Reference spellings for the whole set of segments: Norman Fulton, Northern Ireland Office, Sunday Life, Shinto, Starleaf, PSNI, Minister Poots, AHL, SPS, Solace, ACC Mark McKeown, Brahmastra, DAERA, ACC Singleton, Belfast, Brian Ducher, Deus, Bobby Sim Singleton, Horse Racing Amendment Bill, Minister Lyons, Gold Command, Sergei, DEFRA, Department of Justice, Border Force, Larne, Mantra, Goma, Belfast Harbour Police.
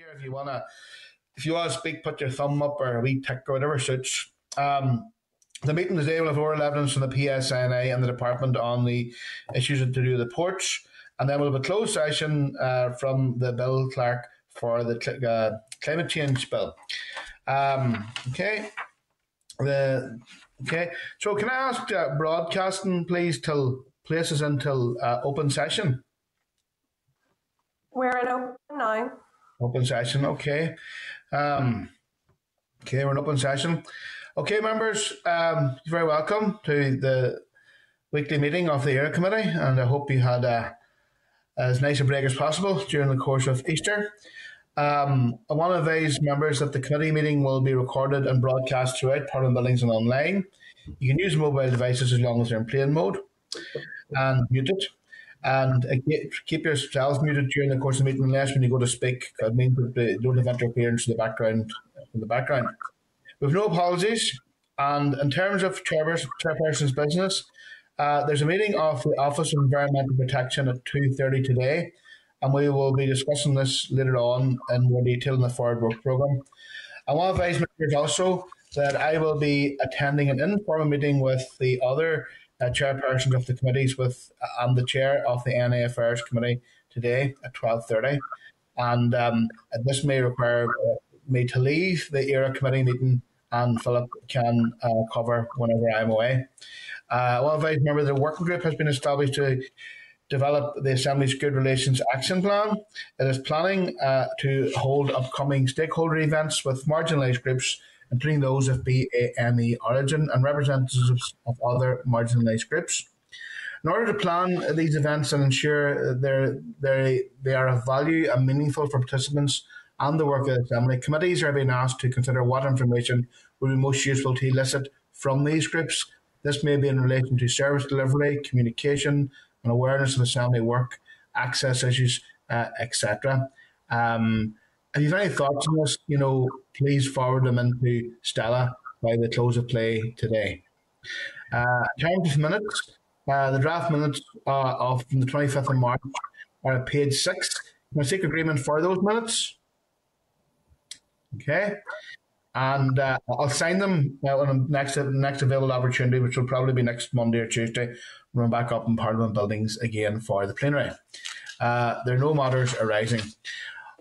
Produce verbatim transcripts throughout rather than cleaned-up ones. here. If you wanna, if you wanna speak, put your thumb up or a wee tick or whatever suits. Um, the meeting today will have oral evidence from the P S N I and the department on the issues to do with the ports, and then we'll have a closed session uh, from the Bill Clerk for the cl uh, climate change bill. Um, okay. The okay. So can I ask uh, broadcasting, please, till places until uh, open session? We're in open now. Open session, okay. Um, okay, we're in open session. Okay, members, um, you're very welcome to the weekly meeting of the DAERA Committee, and I hope you had a, as nice a break as possible during the course of Easter. Um, I want to advise members that the committee meeting will be recorded and broadcast throughout Parliament buildings and online. You can use mobile devices as long as they're in plane mode and muted. And keep yourselves muted during the course of the meeting unless when you go to speak. It means that they don't have interference in the background. In the background, we've no apologies. And in terms of chairperson's business, uh, there's a meeting of the Office of Environmental Protection at two thirty today, and we will be discussing this later on in more detail in the forward work programme. I want to advise members also that I will be attending an informal meeting with the other. Uh, chairperson of the committees with uh, I'm the chair of the N I Affairs Committee today at twelve thirty, and um, this may require uh, me to leave the DAERA committee meeting, and Philip can uh, cover whenever I'm away. Uh, I want to advise members that a working group has been established to develop the Assembly's Good Relations Action Plan. It is planning uh, to hold upcoming stakeholder events with marginalised groups, including those of B A M E origin and representatives of other marginalised groups. In order to plan these events and ensure they're, they're, they are of value and meaningful for participants and the work of the Assembly, committees are being asked to consider what information would be most useful to elicit from these groups. This may be in relation to service delivery, communication and awareness of Assembly work, access issues, uh, et cetera. Um, If you have any thoughts on this, you know, please forward them into Stella by the close of play today. Uh, in terms of minutes, uh, the draft minutes uh, of the twenty-fifth of March are at page six. Can I seek agreement for those minutes? Okay. And uh, I'll sign them uh, on the next, next available opportunity, which will probably be next Monday or Tuesday, when I'm back up in Parliament buildings again for the plenary. Uh, there are no matters arising.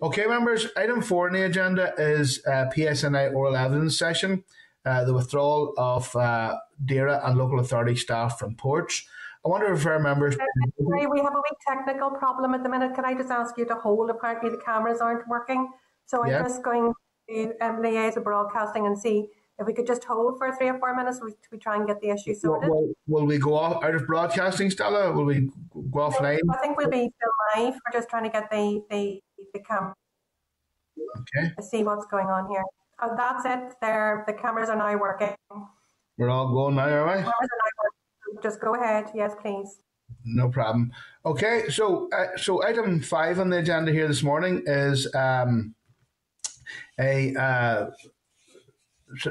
Okay, members, item four on the agenda is uh, P S N I oral evidence session, uh, the withdrawal of uh, DAERA and local authority staff from ports. I want to refer members... Sorry, we have a wee technical problem at the minute. Can I just ask you to hold? Apparently the cameras aren't working. So I'm yeah. just going to um, liaise with broadcasting and see if we could just hold for three or four minutes. We, we try and get the issue sorted. Will, will, will we go off, out of broadcasting, Stella? Will we go offline? I think we'll be still live. We're just trying to get the... the the camera okay. to see what's going on here. Oh, that's it. There, the cameras are now working. We're all going now, are we? The cameras are now just go ahead. Yes, please. No problem. Okay, so uh, so item five on the agenda here this morning is um a uh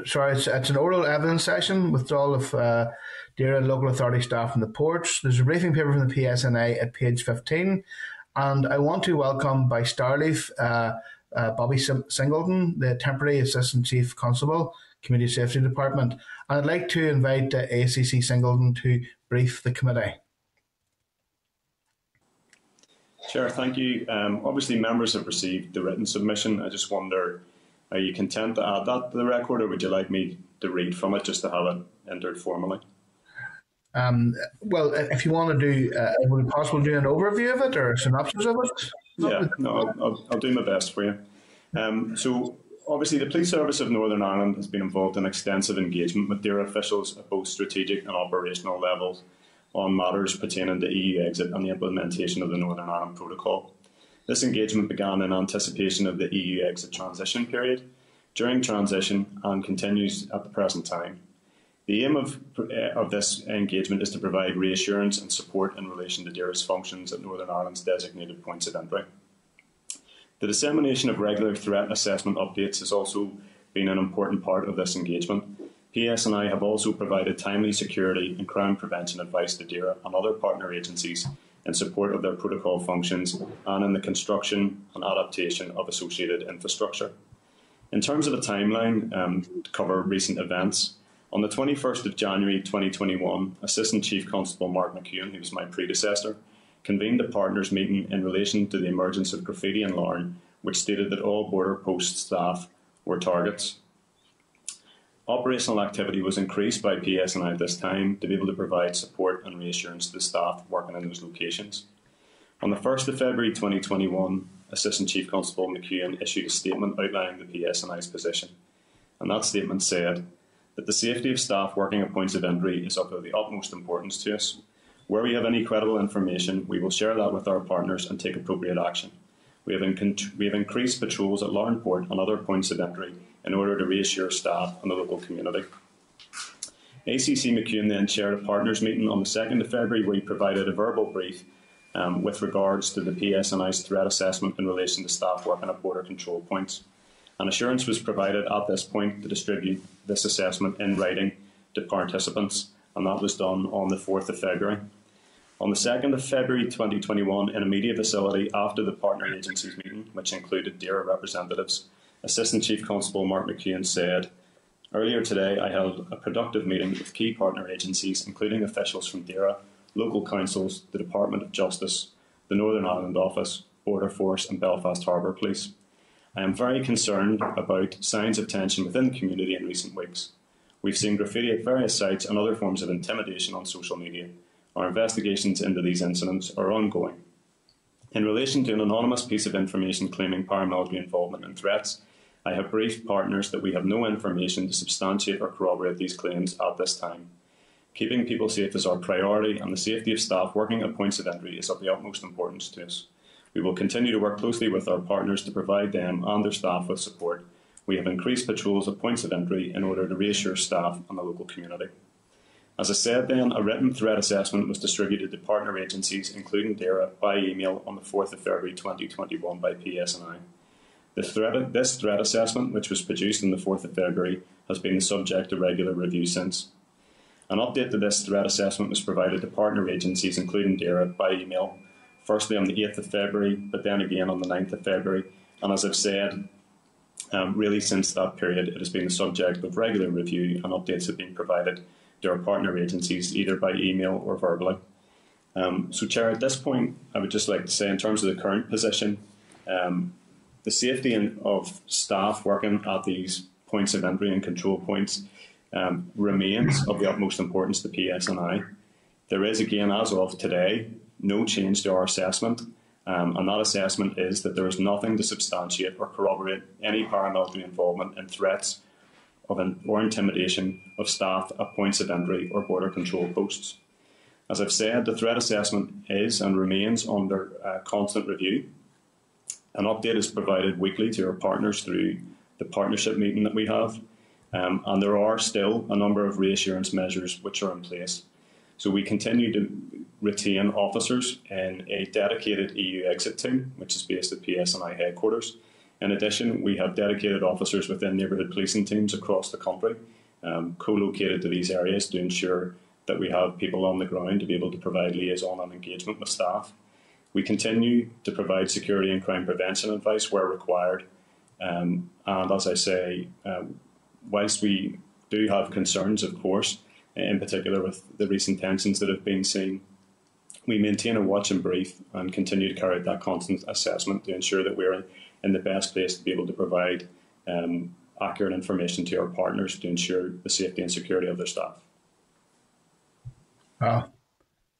sorry, it's, it's an oral evidence session withdrawal of uh, DAERA and local authority staff from the ports. There's a briefing paper from the P S N I at page fifteen. And I want to welcome by Starleaf uh, uh, Bobby Sim Singleton, the Temporary Assistant Chief Constable, Community Safety Department. And I'd like to invite uh, A C C Singleton to brief the committee. Chair, thank you. Um, obviously, members have received the written submission. I just wonder, are you content to add that to the record, or would you like me to read from it just to have it entered formally? Um, well, if you want to do, uh, would it possible do an overview of it or a synopsis of it? Yeah, no, I'll, I'll do my best for you. Um, so, obviously, the Police Service of Northern Ireland has been involved in extensive engagement with DAERA officials at both strategic and operational levels on matters pertaining to E U exit and the implementation of the Northern Ireland Protocol. This engagement began in anticipation of the E U exit transition period, during transition, and continues at the present time. The aim of, uh, of this engagement is to provide reassurance and support in relation to DAERA's functions at Northern Ireland's designated points of entry. The dissemination of regular threat assessment updates has also been an important part of this engagement. P S N I have also provided timely security and crime prevention advice to DAERA and other partner agencies in support of their protocol functions and in the construction and adaptation of associated infrastructure. In terms of a timeline um, to cover recent events, on the twenty-first of January twenty twenty-one, Assistant Chief Constable Mark McKeown, who was my predecessor, convened a partners meeting in relation to the emergence of graffiti in Larne, which stated that all border post staff were targets. Operational activity was increased by P S N I at this time to be able to provide support and reassurance to the staff working in those locations. On the first of February twenty twenty-one, Assistant Chief Constable McKeown issued a statement outlining the P S N I's position, and that statement said that the safety of staff working at points of entry is of the utmost importance to us. Where we have any credible information, we will share that with our partners and take appropriate action. We have, in we have increased patrols at Larne Port and other points of entry in order to reassure staff and the local community. A C C McKeown then chaired a partners meeting on the second of February where he provided a verbal brief um, with regards to the P S N I's threat assessment in relation to staff working at border control points. An assurance was provided at this point to distribute this assessment in writing to participants, and that was done on the fourth of February. On the second of February twenty twenty-one, in a media facility after the partner agencies meeting, which included DAERA representatives, Assistant Chief Constable Mark McKeown said, "Earlier today I held a productive meeting with key partner agencies, including officials from DAERA, local councils, the Department of Justice, the Northern Ireland Office, Border Force and Belfast Harbour Police. I am very concerned about signs of tension within the community in recent weeks. We've seen graffiti at various sites and other forms of intimidation on social media. Our investigations into these incidents are ongoing. In relation to an anonymous piece of information claiming paramilitary involvement and threats, I have briefed partners that we have no information to substantiate or corroborate these claims at this time. Keeping people safe is our priority, and the safety of staff working at points of entry is of the utmost importance to us. We will continue to work closely with our partners to provide them and their staff with support. We have increased patrols at points of entry in order to reassure staff and the local community." As I said then, a written threat assessment was distributed to partner agencies, including DAERA, by email on the fourth of February twenty twenty-one by P S N I. The threat, this threat assessment, which was produced on the fourth of February, has been the subject of regular review since. An update to this threat assessment was provided to partner agencies, including DAERA, by email, firstly on the eighth of February, but then again on the ninth of February, and as I've said, um, really since that period it has been the subject of regular review, and updates have been provided to our partner agencies, either by email or verbally. Um, so, Chair, at this point, I would just like to say, in terms of the current position, um, the safety of staff working at these points of entry and control points um, remains of the utmost importance to P S N I. There is, again, as of today, no change to our assessment, um, and that assessment is that there is nothing to substantiate or corroborate any paramilitary involvement in threats Of an, or intimidation of staff at points of entry or border control posts. As I've said, the threat assessment is and remains under uh, constant review. An update is provided weekly to our partners through the partnership meeting that we have, um, and there are still a number of reassurance measures which are in place. So we continue to retain officers in a dedicated E U exit team, which is based at P S N I headquarters. In addition, we have dedicated officers within neighbourhood policing teams across the country, um, co-located to these areas to ensure that we have people on the ground to be able to provide liaison and engagement with staff. We continue to provide security and crime prevention advice where required. Um, and as I say, um, whilst we do have concerns, of course, in particular with the recent tensions that have been seen, we maintain a watch and brief and continue to carry out that constant assessment to ensure that we're in the best place to be able to provide um, accurate information to our partners to ensure the safety and security of their staff. Uh,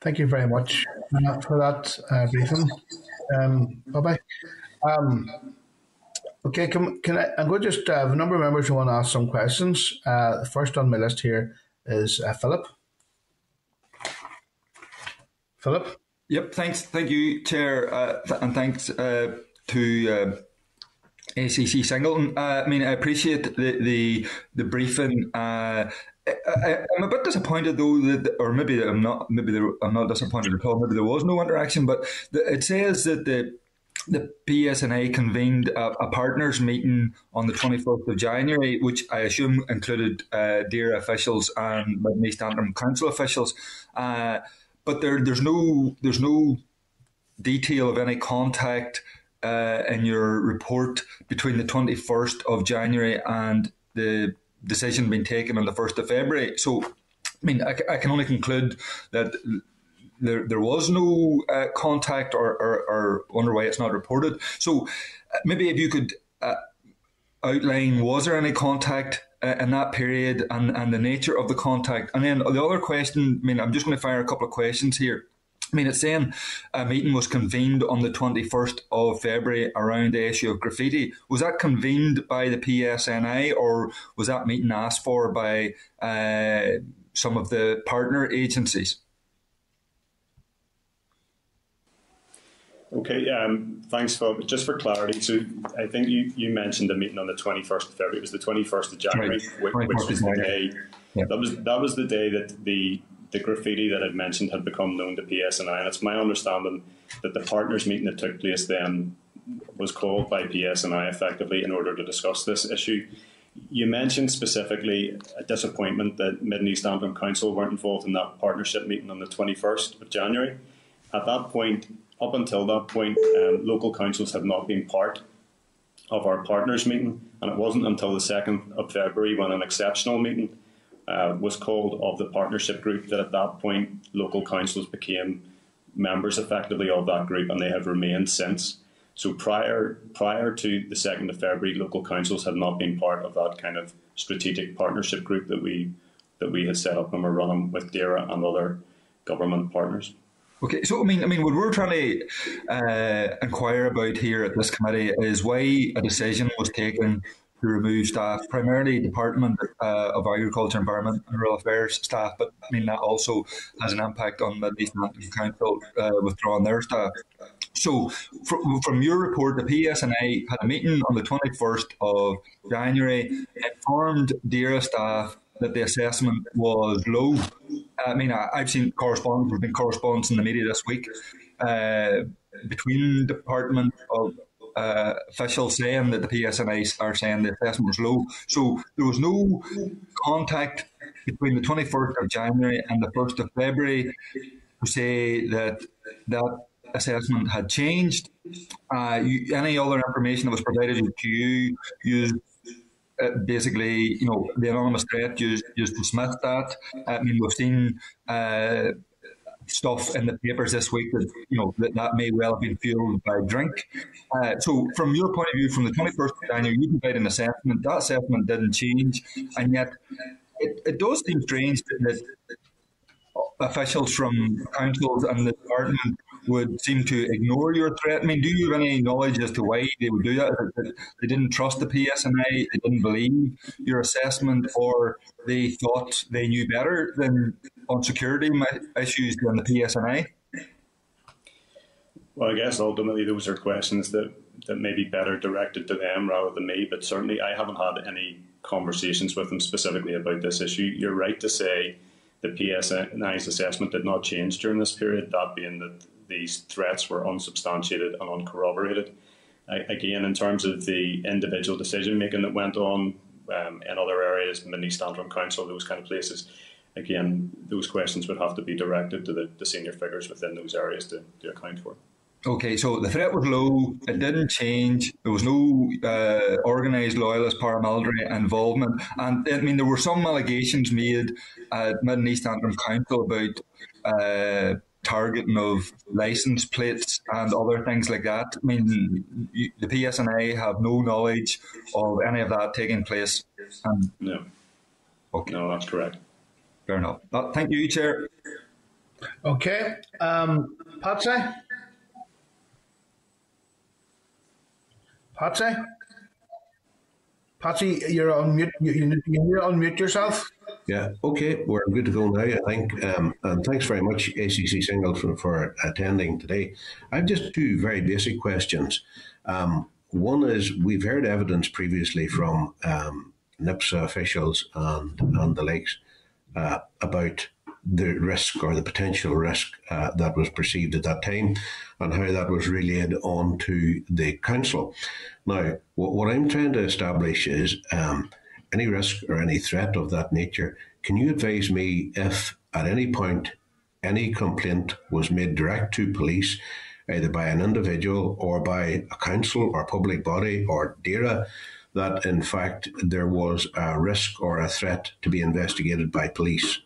thank you very much uh, for that, uh, Nathan. Um, bye-bye. Um, okay, can, can I, I'm going to just uh, have a number of members who want to ask some questions. Uh, the first on my list here is uh, Philip. Philip? Yep, thanks. Thank you, Chair, uh, th and thanks uh, to uh, A C C Singleton. Uh, I mean, I appreciate the the, the briefing. Uh, I, I'm a bit disappointed though, that, or maybe I'm not. Maybe there, I'm not disappointed at all. Maybe there was no interaction, but the, it says that the the P S N I convened a, a partners meeting on the twenty-fourth of January, which I assume included uh, DAERA officials and Mid and East Antrim Council officials. Uh, But there, there's no, there's no detail of any contact uh, in your report between the twenty-first of January and the decision being taken on the first of February. So, I mean, I, I can only conclude that there there was no uh, contact or, or, or underway, it's not reported. So maybe if you could uh, outline, was there any contact uh, in that period and, and the nature of the contact? And then the other question, I mean, I'm just going to fire a couple of questions here. I mean, it's saying a meeting was convened on the twenty-first of February around the issue of graffiti. Was that convened by the P S N I, or was that meeting asked for by uh, some of the partner agencies? Okay, um, thanks, Bob. Just for clarity, so I think you, you mentioned the meeting on the twenty-first of February. It was the twenty-first of January, right. which, which was the day. Yeah. That was that was the day that the the graffiti that I'd mentioned had become known to P S N I, and it's my understanding that the partners meeting that took place then was called by P S N I effectively in order to discuss this issue. You mentioned specifically a disappointment that Mid and East Antrim Council weren't involved in that partnership meeting on the twenty-first of January. At that point, up until that point, um, local councils have not been part of our partners meeting, and it wasn't until the second of February when an exceptional meeting Uh, was called of the partnership group that at that point local councils became members effectively of that group, and they have remained since. So prior prior to the second of February, local councils had not been part of that kind of strategic partnership group that we that we had set up and were running with DAERA and other government partners. Okay, so I mean, I mean, what we're trying to uh, inquire about here at this committee is why a decision was taken to remove staff, primarily Department uh, of Agriculture, Environment and Rural Affairs staff, but I mean that also has an impact on the East Antrim Council uh, withdrawing their staff. So from, from your report, the P S N I had a meeting on the twenty-first of January, informed DAERA staff that the assessment was low. I mean, I, I've seen correspondence, there's been correspondence in the media this week uh, between Department of Uh, officials saying that the P S N I are saying the assessment was low. So there was no contact between the twenty-first of January and the first of February to say that that assessment had changed. Uh, you, any other information that was provided to you used uh, basically, you know, the anonymous threat used, used to dismiss that. I mean, we've seen uh, stuff in the papers this week that, you know, that, that may well have been fueled by drink. Uh, so from your point of view, from the twenty-first of January, you provide an assessment. That assessment didn't change, and yet it, it does seem strange that officials from councils and the department would seem to ignore your threat. I mean, do you have any knowledge as to why they would do that? They didn't trust the P S N I, they didn't believe your assessment, or they thought they knew better than on security issues than the P S N I? Well, I guess ultimately those are questions that, that may be better directed to them rather than me, but certainly I haven't had any conversations with them specifically about this issue. You're right to say the P S N I's assessment did not change during this period, that being that these threats were unsubstantiated and uncorroborated. I, again, in terms of the individual decision-making that went on um, in other areas, Mid and East Antrim Council, those kind of places, again, those questions would have to be directed to the, the senior figures within those areas to, to account for. Okay, so the threat was low, it didn't change, there was no uh, organised loyalist paramilitary involvement, and I mean there were some allegations made at Mid and East Antrim Council about uh, targeting of licence plates and other things like that. I mean, you, the P S N I have no knowledge of any of that taking place. Um, no. Okay. No, that's correct. Fair enough. That, thank you, Chair. Okay. Um, Patsy? Patsy? Patsy, you're on mute. You, you need to unmute yourself. Yeah, okay, we're good to go now, I think. Um, and thanks very much, A C C Singleton, for attending today. I have just two very basic questions. Um, one is, we've heard evidence previously from um, NIPSA officials and, and the likes uh, about the risk or the potential risk uh, that was perceived at that time and how that was relayed on to the council. Now, what, what I'm trying to establish is um, any risk or any threat of that nature. Can you advise me if at any point any complaint was made direct to police either by an individual or by a council or public body or DAERA, that in fact there was a risk or a threat to be investigated by police.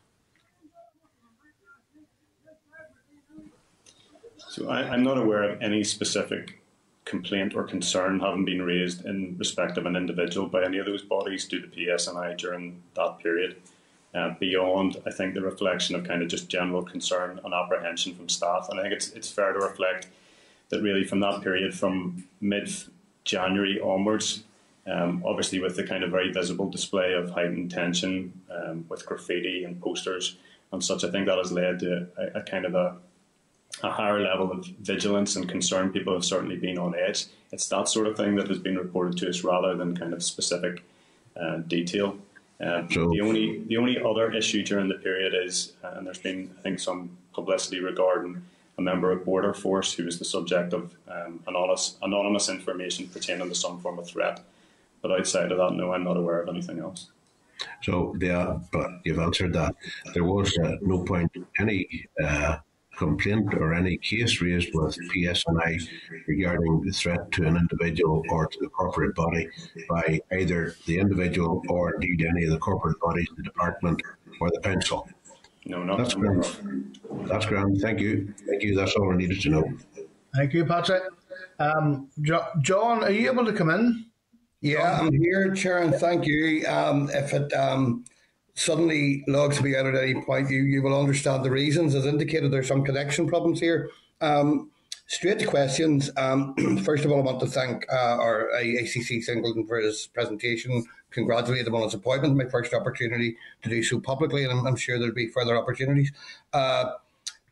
So I, I'm not aware of any specific complaint or concern having been raised in respect of an individual by any of those bodies due to P S N I during that period, uh, beyond, I think, the reflection of kind of just general concern and apprehension from staff. And I think it's, it's fair to reflect that really from that period, from mid-January onwards, um, obviously with the kind of very visible display of heightened tension um, with graffiti and posters and such, I think that has led to a, a kind of a a higher level of vigilance and concern. People have certainly been on edge. It's that sort of thing that has been reported to us rather than kind of specific uh, detail. Um, so, the only the only other issue during the period is, uh, and there's been, I think, some publicity regarding a member of Border Force who was the subject of um, anonymous, anonymous information pertaining to some form of threat. But outside of that, no, I'm not aware of anything else. So, yeah, but you've answered that. There was uh, no point any... Uh, complaint or any case raised with P S N I regarding the threat to an individual or to the corporate body by either the individual or indeed any of the corporate bodies, the department or the council. No, not that's grand. That's grand. Thank you. Thank you. That's all I needed to know. Thank you, Patrick. Um, jo John, are you able to come in? Yeah, I'm here, Chair, and thank you. Um, if it um. suddenly logs me out at any point, you, you will understand the reasons. As indicated, there's some connection problems here. Um, straight to questions. Um, first of all, I want to thank uh, our A C C Singleton for his presentation, congratulate him on his appointment, my first opportunity to do so publicly, and I'm, I'm sure there'll be further opportunities. Uh,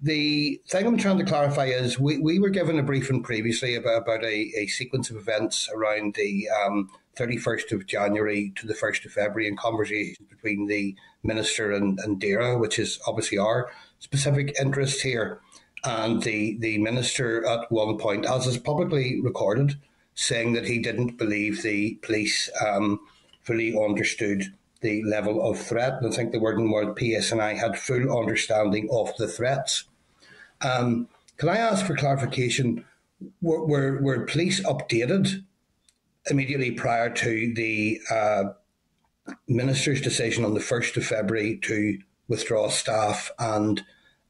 the thing I'm trying to clarify is we, we were given a briefing previously about, about a, a sequence of events around the um, thirty-first of January to the first of February in conversations between the Minister and, and DAERA, which is obviously our specific interest here. And the, the Minister at one point, as is publicly recorded, saying that he didn't believe the police um, fully understood the level of threat. And I think the word in word P S N I had full understanding of the threats. Um, can I ask for clarification? Were, were, were police updated immediately prior to the uh, Minister's decision on the first of February to withdraw staff, and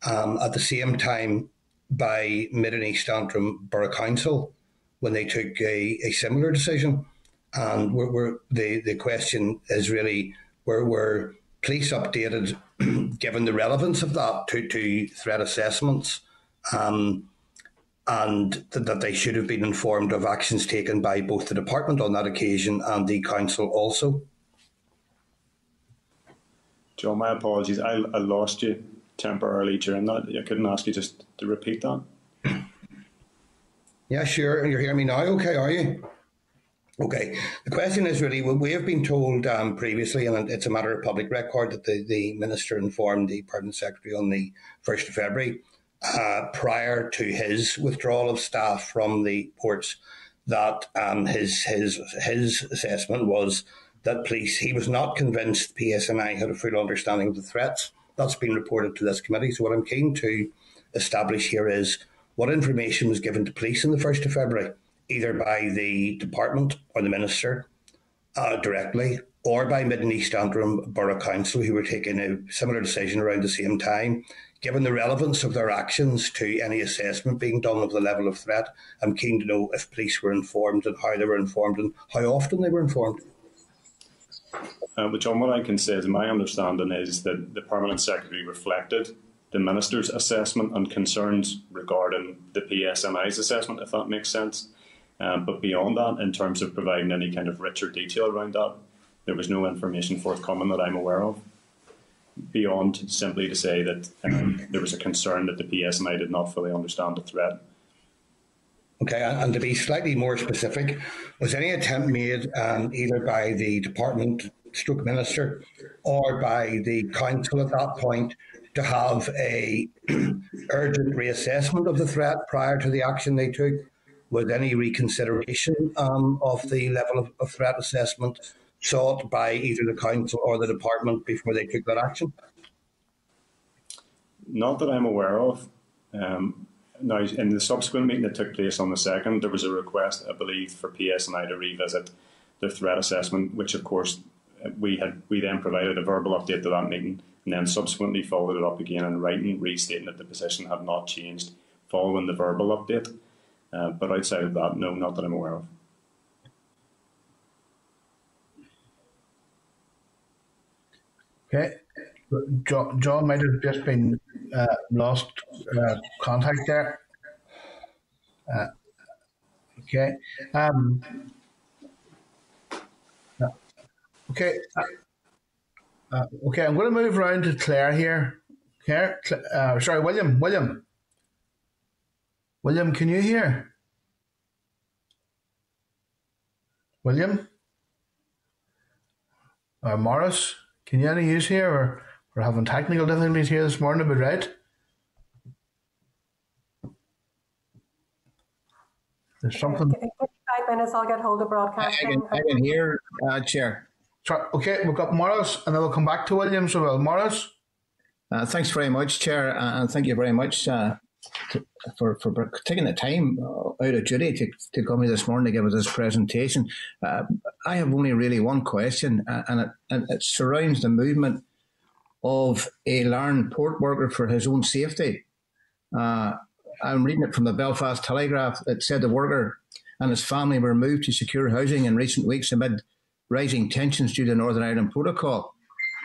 um, at the same time by Mid and East Antrim Borough Council when they took a, a similar decision? And we're, we're, the, the question is really, were, were police updated given the relevance of that to, to threat assessments? Um, and that they should have been informed of actions taken by both the department on that occasion and the council also. John, my apologies. I, I lost you temporarily during that. I couldn't ask you just to repeat that. Yeah, sure. You're hearing me now? Okay, are you? Okay. The question is really, we have been told um, previously, and it's a matter of public record, that the, the Minister informed the Permanent Secretary on the first of February. Uh, prior to his withdrawal of staff from the ports, that um, his his his assessment was that police, he was not convinced P S N I had a full understanding of the threats. That's been reported to this committee. So what I'm keen to establish here is what information was given to police on the first of February, either by the department or the minister uh, directly, or by Mid and East Antrim Borough Council, who were taking a similar decision around the same time. Given the relevance of their actions to any assessment being done of the level of threat, I'm keen to know if police were informed and how they were informed and how often they were informed. Uh, but John, what I can say is my understanding is that the Permanent Secretary reflected the Minister's assessment and concerns regarding the P S N I's assessment, if that makes sense. Um, but beyond that, in terms of providing any kind of richer detail around that, there was no information forthcoming that I'm aware of, beyond simply to say that um, there was a concern that the P S N I did not fully understand the threat. Okay, and to be slightly more specific, was any attempt made um, either by the department stroke minister or by the council at that point to have a urgent reassessment of the threat prior to the action they took? Was any reconsideration um, of the level of, of threat assessment sought by either the council or the department before they took that action? Not that I'm aware of. Um, Now, in the subsequent meeting that took place on the second, there was a request, I believe, for P S N I to revisit the threat assessment, which, of course, we had. We then provided a verbal update to that meeting, and then subsequently followed it up again in writing, restating that the position had not changed following the verbal update. Uh, but outside of that, no, not that I'm aware of. Okay. John, John might have just been uh, lost uh, contact there. Uh, okay. Um, okay. Uh, okay, I'm going to move around to Claire here. Claire, uh, sorry, William. William. William, can you hear? William? Or Morris? Can you any use here? Or we're having technical difficulties here this morning, but right? There's something. Five minutes, I'll get hold of broadcasting. I can, I can hear, uh, Chair. Sorry. Okay, we've got Morris, and then we'll come back to William. So, well, Morris. Uh, thanks very much, Chair, and thank you very much uh, to, for, for taking the time out of duty to, to come here this morning to give us this presentation. Uh, I have only really one question, and it, and it surrounds the movement of a Larne port worker for his own safety. Uh, I'm reading it from the Belfast Telegraph. It said the worker and his family were moved to secure housing in recent weeks amid rising tensions due to Northern Ireland Protocol.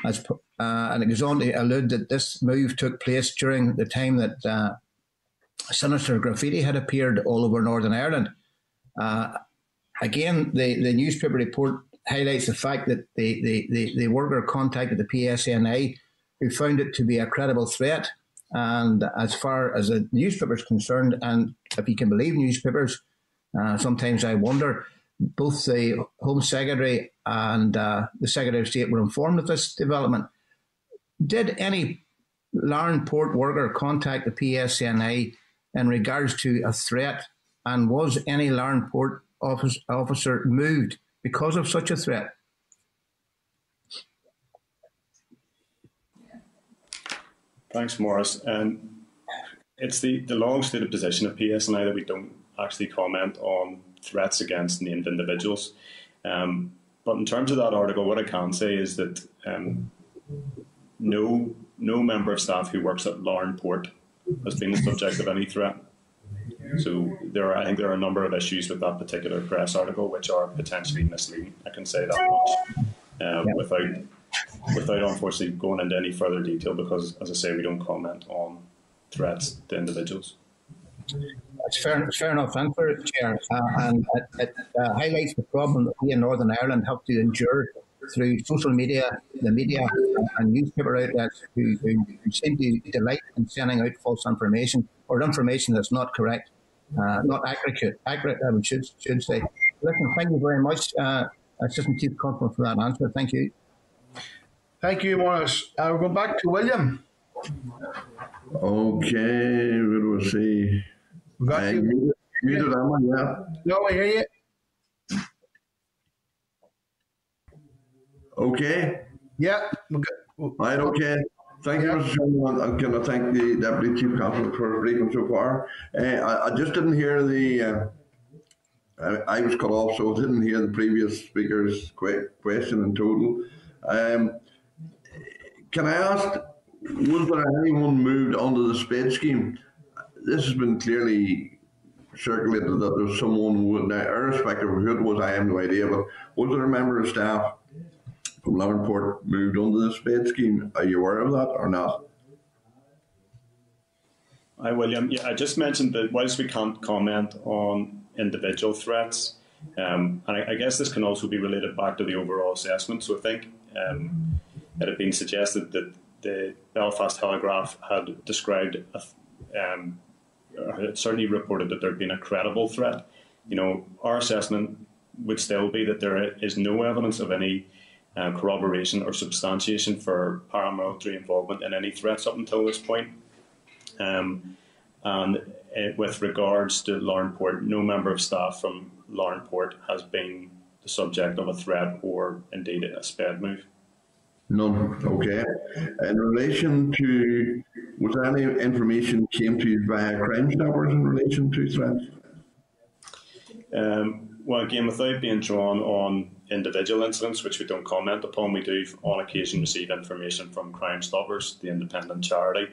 As, uh, and it goes on to allude that this move took place during the time that uh, sinister graffiti had appeared all over Northern Ireland. Uh, again, the, the newspaper report highlights the fact that the, the, the, the worker contacted the P S N I, who found it to be a credible threat. And as far as the newspaper is concerned, and if you can believe newspapers, uh, sometimes I wonder, both the Home Secretary and uh, the Secretary of State were informed of this development. Did any Larne port worker contact the P S N I in regards to a threat, and was any Larne port office, officer moved because of such a threat? Thanks, Morris. Um, it's the, the long-stated position of P S N I that we don't actually comment on threats against named individuals. Um, but in terms of that article, what I can say is that um, no no member of staff who works at Larne Port has been the subject of any threat. So there are, I think there are a number of issues with that particular press article which are potentially misleading. I can say that much uh, without, without unfortunately going into any further detail because, as I say, we don't comment on threats to individuals. That's fair, fair enough answer, Chair, uh, and it, it uh, highlights the problem that we in Northern Ireland have to endure through social media, the media and newspaper outlets who, who seem to delight in sending out false information or information that's not correct, uh, not accurate, accurate I should, should say. Listen, thank you very much, uh, Assistant Chief Constable, for that answer. Thank you. Thank you, Morris. I'll go back to William. Okay, we will see. We got you. Muted, muted that one, yeah. No, I hear you. Okay. Yeah. Right. Okay. Thank yeah. you, Mister Chairman. I'm going to thank the Deputy Chief Constable for briefing so far. Uh, I, I just didn't hear the. Uh, I, I was cut off, so I didn't hear the previous speaker's question in total. Um, can I ask? Was there anyone moved under the spade scheme? This has been clearly circulated that there's someone, would, now, irrespective of who it was, I have no idea, but was there a member of staff from Larne Port moved under the spade scheme? Are you aware of that or not? Hi, William. Yeah, I just mentioned that whilst we can't comment on individual threats, um, and I, I guess this can also be related back to the overall assessment, so I think um, it had been suggested that the Belfast Telegraph had described, a, um, had certainly reported that there had been a credible threat. You know, our assessment would still be that there is no evidence of any uh, corroboration or substantiation for paramilitary involvement in any threats up until this point. Um, and it, with regards to Larne Port, no member of staff from Larne Port has been the subject of a threat or indeed a sped move. None. Okay. In relation to, was any information came to you via Crime Stoppers in relation to threats? Um, well, again, without being drawn on individual incidents, which we don't comment upon, we do on occasion receive information from Crime Stoppers, the independent charity.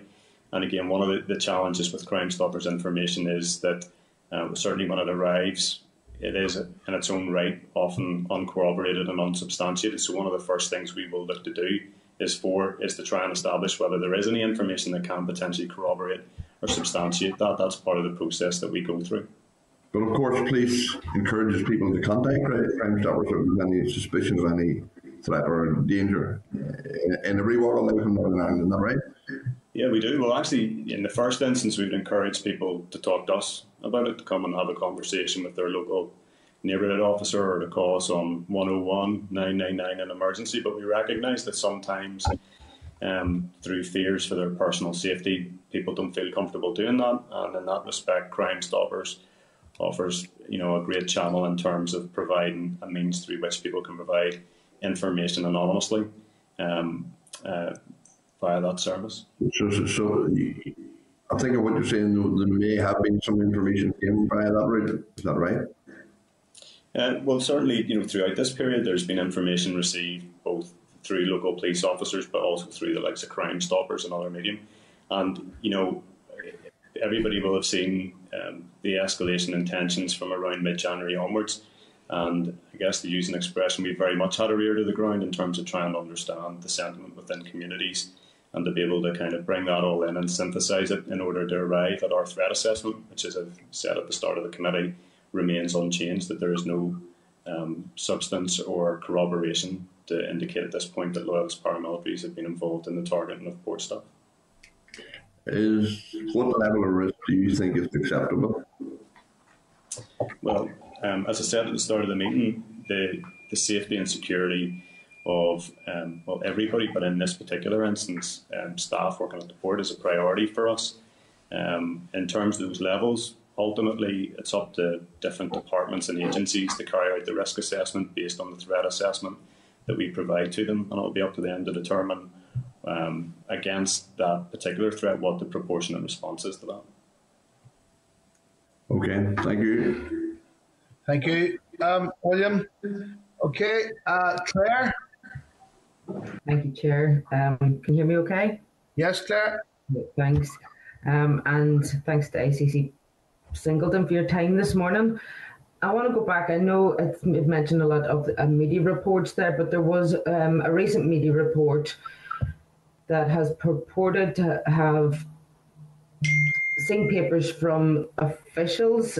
And again, one of the, the challenges with Crime Stoppers information is that uh, certainly when it arrives, it is in its own right often uncorroborated and unsubstantiated. So one of the first things we will look to do is for is to try and establish whether there is any information that can potentially corroborate or substantiate that. That's part of the process that we go through. But of course, police encourages people to contact Crime Stoppers if there's any suspicion of any threat or danger in every walk of life in Northern Ireland, isn't that right? Yeah, we do. Well, actually, in the first instance, we would encourage people to talk to us about it, to come and have a conversation with their local neighbourhood officer or to call us on one oh one, nine nine nine in emergency. But we recognise that sometimes, um, through fears for their personal safety, people don't feel comfortable doing that. And in that respect, Crime Stoppers offers, you know, a great channel in terms of providing a means through which people can provide information anonymously. Um, uh, via that service. So, so, so I think of what you're saying, there may have been some information came via that route, is that right? Uh, well, certainly, you know, throughout this period there's been information received both through local police officers but also through the likes of Crime Stoppers and other medium. And, you know, everybody will have seen um, the escalation in tensions from around mid-January onwards. And I guess to use an expression, we very much had our ear to the ground in terms of trying to understand the sentiment within communities, and to be able to kind of bring that all in and synthesise it in order to arrive at our threat assessment, which, as I've said at the start of the committee, remains unchanged, that there is no um, substance or corroboration to indicate at this point that loyalist paramilitaries have been involved in the targeting of port staff. Is what level of risk do you think is acceptable? Well, um, as I said at the start of the meeting, the, the safety and security of um, well, everybody, but in this particular instance, um, staff working at the port is a priority for us. Um, in terms of those levels, ultimately it's up to different departments and agencies to carry out the risk assessment based on the threat assessment that we provide to them, and it'll be up to them to determine um, against that particular threat what the proportionate response is to that. Okay, thank you. Thank you. Um, William? Okay, uh, Claire? Thank you, Chair. Um, can you hear me okay? Yes, Claire. Thanks. Um, and thanks to A C C Singleton for your time this morning. I want to go back. I know it mentioned a lot of uh, media reports there, but there was um, a recent media report that has purported to have seen papers from officials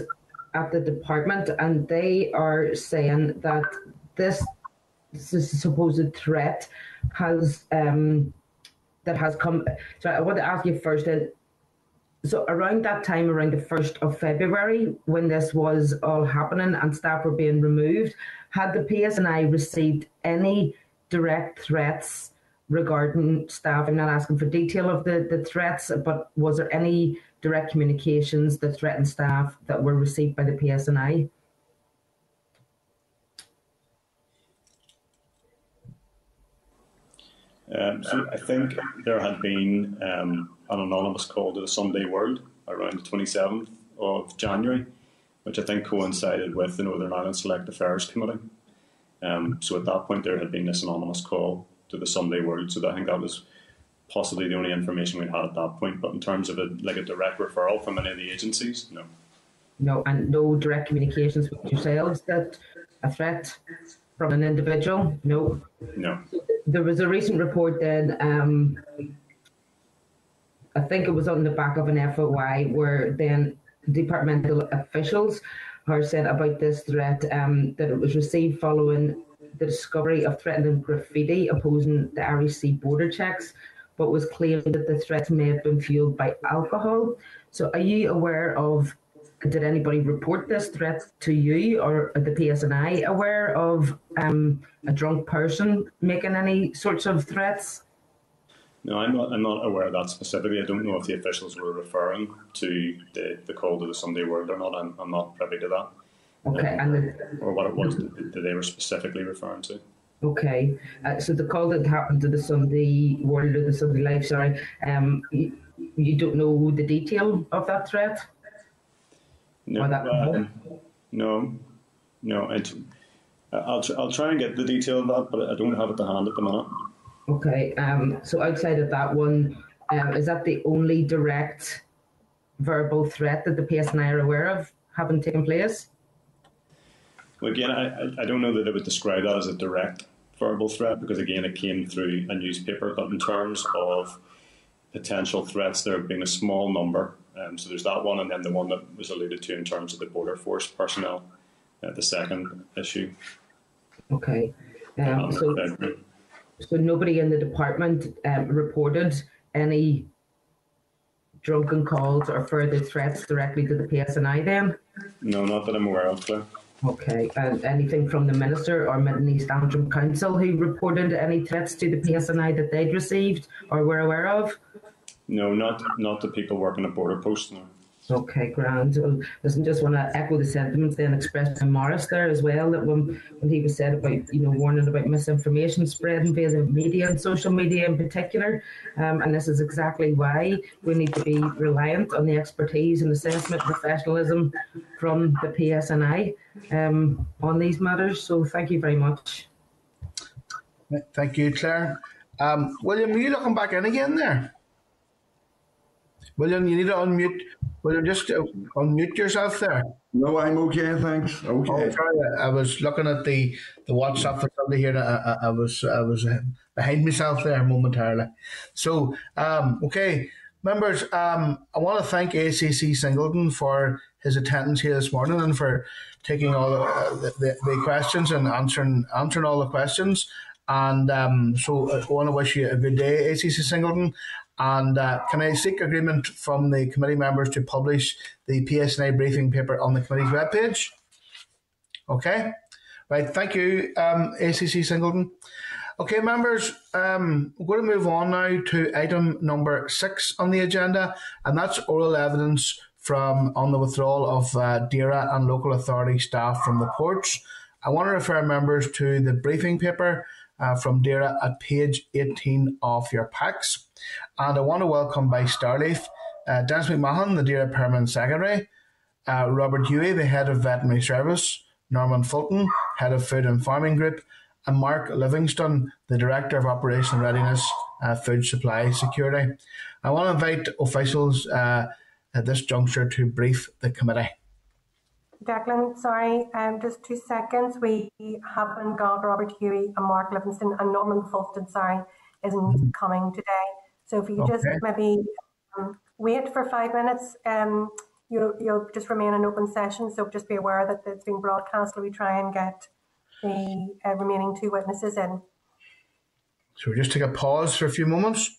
at the department, and they are saying that this This supposed threat has um, that has come. So I want to ask you first. Uh, so around that time, around the first of February, when this was all happening and staff were being removed, had the P S N I received any direct threats regarding staff? I'm not asking for detail of the the threats, but was there any direct communications that threatened staff that were received by the P S N I? Um, so I think there had been um, an anonymous call to the Sunday World around the twenty-seventh of January, which I think coincided with the Northern Ireland Select Affairs Committee. Um, so at that point there had been this anonymous call to the Sunday World, so I think that was possibly the only information we had at that point. But in terms of a, like a direct referral from any of the agencies, no. No, and no direct communications with yourselves that a threat from an individual? No. No. There was a recent report then, um, I think it was on the back of an F O I, where then departmental officials are said about this threat um, that it was received following the discovery of threatening graffiti opposing the Irish Sea border checks, but was claimed that the threats may have been fueled by alcohol. So are you aware of, did anybody report this threat to you, or the P S N I aware of um, a drunk person making any sorts of threats? No, I'm not, I'm not aware of that specifically. I don't know if the officials were referring to the, the call to the Sunday World or not. I'm, I'm not privy to that. Okay. Um, and the, or what it was that they were specifically referring to. Okay, uh, so the call that happened to the Sunday World, or the Sunday Life, sorry, um, you, you don't know the detail of that threat? No, that uh, no, no. It, I'll, tr I'll try and get the detail of that, but I don't have it to hand at the minute. Okay, um, so outside of that one, um, is that the only direct verbal threat that the P S N I are aware of having taken place? Well, again, I, I don't know that I would describe that as a direct verbal threat, because again, it came through a newspaper, but in terms of potential threats, there have been a small number. Um, so there's that one, and then the one that was alluded to in terms of the Border Force personnel, uh, the second issue. Okay. Um, so, so nobody in the department um, reported any drunken calls or further threats directly to the P S N I then? No, not that I'm aware of, though. Okay, and anything from the Minister or Mid and East Antrim Council who reported any threats to the P S N I that they'd received or were aware of? No, not not the people working at Border Post, no. Okay, grand. Well, listen, just want to echo the sentiments then expressed by Morris there as well, that when, when he was said about, you know, warning about misinformation spreading via the media and social media in particular, um, and this is exactly why we need to be reliant on the expertise and assessment professionalism from the P S N I um, on these matters. So thank you very much. Thank you, Claire. Um, William, are you looking back in again there? William, you need to unmute. William, just uh, unmute yourself there. No, I'm okay, thanks. Okay. Oh, sorry, I was looking at the the WhatsApp for somebody here, and I, I, I was I was behind myself there momentarily. So, um, okay, members, um, I want to thank A C C Singleton for his attendance here this morning and for taking all the uh, the, the questions and answering answering all the questions. And um, so, I want to wish you a good day, A C C Singleton. And uh, can I seek agreement from the committee members to publish the P S N I briefing paper on the committee's webpage? Okay. Right. Thank you, um, A C C Singleton. Okay, members, um, we're going to move on now to item number six on the agenda, and that's oral evidence from on the withdrawal of uh, DAERA and local authority staff from the ports. I want to refer members to the briefing paper uh, from DAERA at page eighteen of your packs. And I want to welcome by Starleaf, uh, Dennis McMahon, the DAERA Permanent Secretary, uh, Robert Huey, the Head of Veterinary Service, Norman Fulton, Head of Food and Farming Group, and Mark Livingston, the Director of Operational Readiness, uh, Food Supply Security. I want to invite officials uh, at this juncture to brief the committee. Declan, sorry, um, just two seconds. We haven't got Robert Huey and Mark Livingston, and Norman Fulton, sorry, isn't coming today. So if you okay. just maybe um, wait for five minutes, um, you'll, you'll just remain in open session. So just be aware that it's being broadcast. We try and get the uh, remaining two witnesses in. So we just take a pause for a few moments.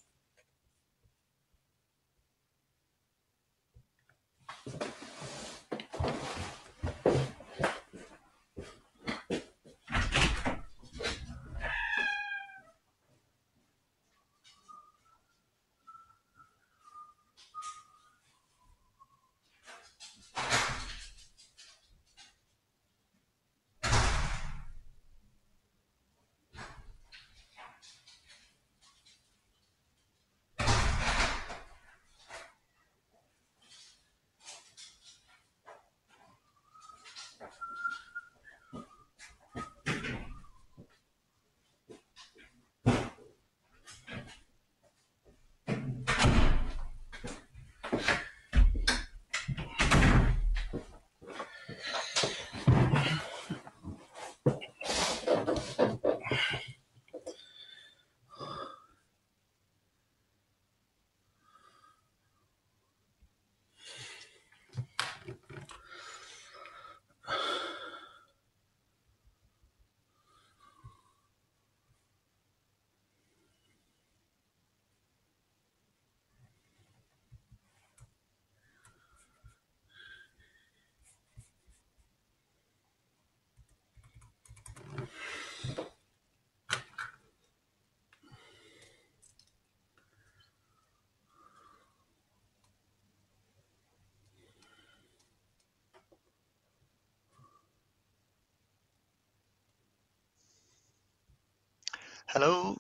Hello.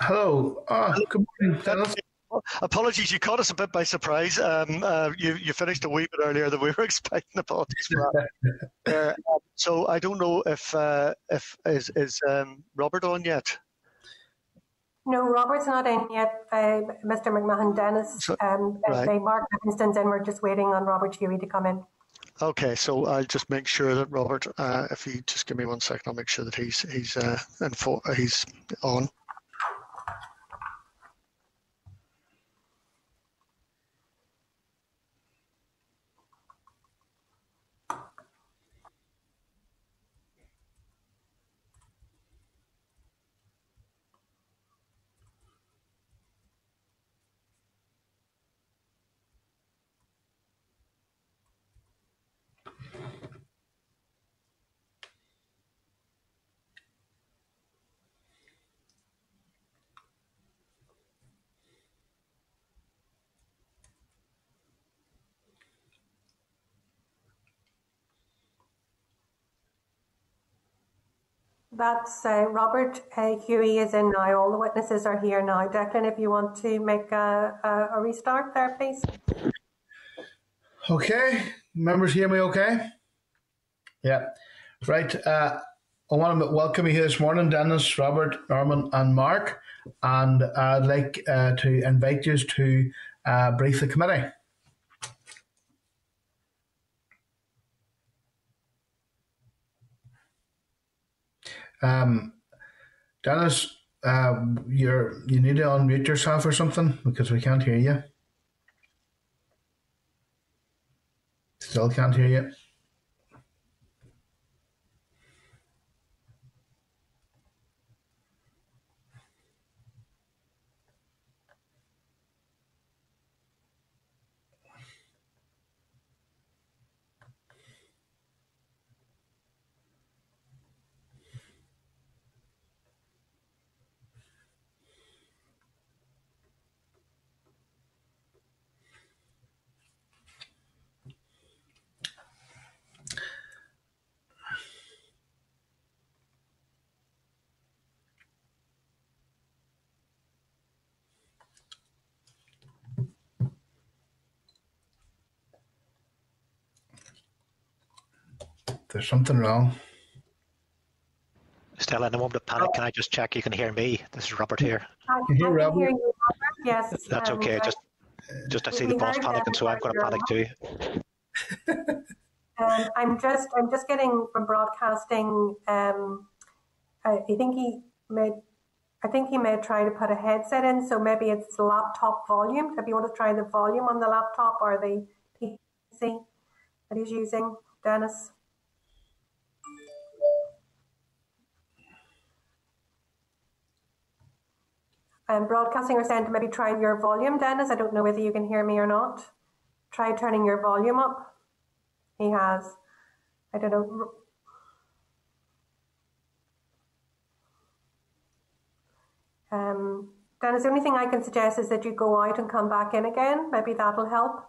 Hello. Ah, oh, good morning, Dennis. Apologies, you caught us a bit by surprise. Um, uh, you, you finished a wee bit earlier than we were expecting. Apologies for that. Uh, so I don't know if uh, if is is um, Robert on yet? No, Robert's not in yet. Uh, Mister McMahon, Dennis, so, um, right. they Mark Livingston's in. We're just waiting on Robert Huey to come in. Okay, so I'll just make sure that Robert, uh, if you just give me one second, I'll make sure that he's he's uh, info he's on. That's uh, Robert uh, Huey is in now. All the witnesses are here now. Declan, if you want to make a, a, a restart there, please. Okay. Members hear me okay? Yeah. Right. Uh, I want to welcome you here this morning, Dennis, Robert, Norman and Mark. And I'd like uh, to invite you to uh, brief the committee. Um, Dennis, uh, you're, you need to unmute yourself or something because we can't hear you. Still can't hear you. There's something wrong. Stella, in a moment of panic, can I just check you can hear me? This is Robert here. I can hear Robert. Hear you, Robert. Yes. That's um, okay. Right. Just, just I see the boss panicking, so I'm going to panic too. um, I'm just, I'm just getting from broadcasting. Um, I think he may, I think he may try to put a headset in, so maybe it's laptop volume. If you want to try the volume on the laptop or the P C that he's using, Dennis. Um, broadcasting or saying to maybe try your volume, Dennis. I don't know whether you can hear me or not. Try turning your volume up. He has. I don't know. Um, Dennis, the only thing I can suggest is that you go out and come back in again. Maybe that'll help.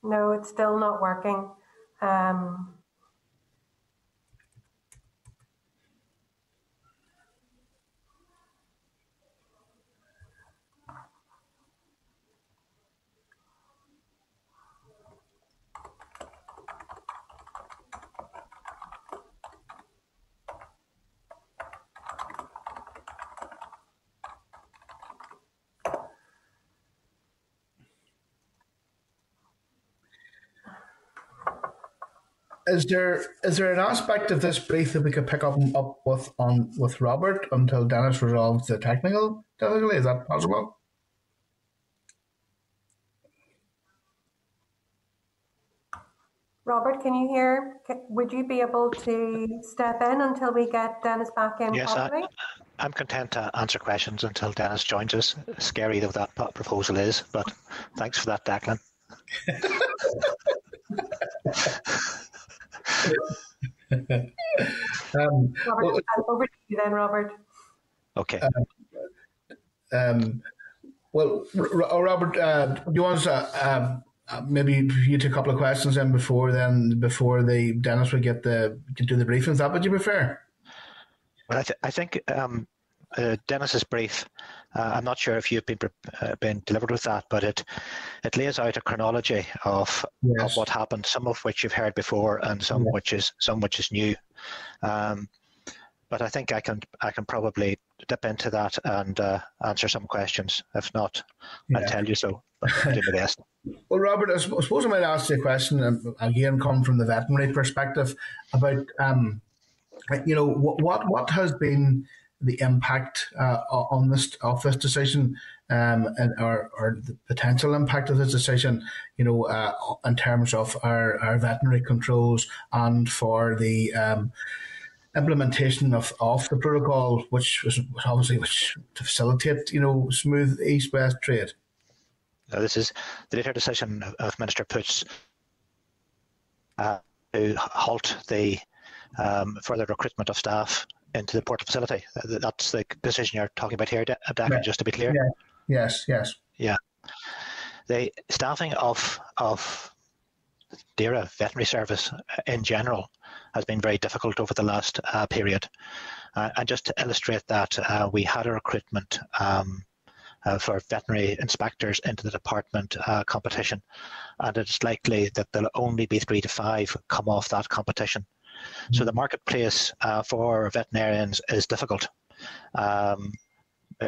No, it's still not working. Um, Is there is there an aspect of this brief that we could pick up up with on with Robert until Dennis resolves the technical difficulty? Is that possible? Robert, can you hear? Would you be able to step in until we get Dennis back in? Yes, I, I'm content to answer questions until Dennis joins us. Scary though that proposal is, but thanks for that, Declan. um, Robert, well, over to you then, Robert. Okay. Um, um, well, Robert, uh, do you want to uh, uh, maybe you take a couple of questions in before then, before the Dennis would get the can do the brief? Is that what you prefer? Well, I, th I think um, uh, Dennis's brief. Uh, I'm not sure if you've been uh, been delivered with that, but it it lays out a chronology of, yes. of what happened. Some of which you've heard before, and some yes. which is some which is new. Um, but I think I can I can probably dip into that and uh, answer some questions. If not, yeah. I'll tell you so. But I'll do my best. Well, Robert, I suppose I might ask you a question, and again, come from the veterinary perspective about um, you know what what what has been the impact uh, on this of this decision, um, and or, or the potential impact of this decision, you know, uh, in terms of our, our veterinary controls and for the um, implementation of, of the protocol, which was obviously which to facilitate, you know, smooth east-west trade. Now, this is the later decision of Minister Poots uh, to halt the um, further recruitment of staff into the port facility. That's the decision you're talking about here, Declan, right. Just to be clear. Yeah. Yes, yes. Yeah. The staffing of of DAERA veterinary service in general has been very difficult over the last uh, period. Uh, and just to illustrate that, uh, we had a recruitment um, uh, for veterinary inspectors into the department uh, competition, and it's likely that there'll only be three to five come off that competition. So the marketplace uh, for veterinarians is difficult um,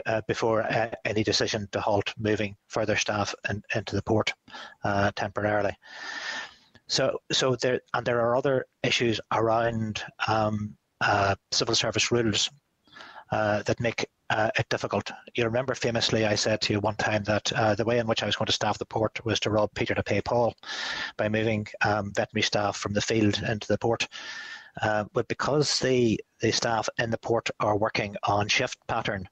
uh, before a, any decision to halt moving further staff in, into the port uh, temporarily. So, so there and there are other issues around um, uh, civil service rules uh, that make uh, it difficult. You remember famously I said to you one time that uh, the way in which I was going to staff the port was to rob Peter to pay Paul by moving um, veterinary staff from the field into the port. Uh, but because the, the staff in the port are working on shift pattern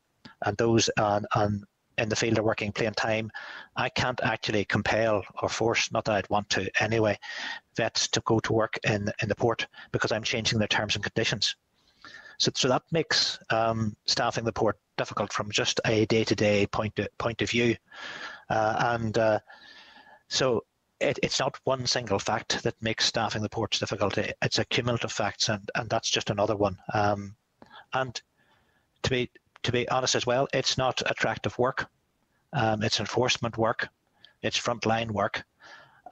and those on, on in the field are working plain time, I can't actually compel or force, not that I'd want to anyway, vets to go to work in, in the port because I'm changing their terms and conditions. So, so that makes um, staffing the port difficult from just a day-to-day point of, point of view. Uh, and uh, so it, it's not one single fact that makes staffing the ports difficult. It's a cumulative facts, and, and that's just another one. Um, and to be, to be honest as well, it's not attractive work. Um, it's enforcement work. It's frontline work.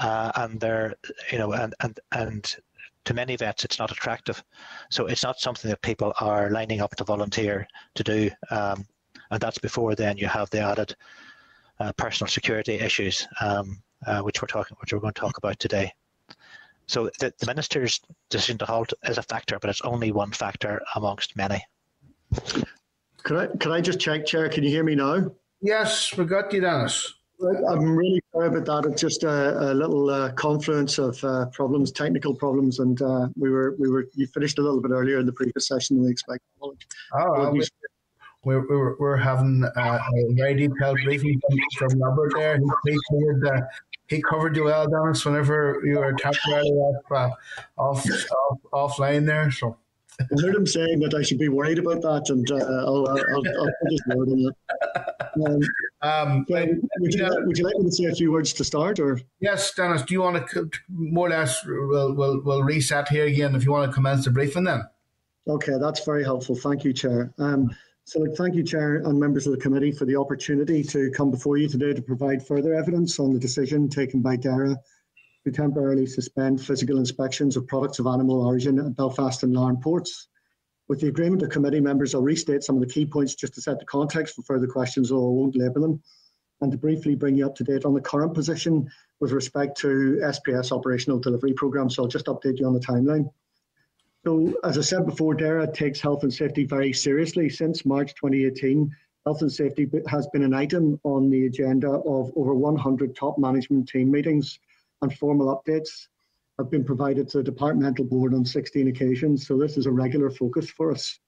Uh, and they're, you know, and, and, and to many vets, it's not attractive. So it's not something that people are lining up to volunteer to do. Um, and that's before then you have the added uh, personal security issues, um, uh, which we're talking, which we're going to talk about today. So the, the minister's decision to halt is a factor, but it's only one factor amongst many. Can I, can I just check, Chair? Can you hear me now? Yes, we got you, Dennis. I'm really sorry about that. It's just a, a little uh, confluence of uh, problems, technical problems, and uh, we were we were you finished a little bit earlier in the previous session than we expected. Oh, well, we, we're, we're we're having uh, a very detailed briefing from Robert there. He covered uh, he covered you well, Dennis, whenever you were temporarily off, uh, off off offline there. So I heard him saying that I should be worried about that, and uh, I'll, I'll, I'll, I'll just word on that. Um, um, so would, you, uh, would you like me to say a few words to start? Or yes, Dennis, do you want to more or less, we'll, we'll, we'll reset here again if you want to commence the briefing then. Okay, that's very helpful. Thank you, Chair. Um, so thank you, Chair, and members of the committee for the opportunity to come before you today to provide further evidence on the decision taken by DAERA to temporarily suspend physical inspections of products of animal origin at Belfast and Larne ports. With the agreement of committee members, I'll restate some of the key points just to set the context for further questions, although I won't labour them, and to briefly bring you up to date on the current position with respect to S P S operational delivery programme. So I'll just update you on the timeline. So, as I said before, DAERA takes health and safety very seriously. Since March twenty eighteen, health and safety has been an item on the agenda of over one hundred top management team meetings and formal updates. have been provided to the Departmental Board on sixteen occasions, so this is a regular focus for us.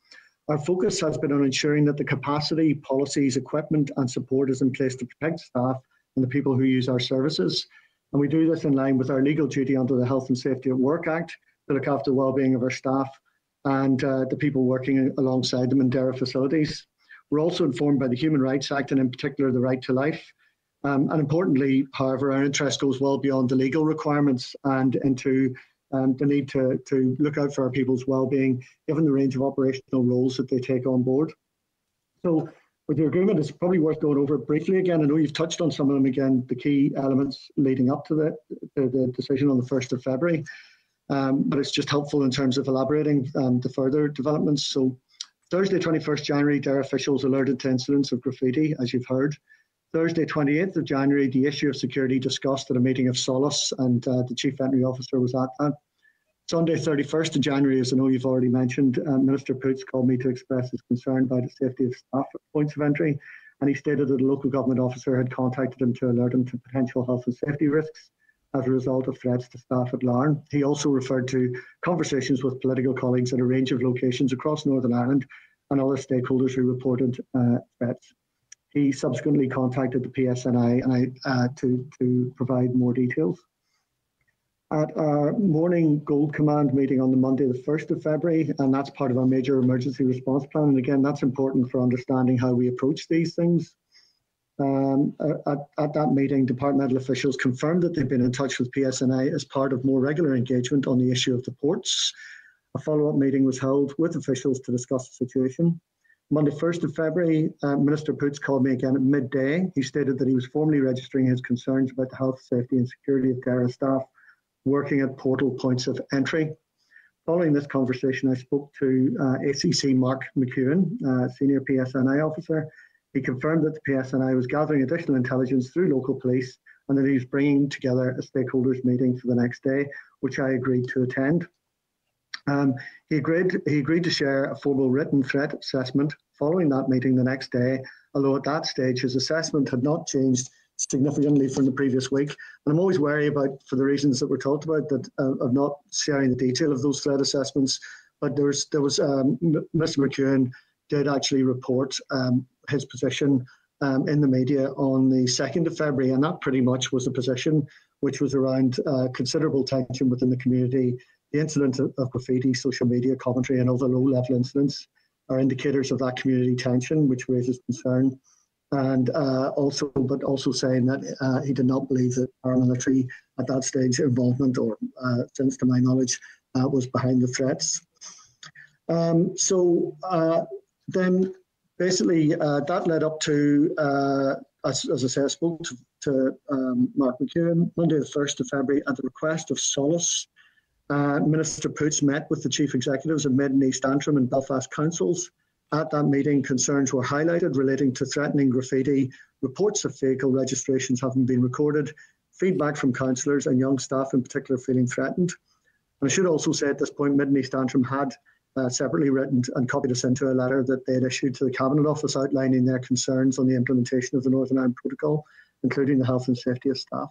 Our focus has been on ensuring that the capacity, policies, equipment and support is in place to protect staff and the people who use our services. And we do this in line with our legal duty under the Health and Safety at Work Act to look after the well-being of our staff and uh, the people working alongside them in DAERA facilities. We're also informed by the Human Rights Act and in particular the right to life. Um, and importantly, however, our interest goes well beyond the legal requirements and into um, the need to, to look out for our people's well-being, given the range of operational roles that they take on board. So with your agreement, it's probably worth going over briefly again. I know you've touched on some of them again, the key elements leading up to the, to the decision on the first of February. Um, but it's just helpful in terms of elaborating um, the further developments. So Thursday, twenty-first of January, DAERA officials alerted to incidents of graffiti, as you've heard. Thursday, twenty-eighth of January, the issue of security discussed at a meeting of Solace, and uh, the Chief Veterinary Officer was at that. Sunday, thirty-first of January, as I know you've already mentioned, uh, Minister Poots called me to express his concern about the safety of staff at points of entry, and he stated that a local government officer had contacted him to alert him to potential health and safety risks as a result of threats to staff at Larne. He also referred to conversations with political colleagues at a range of locations across Northern Ireland and other stakeholders who reported uh, threats. He subsequently contacted the P S N I and I, uh, to, to provide more details. At our morning Gold Command meeting on the Monday, the first of February, and that's part of our major emergency response plan. And again, that's important for understanding how we approach these things. Um, at, at that meeting, departmental officials confirmed that they've been in touch with P S N I as part of more regular engagement on the issue of the ports. A follow-up meeting was held with officials to discuss the situation. Monday, first of February, uh, Minister Poots called me again at midday. He stated that he was formally registering his concerns about the health, safety and security of DAERA staff working at portal points of entry. Following this conversation, I spoke to uh, A C C Mark McEwen, uh, Senior P S N I Officer. He confirmed that the P S N I was gathering additional intelligence through local police and that he was bringing together a stakeholders meeting for the next day, which I agreed to attend. Um, he agreed, he agreed to share a formal written threat assessment following that meeting the next day, although at that stage his assessment had not changed significantly from the previous week. And I'm always wary about, for the reasons that were talked about, that uh, of not sharing the detail of those threat assessments. But there was, there was um, Mister McKeown did actually report um, his position um, in the media on the second of February, and that pretty much was a position which was around uh, considerable tension within the community. The incident of graffiti, social media, commentary and other low-level incidents are indicators of that community tension, which raises concern. And uh, also, but also saying that uh, he did not believe that paramilitary at that stage involvement, or uh, since to my knowledge, uh, was behind the threats. Um, so uh, then basically uh, that led up to, uh, as, as I said, I spoke to, to um, Mark McEwen Monday the first of February at the request of Solace. Uh, Minister Poots met with the chief executives of Mid and East Antrim and Belfast councils. At that meeting, concerns were highlighted relating to threatening graffiti, reports of vehicle registrations having been recorded, feedback from councillors and young staff in particular feeling threatened. And I should also say at this point, Mid and East Antrim had uh, separately written and copied us into a letter that they had issued to the Cabinet Office outlining their concerns on the implementation of the Northern Ireland Protocol, including the health and safety of staff.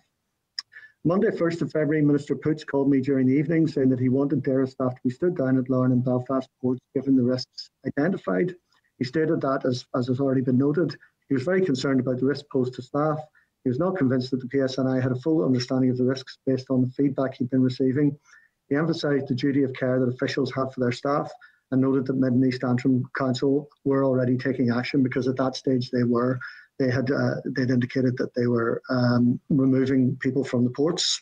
Monday, first of February, Minister Poots called me during the evening saying that he wanted DAERA staff to be stood down at Larne and Belfast ports given the risks identified. He stated that, as, as has already been noted, he was very concerned about the risk posed to staff. He was not convinced that the P S N I had a full understanding of the risks based on the feedback he'd been receiving. He emphasised the duty of care that officials have for their staff and noted that Mid and East Antrim Council were already taking action because at that stage they were. They had uh, they'd indicated that they were um, removing people from the ports.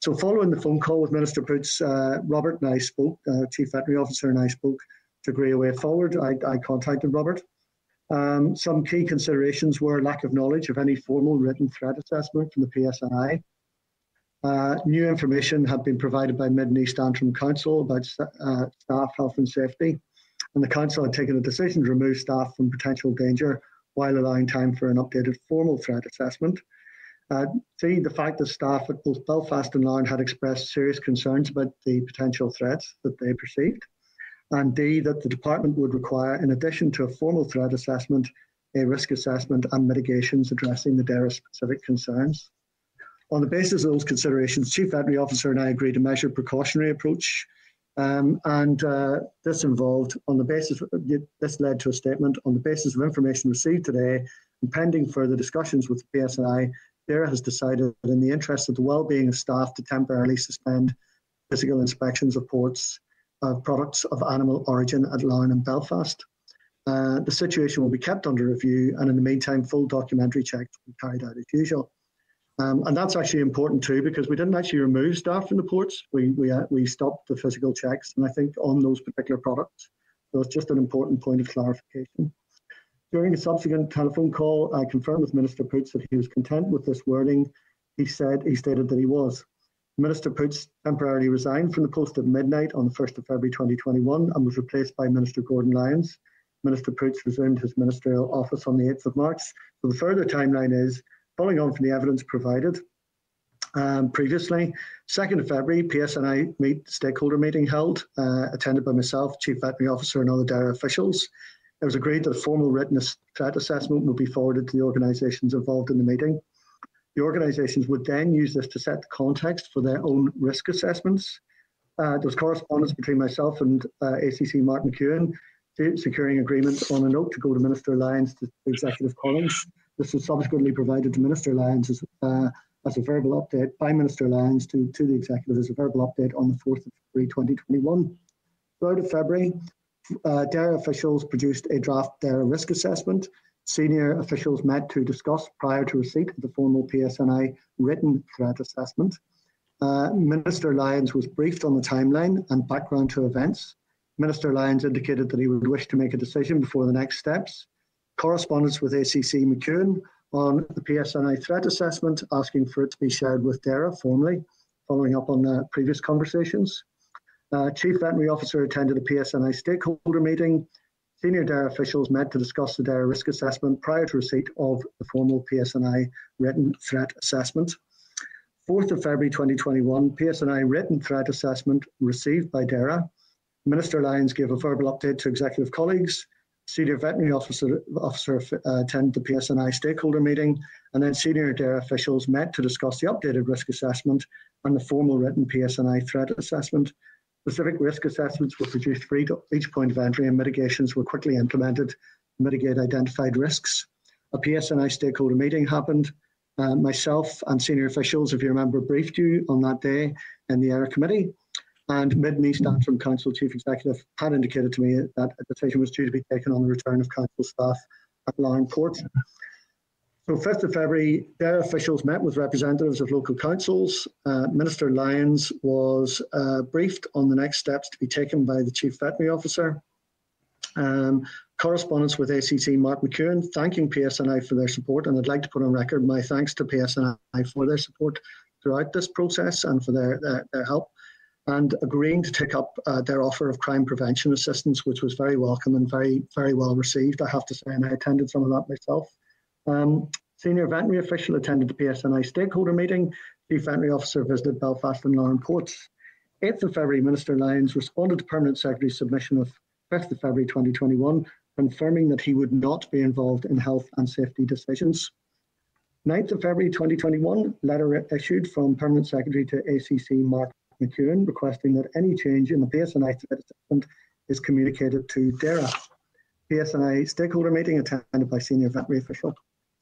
So following the phone call with Minister Poots, uh, Robert and I spoke, uh, Chief Veterinary Officer and I spoke to agree a way forward. I, I contacted Robert. Um, some key considerations were lack of knowledge of any formal written threat assessment from the P S N I. Uh, new information had been provided by Mid and East Antrim Council about uh, staff health and safety, and the Council had taken a decision to remove staff from potential danger while allowing time for an updated formal threat assessment. Uh, see, the fact that staff at both Belfast and Larne had expressed serious concerns about the potential threats that they perceived. And D, that the department would require, in addition to a formal threat assessment, a risk assessment and mitigations addressing the DAERA specific concerns. On the basis of those considerations, Chief Veterinary Officer and I agreed a measured precautionary approach, um, and uh, this involved, on the basis, of, this led to a statement, on the basis of information received today, and pending further discussions with the P S N I, DAERA has decided that in the interest of the well-being of staff to temporarily suspend physical inspections of ports of products of animal origin at Larne and Belfast. Uh, the situation will be kept under review, and in the meantime, full documentary checks will be carried out as usual. Um, and that's actually important too, because we didn't actually remove staff from the ports. We, we, uh, we stopped the physical checks, and I think on those particular products. So it's just an important point of clarification. During a subsequent telephone call, I confirmed with Minister Poots that he was content with this wording. He said, he stated that he was. Minister Poots temporarily resigned from the post at midnight on the first of February twenty twenty-one and was replaced by Minister Gordon Lyons. Minister Poots resumed his ministerial office on the eighth of March. So the further timeline is, following on from the evidence provided um, previously, second of February, P S N I meet, stakeholder meeting held, uh, attended by myself, Chief Veterinary Officer and other DAERA officials. It was agreed that a formal written threat assessment would be forwarded to the organisations involved in the meeting. The organisations would then use this to set the context for their own risk assessments. Uh, there was correspondence between myself and uh, A C C Mark McEwen, securing agreement on a note to go to Minister Lyons to Executive Collins. This was subsequently provided to Minister Lyons as, uh, as a verbal update by Minister Lyons to, to the Executive as a verbal update on the fourth of February twenty twenty-one. third of February, uh, DAERA officials produced a draft DAERA risk assessment. Senior officials met to discuss prior to receipt of the formal P S N I written threat assessment. Uh, Minister Lyons was briefed on the timeline and background to events. Minister Lyons indicated that he would wish to make a decision before the next steps. Correspondence with A C C McKeown on the P S N I threat assessment, asking for it to be shared with DAERA formally, following up on uh, previous conversations. Uh, Chief Veterinary Officer attended a P S N I stakeholder meeting. Senior DAERA officials met to discuss the DAERA risk assessment prior to receipt of the formal P S N I written threat assessment. fourth of February twenty twenty-one, P S N I written threat assessment received by DAERA. Minister Lyons gave a verbal update to executive colleagues. Senior Veterinary Officer, officer uh, attended the P S N I stakeholder meeting, and then senior DAERA officials met to discuss the updated risk assessment and the formal written P S N I threat assessment. Specific risk assessments were produced for each point of entry, and mitigations were quickly implemented to mitigate identified risks. A P S N I stakeholder meeting happened. Uh, myself and senior officials, if you remember, briefed you on that day in the DAERA committee. And Mid and East Antrim Council Chief Executive had indicated to me that a decision was due to be taken on the return of council staff at Larne Port. So fifth of February, DAERA officials met with representatives of local councils. Uh, Minister Lyons was uh, briefed on the next steps to be taken by the Chief Veterinary Officer. Um, correspondence with A C C Mark McKeown, thanking P S N I for their support, and I'd like to put on record my thanks to P S N I for their support throughout this process and for their, their, their help. And agreeing to take up uh, their offer of crime prevention assistance, which was very welcome and very, very well received, I have to say, and I attended some of that myself. Um, senior veterinary official attended the P S N I stakeholder meeting. Chief Veterinary Officer visited Belfast and Larne Ports. eighth of February, Minister Lyons responded to Permanent Secretary's submission of fifth of February twenty twenty-one, confirming that he would not be involved in health and safety decisions. ninth of February twenty twenty-one, letter issued from Permanent Secretary to A C C Mark McEwen, requesting that any change in the P S N I threat assessment is communicated to DAERA. P S N I stakeholder meeting attended by senior veterinary official.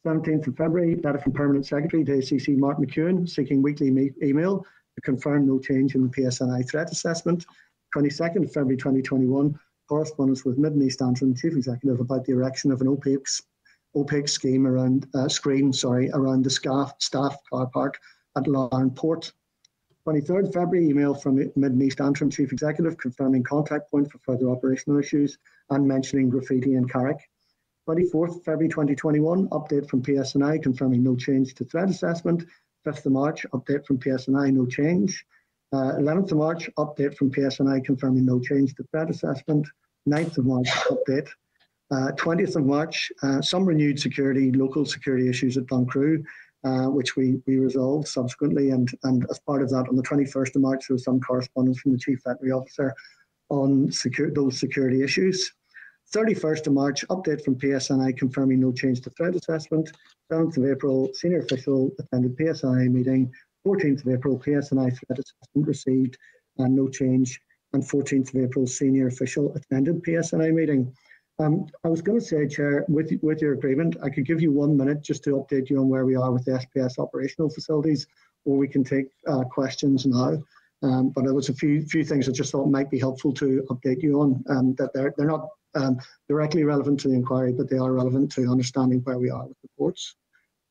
seventeenth of February, letter from Permanent Secretary to A C C Mark McEwen, seeking weekly me email to confirm no change in the P S N I threat assessment. twenty-second of February twenty twenty-one, correspondence with Mid and East Antrim Chief Executive about the erection of an opaque, opaque scheme around uh, screen, sorry, around the staff, staff car park at Larne Port. twenty-third of February, email from Mid and East Antrim Chief Executive confirming contact point for further operational issues and mentioning graffiti in Carrick. twenty-fourth of February twenty twenty-one, update from P S N I confirming no change to threat assessment. fifth of March, update from P S N I, no change. Uh, eleventh of March, update from P S N I confirming no change to threat assessment. ninth of March, update. Uh, twentieth of March, uh, some renewed security, local security issues at Duncrew, Uh, which we, we resolved subsequently, and, and as part of that, on the twenty-first of March, there was some correspondence from the Chief Veterinary Officer on secure, those security issues. thirty-first of March, update from P S N I confirming no change to threat assessment. seventh of April, senior official attended P S N I meeting. fourteenth of April, P S N I threat assessment received and no change. And fourteenth of April, senior official attended P S N I meeting. Um, I was going to say, Chair, with, with your agreement, I could give you one minute just to update you on where we are with the S P S operational facilities, or we can take uh, questions now. Um, but there was a few few things I just thought might be helpful to update you on, um, that they're, they're not um, directly relevant to the inquiry, but they are relevant to understanding where we are with the ports.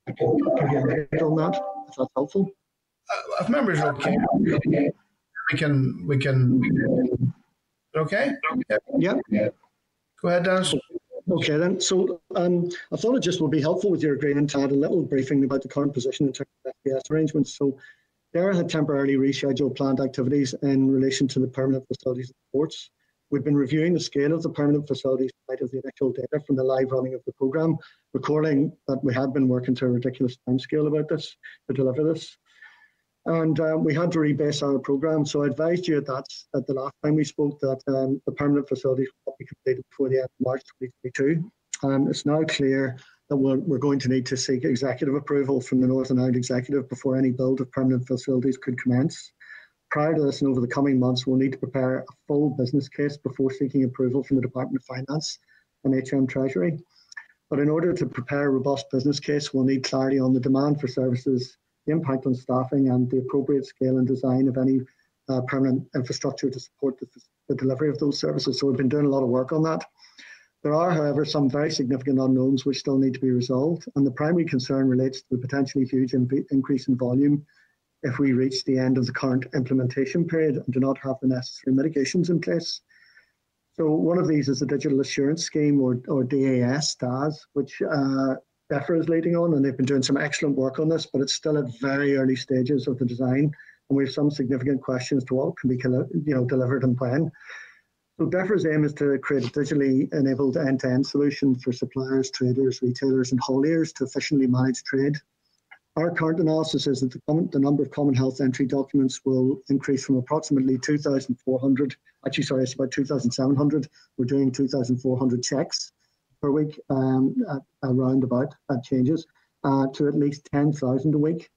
I can give you an update on that, if that's helpful. Uh, if members are okay, we can, we can, we can okay? Yeah. Yeah. Go ahead, Dennis. Okay, then. So um, I thought it just would be helpful with your agreement to add a little briefing about the current position in terms of S P S arrangements. So DAERA had temporarily rescheduled planned activities in relation to the permanent facilities of the ports. We've been reviewing the scale of the permanent facilities in light of the initial data from the live running of the programme, recalling that we had been working to a ridiculous timescale about this, to deliver this. And um, we had to rebase our programme, so I advised you at that at the last time we spoke that um, the permanent facilities will not be completed before the end of March twenty twenty-two. Um, it's now clear that we're, we're going to need to seek executive approval from the Northern Ireland Executive before any build of permanent facilities could commence. Prior to this and over the coming months, we'll need to prepare a full business case before seeking approval from the Department of Finance and H M Treasury. But in order to prepare a robust business case, we'll need clarity on the demand for services, the impact on staffing, and the appropriate scale and design of any uh, permanent infrastructure to support the, the delivery of those services. So we've been doing a lot of work on that. There are, however, some very significant unknowns which still need to be resolved, and the primary concern relates to the potentially huge increase in volume if we reach the end of the current implementation period and do not have the necessary mitigations in place. So one of these is the Digital Assurance Scheme, or, or D A S, D A S, which uh, DEFRA is leading on, and they've been doing some excellent work on this, but it's still at very early stages of the design, and we have some significant questions to what can be you know, delivered and when. So DEFRA's aim is to create a digitally enabled end-to-end solution for suppliers, traders, retailers and hauliers to efficiently manage trade. Our current analysis is that the, common, the number of common health entry documents will increase from approximately two thousand four hundred, actually sorry, it's about two thousand seven hundred, we're doing two thousand four hundred checks per week, um, at, around about, that changes, uh, to at least ten thousand a week.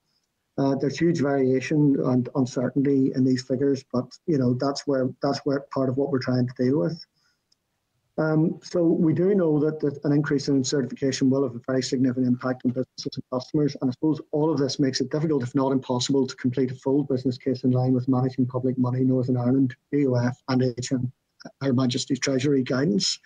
Uh, there's huge variation and uncertainty in these figures, but you know that's where that's where part of what we're trying to deal with. Um, so we do know that, that an increase in certification will have a very significant impact on businesses and customers, and I suppose all of this makes it difficult, if not impossible, to complete a full business case in line with Managing Public Money Northern Ireland, B O F and H M, Her Majesty's Treasury guidance.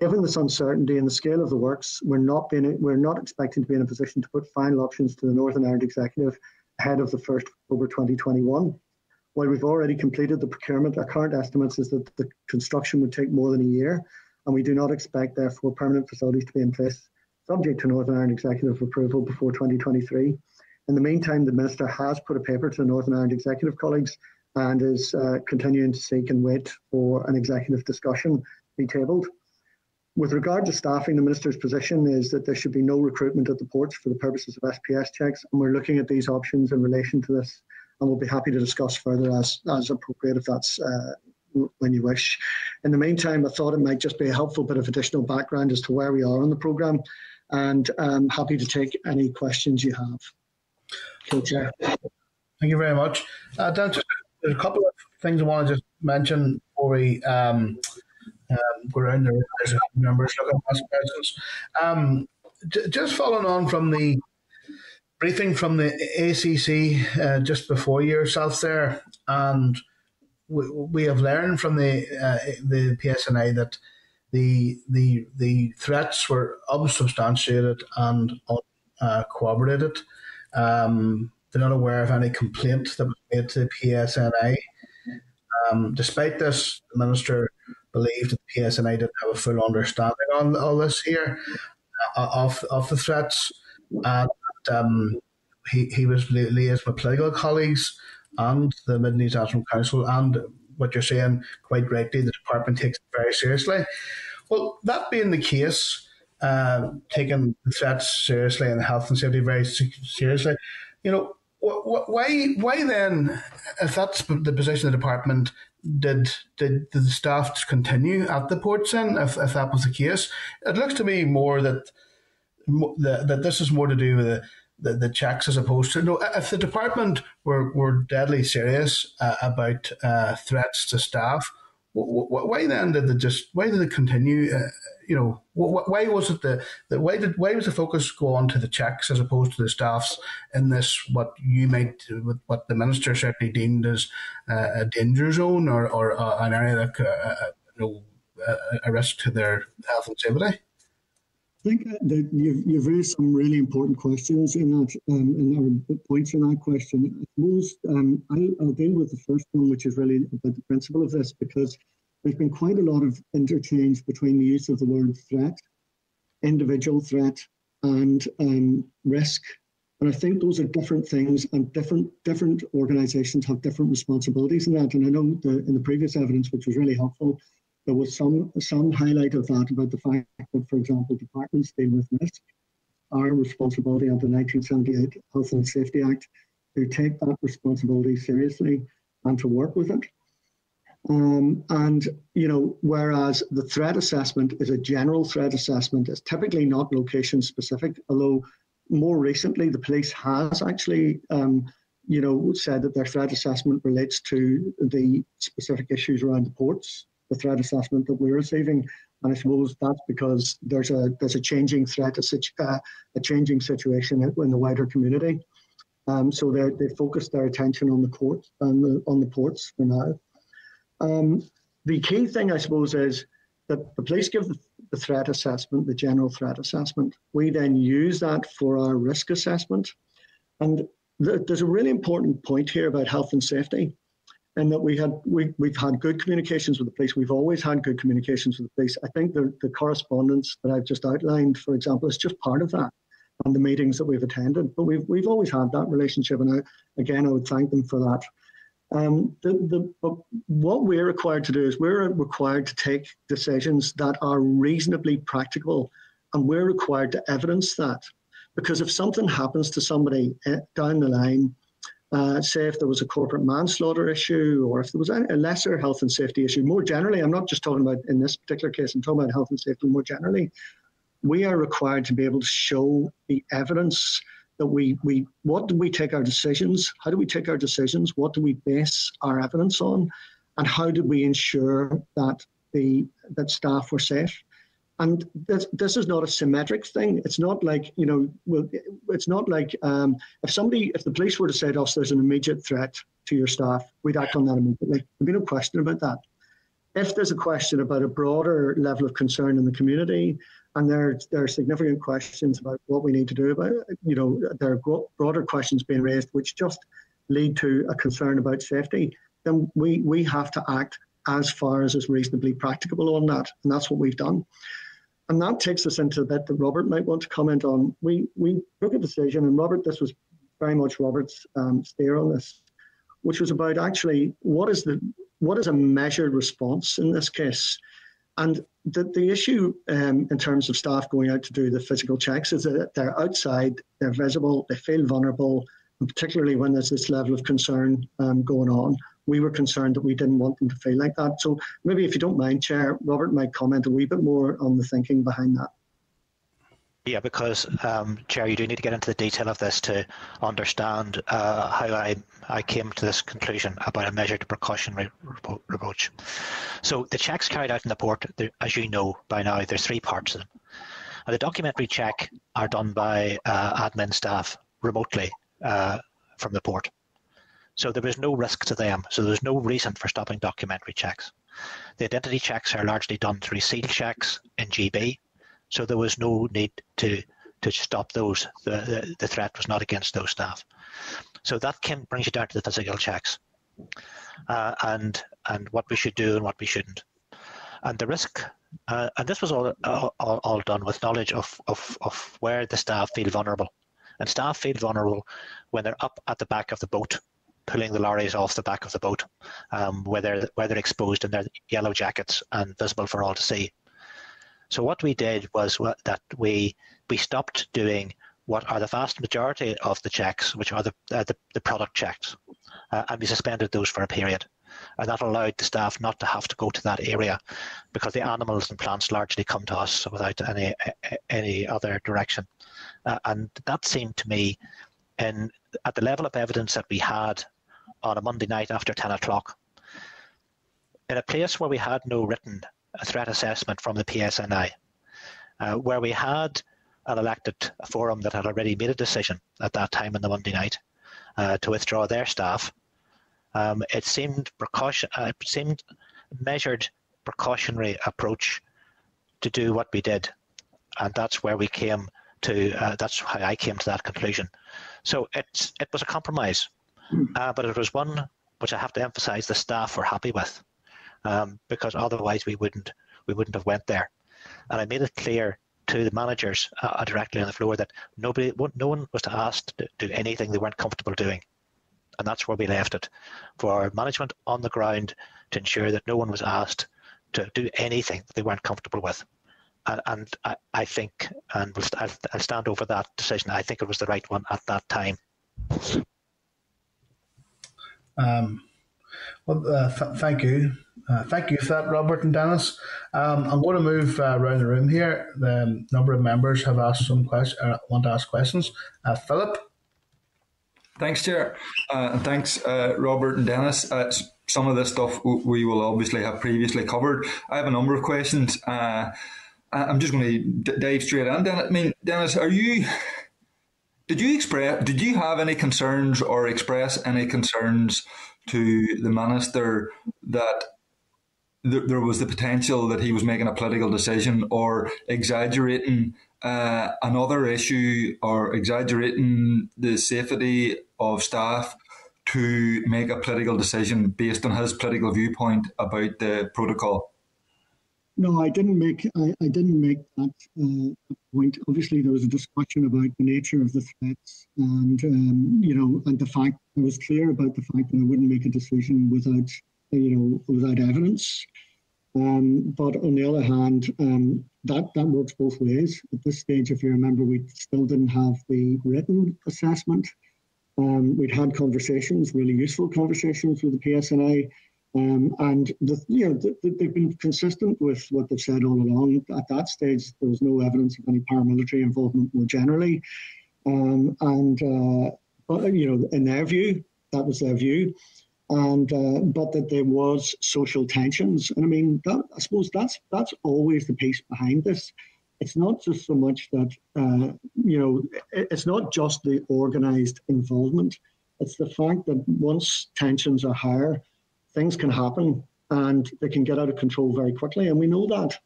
Given this uncertainty and the scale of the works, we're not being we're not expecting to be in a position to put final options to the Northern Ireland Executive ahead of the first of October twenty twenty-one. While we've already completed the procurement, our current estimates is that the construction would take more than a year, and we do not expect, therefore, permanent facilities to be in place, subject to Northern Ireland Executive approval before twenty twenty-three. In the meantime, the Minister has put a paper to Northern Ireland Executive colleagues and is uh, continuing to seek and wait for an executive discussion to be tabled. With regard to staffing, the Minister's position is that there should be no recruitment at the ports for the purposes of S P S checks, and we're looking at these options in relation to this, and we'll be happy to discuss further as, as appropriate if that's uh, when you wish. In the meantime, I thought it might just be a helpful bit of additional background as to where we are on the programme, and I'm happy to take any questions you have. Thank you, Chair. Thank you very much. Uh, Dan, just, there's a couple of things I want to just mention before we... Um, Um, go around there, there's members looking at questions. Um, just following on from the briefing from the A C C uh, just before yourself there, and we, we have learned from the uh, the P S N I that the the the threats were unsubstantiated and uncorroborated. Uh, um, they're not aware of any complaint that was made to the P S N I. Um, despite this, the Minister believed that the P S N I didn't have a full understanding on all this here, uh, of, of the threats. And um, he, he was li liaised with political colleagues and the Mid and East Antrim Council, and what you're saying, quite rightly, the department takes it very seriously. Well, that being the case, uh, taking the threats seriously and health and safety very seriously, you know, wh wh why, why then, if that's the position of the department, did, did did the staff continue at the ports then, if, if that was the case? It looks to me more that that, that this is more to do with the, the, the checks as opposed to, no, if the department were, were deadly serious uh, about uh, threats to staff, wh- wh- why then did they just, why did they continue, uh, you know, wh- why was it the, the, why did, why was the focus go on to the checks as opposed to the staffs in this, what you might, what the minister certainly deemed as uh, a danger zone or, or uh, an area that, uh, you know, uh, a risk to their health and safety? I think that you've, you've raised some really important questions in that, um, in our points in that question. I suppose um, I'll, I'll deal with the first one, which is really about the principle of this, because there's been quite a lot of interchange between the use of the word threat, individual threat, and um, risk. And I think those are different things, and different different organisations have different responsibilities in that. And I know the, in the previous evidence, which was really helpful, there was some, some highlight of that about the fact that, for example, departments deal with risk are responsibility under the nineteen seventy-eight Health and Safety Act to take that responsibility seriously and to work with it. Um, and, you know, whereas the threat assessment is a general threat assessment, it's typically not location specific, although more recently the police has actually um, you know, said that their threat assessment relates to the specific issues around the ports, the threat assessment that we're receiving, and I suppose that's because there's a there's a changing threat, a, uh, a changing situation in the wider community. Um, so they they focus their attention on the court and the, on the ports for now. Um, the key thing, I suppose, is that the police give the, the threat assessment, the general threat assessment. We then use that for our risk assessment, and th there's a really important point here about health and safety. And that we had, we, we've had good communications with the police. We've always had good communications with the police. I think the, the correspondence that I've just outlined, for example, is just part of that, and the meetings that we've attended. But we've, we've always had that relationship, and I, again, I would thank them for that. Um, the, the, but what we're required to do is we're required to take decisions that are reasonably practical, and we're required to evidence that. Because if something happens to somebody down the line, Uh, say if there was a corporate manslaughter issue, or if there was a lesser health and safety issue, more generally, I'm not just talking about in this particular case, I'm talking about health and safety more generally, we are required to be able to show the evidence that we, we what do we take our decisions, how do we take our decisions, what do we base our evidence on, and how do we ensure that the that staff were safe. And this, this is not a symmetric thing. It's not like, you know, it's not like um, if somebody, if the police were to say to us, there's an immediate threat to your staff, we'd act on that immediately. There'd be no question about that. If there's a question about a broader level of concern in the community, and there, there are significant questions about what we need to do about it, you know, there are broader questions being raised which just lead to a concern about safety, then we, we have to act as far as is reasonably practicable on that. And that's what we've done. And that takes us into a bit that Robert might want to comment on. We we took a decision, and Robert, this was very much Robert's um, steer on this, which was about actually what is the what is a measured response in this case, and the the issue um, in terms of staff going out to do the physical checks is that they're outside, they're visible, they feel vulnerable, and particularly when there's this level of concern um, going on. We were concerned that we didn't want them to feel like that. So maybe if you don't mind, Chair, Robert might comment a wee bit more on the thinking behind that. Yeah, because, um, Chair, you do need to get into the detail of this to understand uh, how I, I came to this conclusion about a measured precautionary approach. So the checks carried out in the port, as you know by now, there's three parts of them. And the documentary check are done by uh, admin staff remotely uh, from the port. So there was no risk to them. So there's no reason for stopping documentary checks. The identity checks are largely done through seal checks in G B. So there was no need to, to stop those. The, the, the threat was not against those staff. So that can, brings you down to the physical checks uh, and, and what we should do and what we shouldn't. And the risk, uh, and this was all, all, all done with knowledge of, of, of where the staff feel vulnerable. And staff feel vulnerable when they're up at the back of the boat, pulling the lorries off the back of the boat, um, where, they're, where they're exposed in their yellow jackets and visible for all to see. So what we did was that we we stopped doing what are the vast majority of the checks, which are the, uh, the, the product checks, uh, and we suspended those for a period. and that allowed the staff not to have to go to that area, because the animals and plants largely come to us without any any other direction. Uh, and that seemed to me, in, at the level of evidence that we had on a Monday night after ten o'clock, in a place where we had no written threat assessment from the P S N I, uh, where we had an elected forum that had already made a decision at that time on the Monday night uh, to withdraw their staff, um, it seemed precaution, uh, it seemed measured precautionary approach to do what we did, and that's where we came to. Uh, that's how I came to that conclusion. So it it was a compromise, uh, but it was one which I have to emphasise the staff were happy with, um, because otherwise we wouldn't we wouldn't have went there, and I made it clear to the managers uh, directly on the floor that nobody, no one was asked to do anything they weren't comfortable doing. And that's where we left it, for management on the ground to ensure that no one was asked to do anything that they weren't comfortable with. And, and I, I think, and we'll, I'll, I'll stand over that decision, I think it was the right one at that time. Um, well, uh, th thank you. Uh, thank you for that, Robert and Dennis. Um, I'm going to move uh, around the room here. The number of members have asked some questions, uh, want to ask questions. Uh, Philip. Thanks, Chair. Uh, and thanks, uh, Robert and Dennis. Uh, some of this stuff we will obviously have previously covered. I have a number of questions. Uh, I'm just going to d dive straight in. I mean, Dennis, are you? Did you express? Did you have any concerns or express any concerns to the minister that there was the potential that he was making a political decision or exaggerating uh, another issue or exaggerating the safety of staff to make a political decision based on his political viewpoint about the protocol? No, I didn't make I, I didn't make that uh, point. Obviously, there was a discussion about the nature of the threats, and um, you know, and the fact I was clear about the fact that I wouldn't make a decision without. You know, without evidence. Um, but on the other hand, um, that, that works both ways. At this stage, if you remember, we still didn't have the written assessment. Um, we'd had conversations, really useful conversations with the P S N I. Um, and the, you know, the, the, they've been consistent with what they've said all along. At that stage, there was no evidence of any paramilitary involvement more generally. Um, and, uh, but, you know, in their view, that was their view. And uh, but that there was social tensions, and I mean, that, I suppose that's that's always the piece behind this. It's not just so much that uh, you know, it, it's not just the organised involvement. It's the fact that once tensions are higher, things can happen and they can get out of control very quickly, and we know that.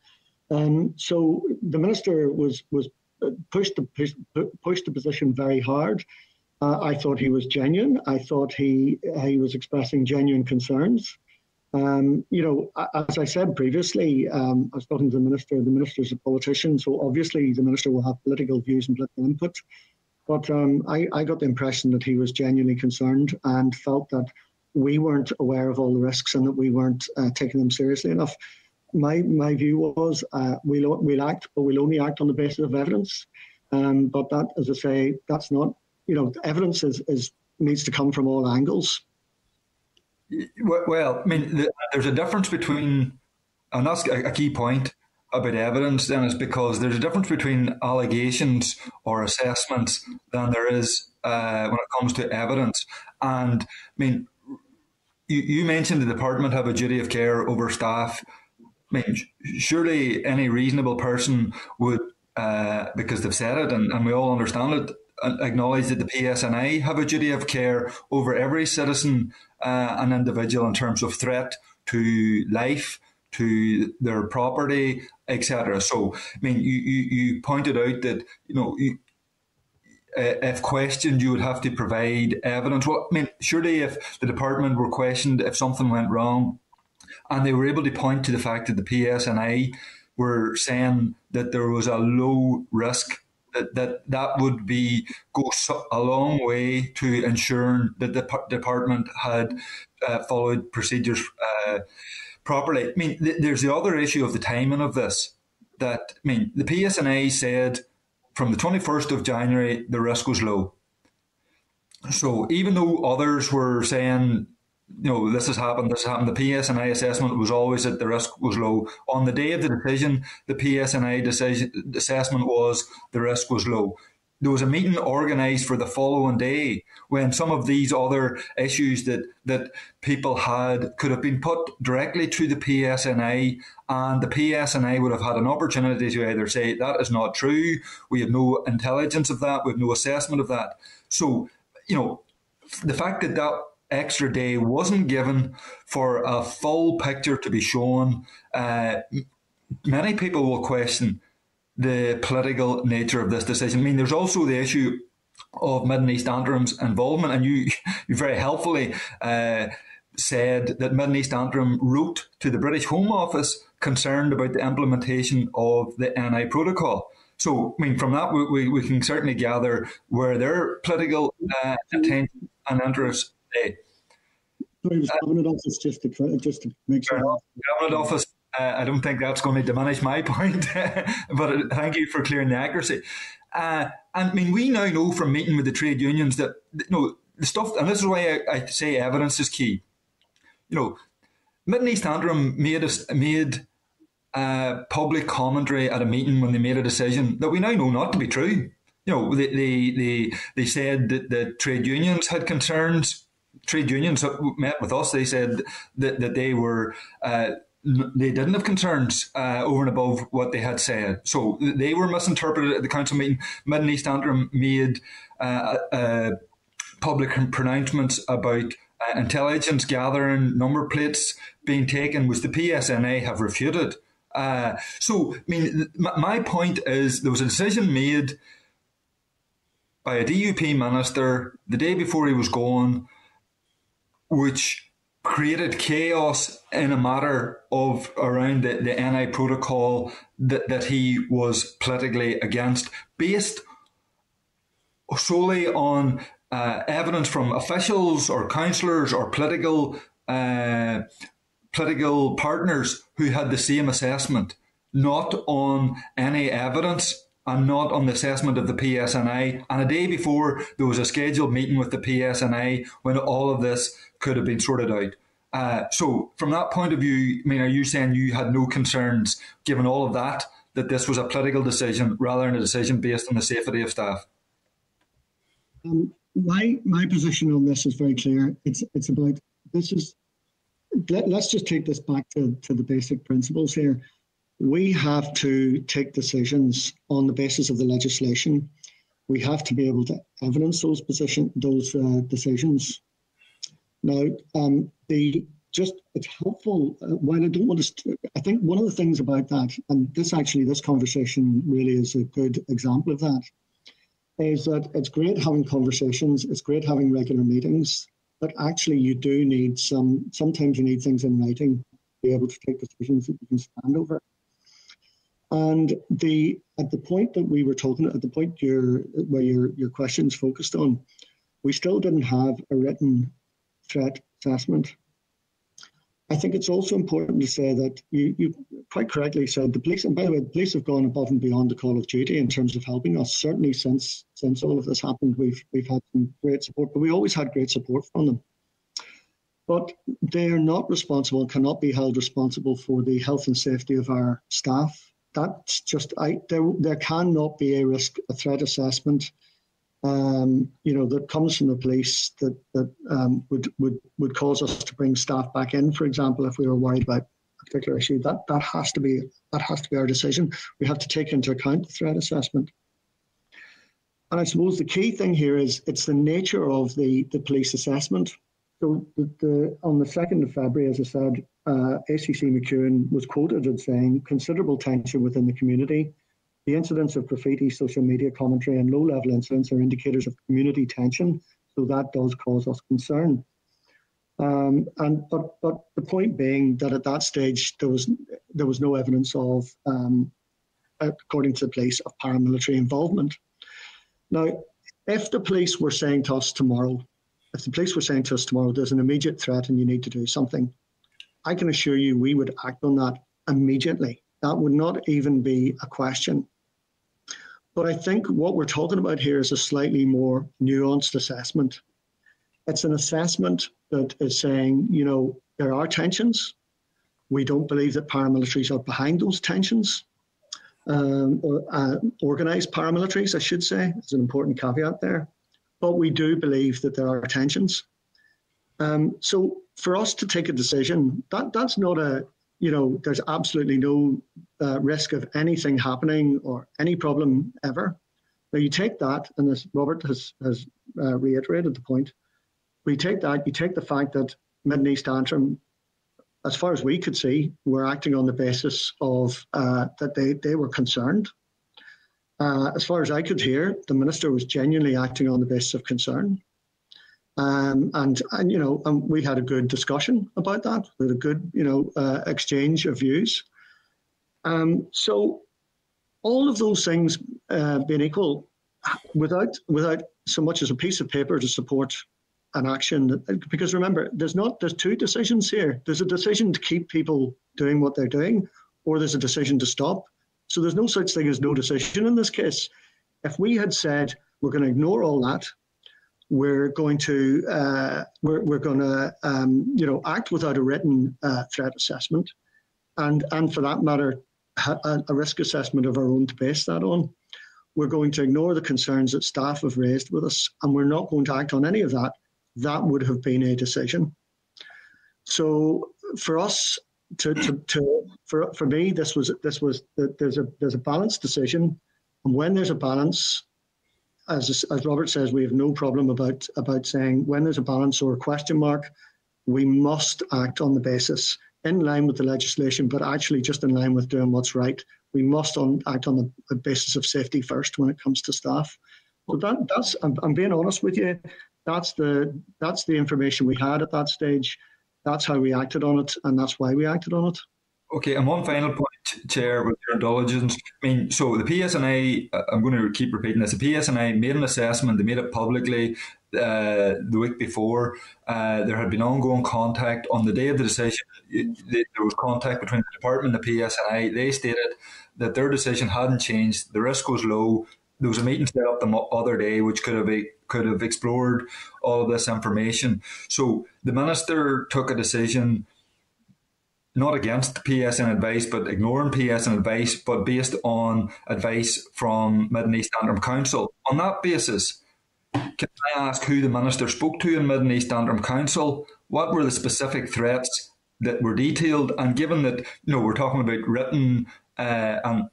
Um, so the minister was was pushed the pushed, pushed the position very hard. Uh, I thought he was genuine. I thought he he was expressing genuine concerns. Um, you know, as I said previously, um, I was talking to the minister. The minister's a politician, so obviously the minister will have political views and political input. But um, I, I got the impression that he was genuinely concerned and felt that we weren't aware of all the risks and that we weren't uh, taking them seriously enough. My my view was uh, we'll we'll act, but we'll only act on the basis of evidence. Um, but that, as I say, that's not. You know, evidence is, is needs to come from all angles. Well, I mean, the, there's a difference between, and that's a key point about evidence, then, is because there's a difference between allegations or assessments than there is uh, when it comes to evidence. And I mean, you, you mentioned the department have a duty of care over staff. I mean, surely any reasonable person would, uh, because they've said it, and, and we all understand it. Acknowledge that the P S N I have a duty of care over every citizen uh, and individual in terms of threat to life, to their property, et cetera. So, I mean, you, you, you pointed out that, you know, you, uh, if questioned, you would have to provide evidence. Well, I mean, surely if the department were questioned, if something went wrong, and they were able to point to the fact that the P S N I were saying that there was a low risk, That, that that would be go a long way to ensuring that the department had uh, followed procedures uh, properly. I mean, th there's the other issue of the timing of this. That I mean, the P S N I said from the twenty-first of January the risk was low. So even though others were saying you know, this has happened, this has happened. The P S N I assessment was always that the risk was low. On the day of the decision, the P S N I decision, assessment was the risk was low. There was a meeting organised for the following day when some of these other issues that, that people had could have been put directly to the P S N I, and the P S N I would have had an opportunity to either say, that is not true, we have no intelligence of that, we have no assessment of that. So, you know, the fact that that extra day wasn't given for a full picture to be shown, uh, many people will question the political nature of this decision. I mean, there's also the issue of Mid and East Antrim's involvement, and you, you very helpfully uh, said that Mid and East Antrim wrote to the British Home Office concerned about the implementation of the N I Protocol. So, I mean, from that we, we, we can certainly gather where their political uh, intention and interests lay. Sorry, was uh, Cabinet Office, just to, try, just to make sure. Cabinet Office. Uh, I don't think that's going to diminish my point, but thank you for clearing the accuracy. Uh, and I mean, we now know from meeting with the trade unions that, you know, the stuff, and this is why I, I say evidence is key. You know, Mid and East Antrim made a, made a public commentary at a meeting when they made a decision that we now know not to be true. You know, they they they, they said that the trade unions had concerns. Trade unions met with us. They said that that they were. Uh, They didn't have concerns uh, over and above what they had said. So they were misinterpreted at the council meeting. Mid and East Antrim made uh, uh, public pronouncements about uh, intelligence gathering, number plates being taken, which the P S N I have refuted. Uh, so, I mean, my point is there was a decision made by a D U P minister the day before he was gone, which created chaos in a matter of around the, the N I protocol that, that he was politically against, based solely on uh, evidence from officials or councillors or political uh, political partners who had the same assessment, not on any evidence and not on the assessment of the P S N I. And a day before, there was a scheduled meeting with the P S N I when all of this could have been sorted out. Uh, so from that point of view, I mean, are you saying you had no concerns, given all of that, that this was a political decision rather than a decision based on the safety of staff? Um, my my position on this is very clear. It's it's about, this is, let, let's just take this back to, to the basic principles here. We have to take decisions on the basis of the legislation. We have to be able to evidence those position, those uh, decisions. Now, um, the just it's helpful. Uh, while I don't want to, I think one of the things about that, and this actually, this conversation really is a good example of that, is that it's great having conversations. It's great having regular meetings, but actually, you do need some. Sometimes you need things in writing to be able to take decisions that you can stand over. And the at the point that we were talking, at the point your where your your questions focused on, we still didn't have a written threat assessment. I think it's also important to say that you you quite correctly said the police, and by the way, the police have gone above and beyond the call of duty in terms of helping us. Certainly since since all of this happened, we've we've had some great support, but we always had great support from them. But they are not responsible, cannot be held responsible for the health and safety of our staff. That's just, I, there, there cannot be a risk, a threat assessment, um, you know, that comes from the police that, that um, would, would, would cause us to bring staff back in, for example, if we were worried about a particular issue. That, that, has to be, that has to be our decision. We have to take into account the threat assessment. And I suppose the key thing here is it's the nature of the, the police assessment. So the, the, on the second of February, as I said, uh, A C C McKeown was quoted as saying, considerable tension within the community. The incidents of graffiti, social media commentary and low-level incidents are indicators of community tension. So that does cause us concern. Um, and but, but the point being that at that stage, there was, there was no evidence of, um, according to the police, of paramilitary involvement. Now, if the police were saying to us tomorrow, If the police were saying to us tomorrow, there's an immediate threat and you need to do something, I can assure you we would act on that immediately. That would not even be a question. But I think what we're talking about here is a slightly more nuanced assessment. It's an assessment that is saying, you know, there are tensions. We don't believe that paramilitaries are behind those tensions, um, or uh, organised paramilitaries, I should say. It's an important caveat there. But we do believe that there are tensions. Um, so for us to take a decision, that that's not a, you know, there's absolutely no uh, risk of anything happening or any problem ever. Now you take that, and as Robert has, has uh, reiterated the point, we take that, you take the fact that Mid and East Antrim, as far as we could see, were acting on the basis of uh, that they, they were concerned. Uh, as far as I could hear, the Minister was genuinely acting on the basis of concern. Um, and, and, you know, and we had a good discussion about that. We had a good, you know, uh, exchange of views. Um, so all of those things uh, being equal, without, without so much as a piece of paper to support an action, because remember, there's not there's two decisions here. There's a decision to keep people doing what they're doing, or there's a decision to stop. So there's no such thing as no decision in this case. If we had said we're going to ignore all that, we're going to uh, we're we're going to um, you know act without a written uh, threat assessment, and and for that matter, a, a risk assessment of our own to base that on. We're going to ignore the concerns that staff have raised with us, and we're not going to act on any of that. That would have been a decision. So for us, to, to, to for for me, this was this was there's a there's a balanced decision, and when there's a balance, as as Robert says, we have no problem about about saying when there's a balance or a question mark, we must act on the basis in line with the legislation, but actually just in line with doing what's right. We must on, act on the, the basis of safety first when it comes to staff. So that that's I'm, I'm being honest with you. That's the that's the information we had at that stage. That's how we acted on it, and that's why we acted on it. Okay, and one final point, Chair, with your indulgence. I mean, so the P S N I, I'm going to keep repeating this, the P S N I made an assessment, they made it publicly uh, the week before. Uh, there had been ongoing contact. On the day of the decision, there was contact between the Department and the P S N I. They stated that their decision hadn't changed, the risk was low. There was a meeting set up the other day which could have could have explored all of this information. So the Minister took a decision not against P S N advice, but ignoring P S N advice, but based on advice from Mid and East Antrim Council. On that basis, can I ask who the Minister spoke to in Mid and East Antrim Council? What were the specific threats that were detailed? And given that, you know, we're talking about written uh, and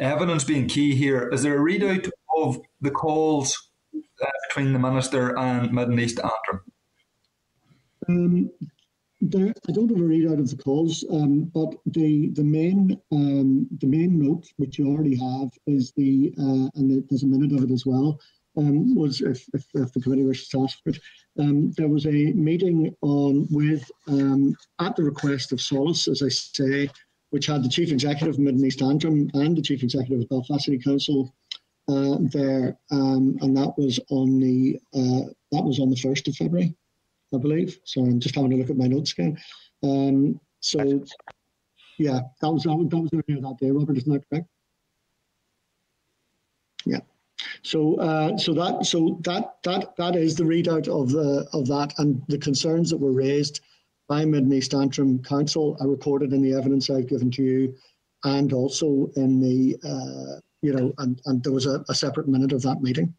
evidence being key here, is there a readout of the calls uh, between the Minister and Mid and East Antrim? Um, there, I don't have a readout of the calls, um, but the the main um, the main note which you already have is the uh, and there's a minute of it as well. Um, was if, if, if the committee wishes to ask for it, um, there was a meeting on with um, at the request of Solace, as I say, which had the Chief Executive of Mid and East Antrim and the Chief Executive of Belfast City Council uh, there, um, and that was on the uh, that was on the first of February, I believe. So I'm just having a look at my notes again. Um, so, yeah, that was that was earlier that day. Robert, isn't that correct? Yeah. So, uh, so that so that that that is the readout of the of that and the concerns that were raised by Mid and East Antrim Council are recorded in the evidence I've given to you, and also in the, uh, you know, and, and there was a, a separate minute of that meeting.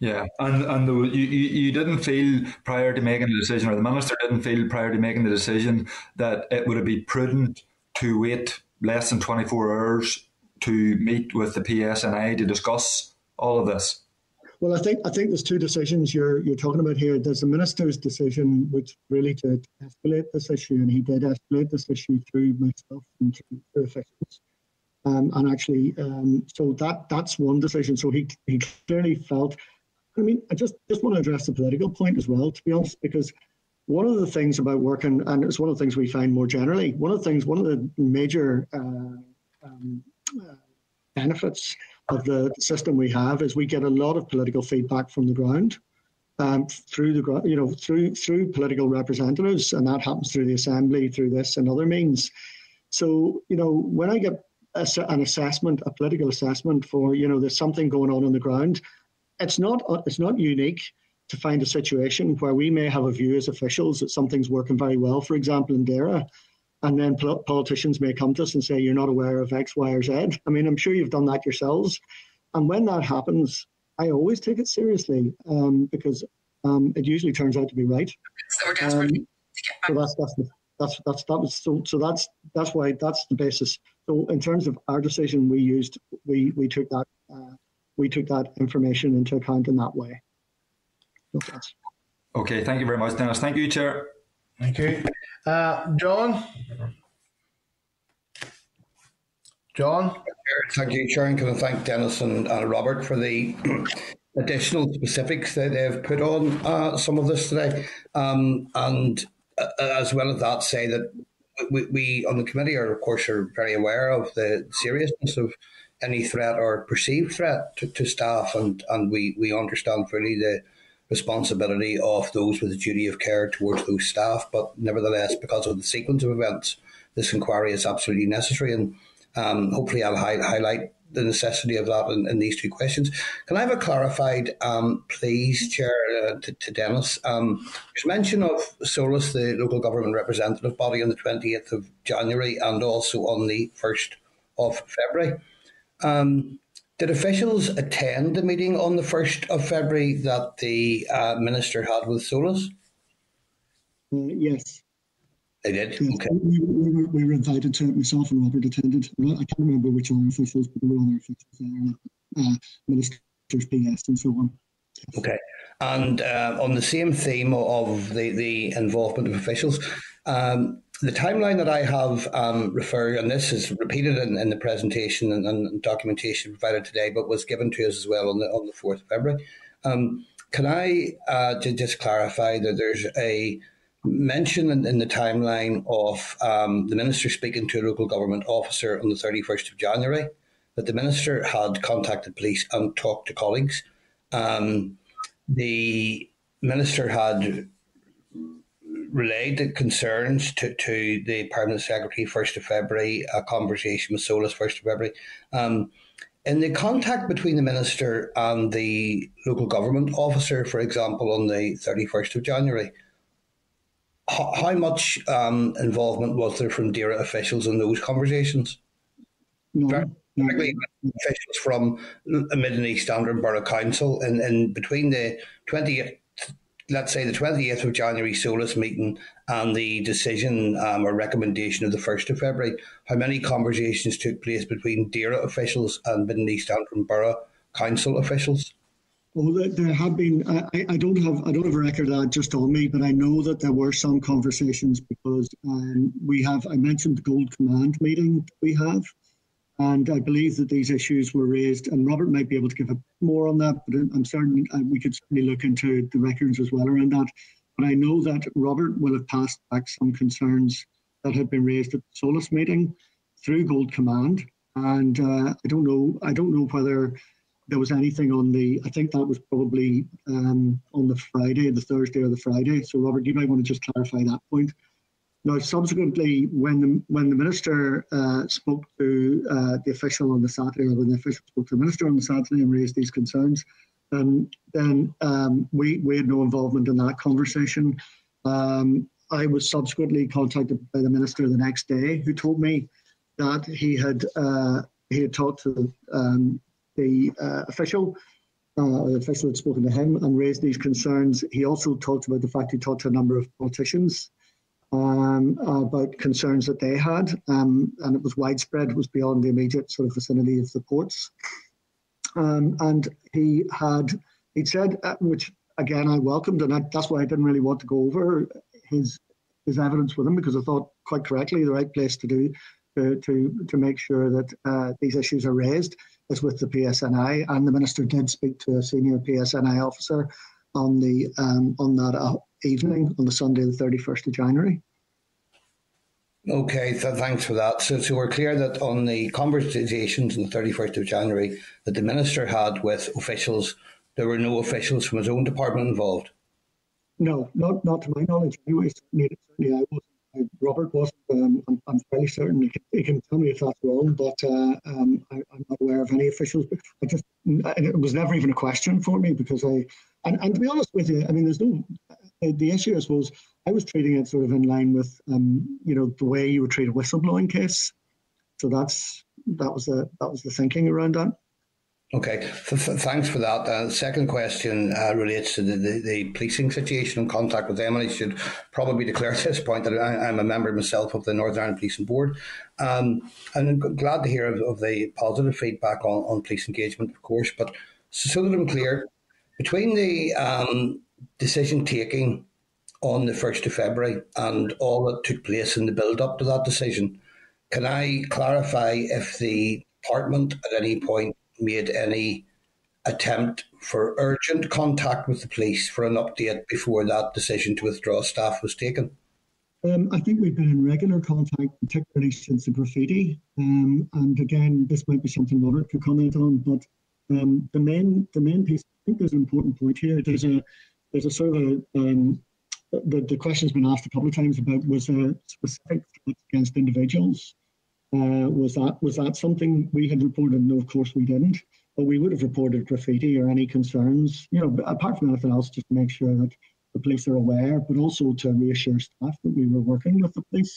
Yeah, and, and the, you, you didn't feel prior to making the decision, or the Minister didn't feel prior to making the decision, that it would have been prudent to wait less than twenty-four hours to meet with the P S N I to discuss all of this? Well, I think I think there's two decisions you're you're talking about here. There's the Minister's decision, which really to escalate this issue, and he did escalate this issue through myself and through officials. Um, and actually, um, so that that's one decision. So he he clearly felt. I mean, I just just want to address the political point as well, to be honest, because one of the things about working, and it's one of the things we find more generally, one of the things, one of the major uh, um, uh, benefits of the system we have is we get a lot of political feedback from the ground, um, through the you know through through political representatives, and that happens through the assembly, through this and other means. So you know when I get a, an assessment, a political assessment for you know there's something going on on the ground, it's not it's not unique. to find a situation where we may have a view as officials that something's working very well, for example, in DAERA, and then politicians may come to us and say, you're not aware of X, Y, or Z. I mean, I'm sure you've done that yourselves. And when that happens, I always take it seriously, um, because um, it usually turns out to be right. So, we're um, so that's, that's, the, that's, that's, that was, so, so that's, that's why that's the basis. So in terms of our decision, we used, we, we took that, uh, we took that information into account in that way. Okay, thank you very much, Dennis. Thank you, Chair. Thank you. Uh, John? John? Thank you, Chair, and can I thank Dennis and uh, Robert for the additional specifics that they've put on uh, some of this today. Um, and uh, as well as that, say that we, we on the committee are, of course, are very aware of the seriousness of any threat or perceived threat to, to staff, and, and we, we understand fully the responsibility of those with a duty of care towards those staff. But nevertheless, because of the sequence of events, this inquiry is absolutely necessary, and um, hopefully I'll hi highlight the necessity of that in, in these two questions. Can I have a clarified, um, please, Chair, uh, to, to Dennis? Um, there's mention of Solace, the local government representative body, on the twenty-eighth of January and also on the first of February. Um, Did officials attend the meeting on the first of February that the uh, Minister had with Solace? Uh, yes. They did? Yes. Okay. We, we, we were invited to it. Myself and Robert attended. I can't remember which other officials, but there were other officials there, uh, Ministers, P S and so on. Okay. And uh, on the same theme of the, the involvement of officials, um, the timeline that I have um, referred, and this is repeated in, in the presentation and, and documentation provided today, but was given to us as well on the on the fourth of February. Um, can I uh, to just clarify that there's a mention in, in the timeline of um, the Minister speaking to a local government officer on the thirty-first of January, that the Minister had contacted police and talked to colleagues. Um, the Minister had relayed the concerns to, to the Permanent Secretary first of February, a conversation with Solace first of February. Um, in the contact between the Minister and the local government officer, for example, on the thirty-first of January, how, how much um, involvement was there from DAERA officials in those conversations? No. Very no. Officials from Mid and East Antrim Borough Council, and, and between the twentieth, let's say the twenty-eighth of January Solace meeting and the decision um, or recommendation of the first of February, how many conversations took place between DAERA officials and Mid and East Antrim Borough Council officials? Well, there have been. I, I don't have. I don't have a record of that just on me, but I know that there were some conversations because um, we have. I mentioned the Gold Command meeting we have, and I believe that these issues were raised, and Robert might be able to give a, more on that, but I'm certain uh, we could certainly look into the records as well around that. But I know that Robert will have passed back some concerns that had been raised at the Solace meeting through Gold Command, and uh, I don't know. I don't know whether there was anything on the. I think that was probably um, on the Friday, the Thursday or the Friday. So Robert, you might want to just clarify that point. Now, subsequently, when the, when the Minister uh, spoke to uh, the official on the Saturday, or when the official spoke to the Minister on the Saturday and raised these concerns, um, then um, we, we had no involvement in that conversation. Um, I was subsequently contacted by the Minister the next day, who told me that he had uh, he had talked to um, the uh, official, uh, the official had spoken to him and raised these concerns. He also talked about the fact he talked to a number of politicians Um, about concerns that they had, um, and it was widespread. It was beyond the immediate sort of vicinity of the ports, um, and he had he said, uh, which again I welcomed, and I, that's why I didn't really want to go over his his evidence with him, because I thought quite correctly the right place to do to to, to make sure that uh, these issues are raised is with the P S N I, and the Minister did speak to a senior P S N I officer on the um, on that uh, evening on the Sunday, the thirty-first of January. Okay, th thanks for that. So, so we're clear that on the conversations on the thirty-first of January that the Minister had with officials, there were no officials from his own department involved? No, not, not to my knowledge. Anyway, certainly, certainly I wasn't, I Robert, but um, I'm, I'm fairly certain he can, he can tell me if that's wrong, but uh, um, I, I'm not aware of any officials. I just, it was never even a question for me, because I, and, and to be honest with you, I mean, there's no, the issue, I suppose, I was treating it sort of in line with, um, you know, the way you would treat a whistleblowing case. So that's, that was the, that was the thinking around that. Okay, thanks for that. Uh, the second question uh, relates to the, the, the policing situation and contact with them, and I should probably declare at this point that I, I'm a member myself of the Northern Ireland Policing Board, um, and I'm glad to hear of, of the positive feedback on, on police engagement, of course, but so that I'm clear, between the um, decision-taking on the first of February and all that took place in the build-up to that decision, can I clarify if the department at any point made any attempt for urgent contact with the police for an update before that decision to withdraw staff was taken? Um, I think we've been in regular contact, particularly since the graffiti. Um, and again, this might be something Robert could comment on, but um, the main the main piece, I think there's an important point here. There's a there's a sort of a, um, the the question's been asked a couple of times about was there specific threats against individuals. Uh, was that was that something we had reported? No, of course we didn't. But we would have reported graffiti or any concerns, you know, apart from anything else, just to make sure that the police are aware, but also to reassure staff that we were working with the police.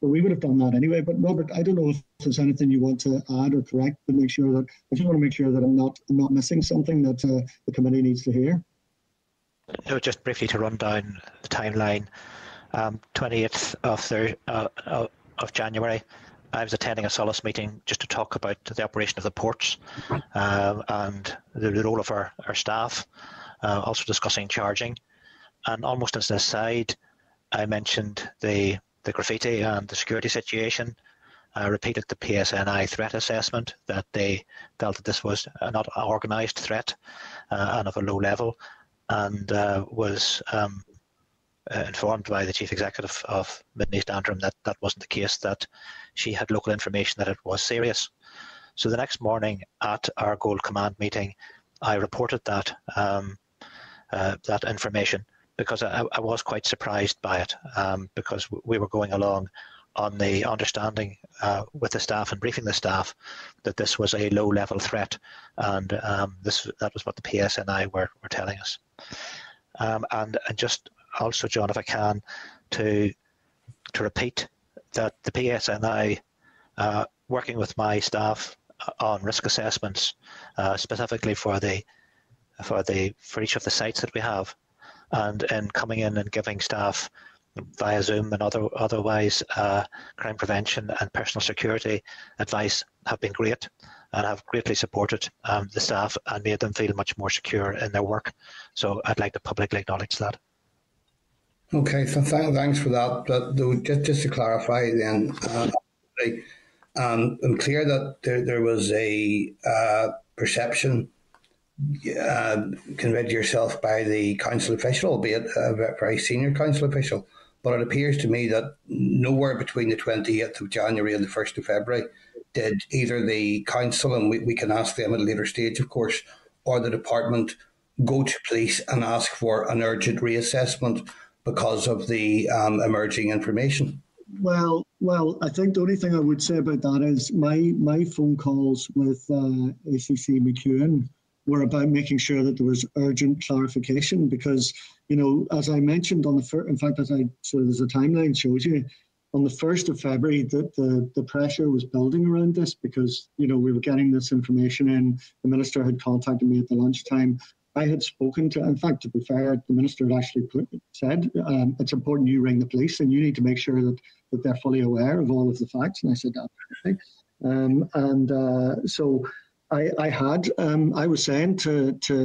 But we would have done that anyway. But Robert, I don't know if there's anything you want to add or correct to make sure that I just want to make sure that I'm not I'm not missing something that uh, the committee needs to hear. No, just briefly to run down the timeline. Um, twenty-eighth of the uh, of January. I was attending a Solace meeting just to talk about the operation of the ports uh, and the, the role of our, our staff, uh, also discussing charging. And almost as an aside, I mentioned the, the graffiti and the security situation. I repeated the P S N I threat assessment, that they felt that this was not an organised threat uh, and of a low level, and uh, was um, Uh, informed by the Chief Executive of Mid and East Antrim that that wasn't the case, that she had local information that it was serious. So the next morning at our Gold Command meeting, I reported that um, uh, that information, because I, I was quite surprised by it, um, because we were going along on the understanding uh, with the staff and briefing the staff that this was a low-level threat, and um, this that was what the P S N I were, were telling us. Um, and, and just also, John, if I can, to to repeat that the P S N I, uh, working with my staff on risk assessments, uh, specifically for the for the for each of the sites that we have, and and coming in and giving staff via Zoom and other otherwise uh, crime prevention and personal security advice, have been great and have greatly supported um, the staff and made them feel much more secure in their work. So I'd like to publicly acknowledge that. Okay, so th thanks for that. But just, just to clarify then, uh, um, I'm clear that there, there was a uh, perception uh, conveyed to yourself by the council official, albeit a very senior council official, but it appears to me that nowhere between the twenty-eighth of January and the first of February did either the council, and we, we can ask them at a later stage, of course, or the department go to police and ask for an urgent reassessment because of the um, emerging information? Well, well, I think the only thing I would say about that is my my phone calls with uh, A C C McKeown were about making sure that there was urgent clarification, because, you know, as I mentioned on the first, in fact, as I sort of, there's a timeline shows you, on the first of February that the, the pressure was building around this, because, you know, we were getting this information in, the Minister had contacted me at the lunchtime. I had spoken to, in fact, to be fair, the Minister had actually put, said, um, it's important you ring the police and you need to make sure that, that they're fully aware of all of the facts. And I said, absolutely. Um, and uh, so I, I had, um, I was saying to, to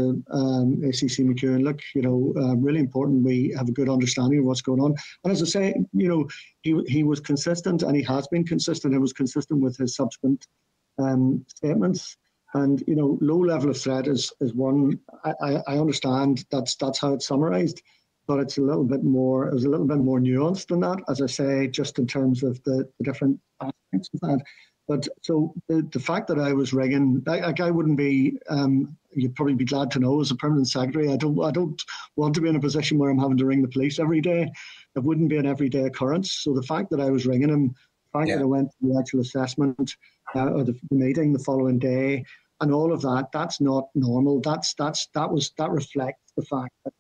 um, A C C McEwen, look, you know, uh, really important we have a good understanding of what's going on. And as I say, you know, he, he was consistent, and he has been consistent. It was consistent with his subsequent um, statements. And, you know, low level of threat is, is one, I, I understand that's that's how it's summarised, but it's a little bit more, it was a little bit more nuanced than that, as I say, just in terms of the, the different aspects of that. But so the, the fact that I was rigging, like I, I wouldn't be, um, you'd probably be glad to know as a permanent secretary, I don't, I don't want to be in a position where I'm having to ring the police every day. It wouldn't be an everyday occurrence. So the fact that I was ringing him, the fact yeah. that I went to the actual assessment uh, or the, the meeting the following day, and all of that, that's not normal. That's that's that was that reflects the fact that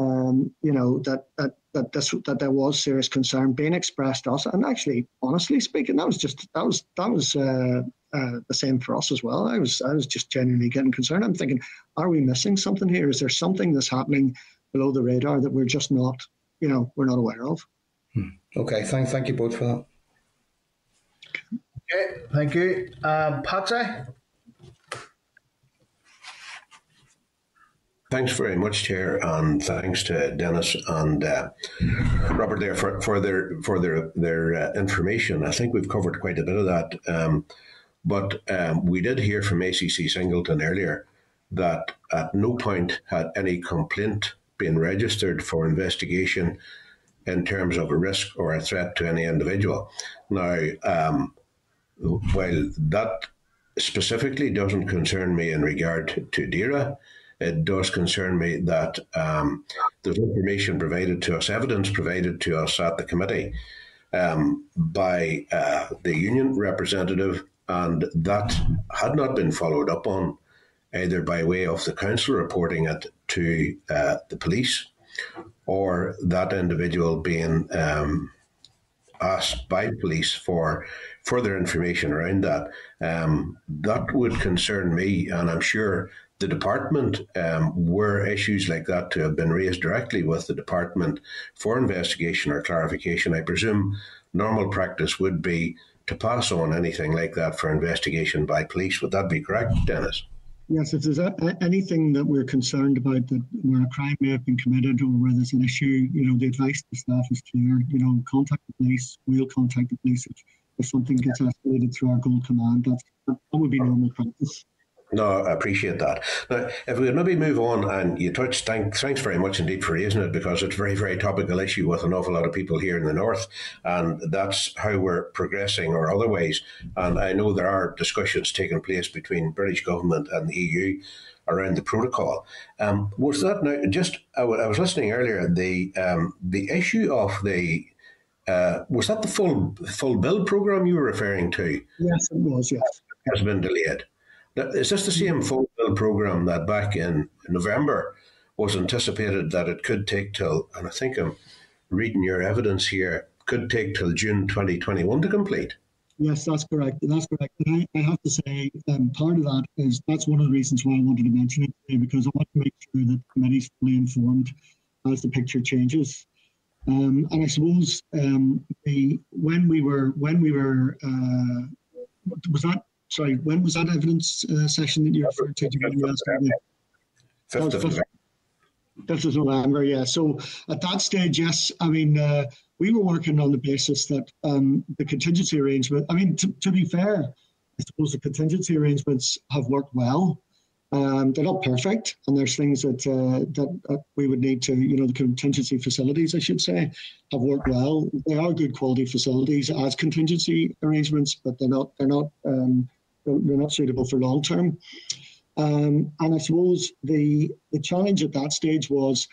um, you know that that that this that there was serious concern being expressed to us. And actually, honestly speaking, that was just that was that was uh, uh, the same for us as well. I was I was just genuinely getting concerned. I'm thinking, are we missing something here? Is there something that's happening below the radar that we're just not you know we're not aware of? Hmm. Okay, thank thank you both for that. Okay, thank you, um, Patsy. Thanks very much, Chair, and thanks to Dennis and uh, Robert there for, for their for their their uh, information. I think we've covered quite a bit of that, um, but um, we did hear from A C C Singleton earlier that at no point had any complaint been registered for investigation in terms of a risk or a threat to any individual. Now, um, while that specifically doesn't concern me in regard to DAERA, it does concern me that um, there's information provided to us, evidence provided to us at the committee um, by uh, the union representative, and that had not been followed up on either by way of the council reporting it to uh, the police, or that individual being um, asked by police for further information around that. Um, that would concern me, and I'm sure the department, um, were issues like that to have been raised directly with the department for investigation or clarification. I presume normal practice would be to pass on anything like that for investigation by police. Would that be correct, Dennis? Yes, if there's a, anything that we're concerned about, that where a crime may have been committed or where there's an issue, you know, the advice to staff is clear. You know, contact the police. We'll contact the police if, if something gets escalated through our Gold Command. That's, that would be normal practice. No, I appreciate that. Now, if we would maybe move on, and you touched, thank, thanks very much indeed for raising it, because it's a very, very topical issue with an awful lot of people here in the north, and that's how we're progressing or otherwise. And I know there are discussions taking place between British government and the E U around the protocol. Um, was that now, just, I, w I was listening earlier, the um, the issue of the, uh, was that the full, full bill programme you were referring to? Yes, it was, yes. Has been delayed. Is this the same full bill programme that back in November was anticipated that it could take till, and I think I'm reading your evidence here, could take till June twenty twenty-one to complete? Yes, that's correct. That's correct. And I, I have to say, um, part of that is, that's one of the reasons why I wanted to mention it today, because I want to make sure that the committee's fully informed as the picture changes. Um, and I suppose um, the when we were when we were uh, was that. Sorry, when was that evidence uh, session that you referred to? fifth of November, yeah. So at that stage, yes, I mean, uh, we were working on the basis that um, the contingency arrangement, I mean, to be fair, I suppose the contingency arrangements have worked well. Um, they're not perfect, and there's things that uh, that uh, we would need to, you know, the contingency facilities, I should say, have worked well. They are good quality facilities as contingency arrangements, but they're not they're not um, they're not suitable for long term. Um, and I suppose the the challenge at that stage was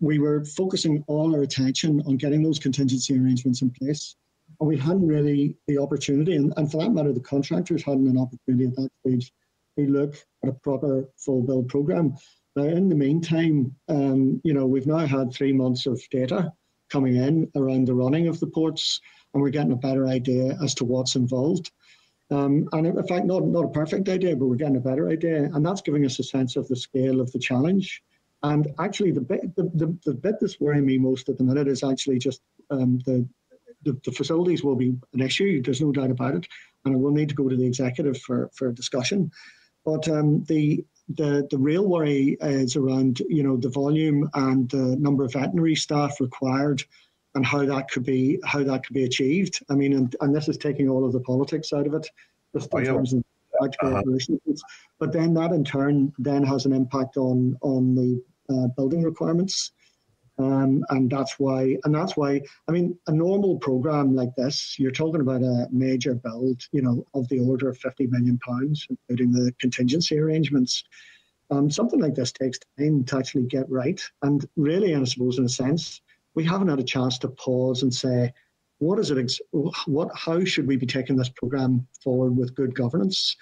we were focusing all our attention on getting those contingency arrangements in place, and we hadn't really the opportunity, and, and for that matter, the contractors hadn't an opportunity at that stage. We look at a proper full bill programme. Now, in the meantime, um, you know, we've now had three months of data coming in around the running of the ports, and we're getting a better idea as to what's involved. Um, and in fact, not, not a perfect idea, but we're getting a better idea, and that's giving us a sense of the scale of the challenge. And actually, the bit, the, the, the bit that's worrying me most at the minute is actually just um, the, the, the facilities will be an issue, there's no doubt about it, and it will need to go to the executive for, for discussion. But um, the, the the real worry is around, you know, the volume and the number of veterinary staff required, and how that could be how that could be achieved. I mean, and, and this is taking all of the politics out of it, just in oh, yeah. terms of practical operations. Uh-huh. But then that in turn then has an impact on on the uh, building requirements. Um, and that's why, and that's why, I mean, a normal program like this, you're talking about a major build, you know, of the order of fifty million pounds, including the contingency arrangements. Um, something like this takes time to actually get right. And really, and I suppose in a sense, we haven't had a chance to pause and say, what is it? Ex what? How should we be taking this program forward with good governance?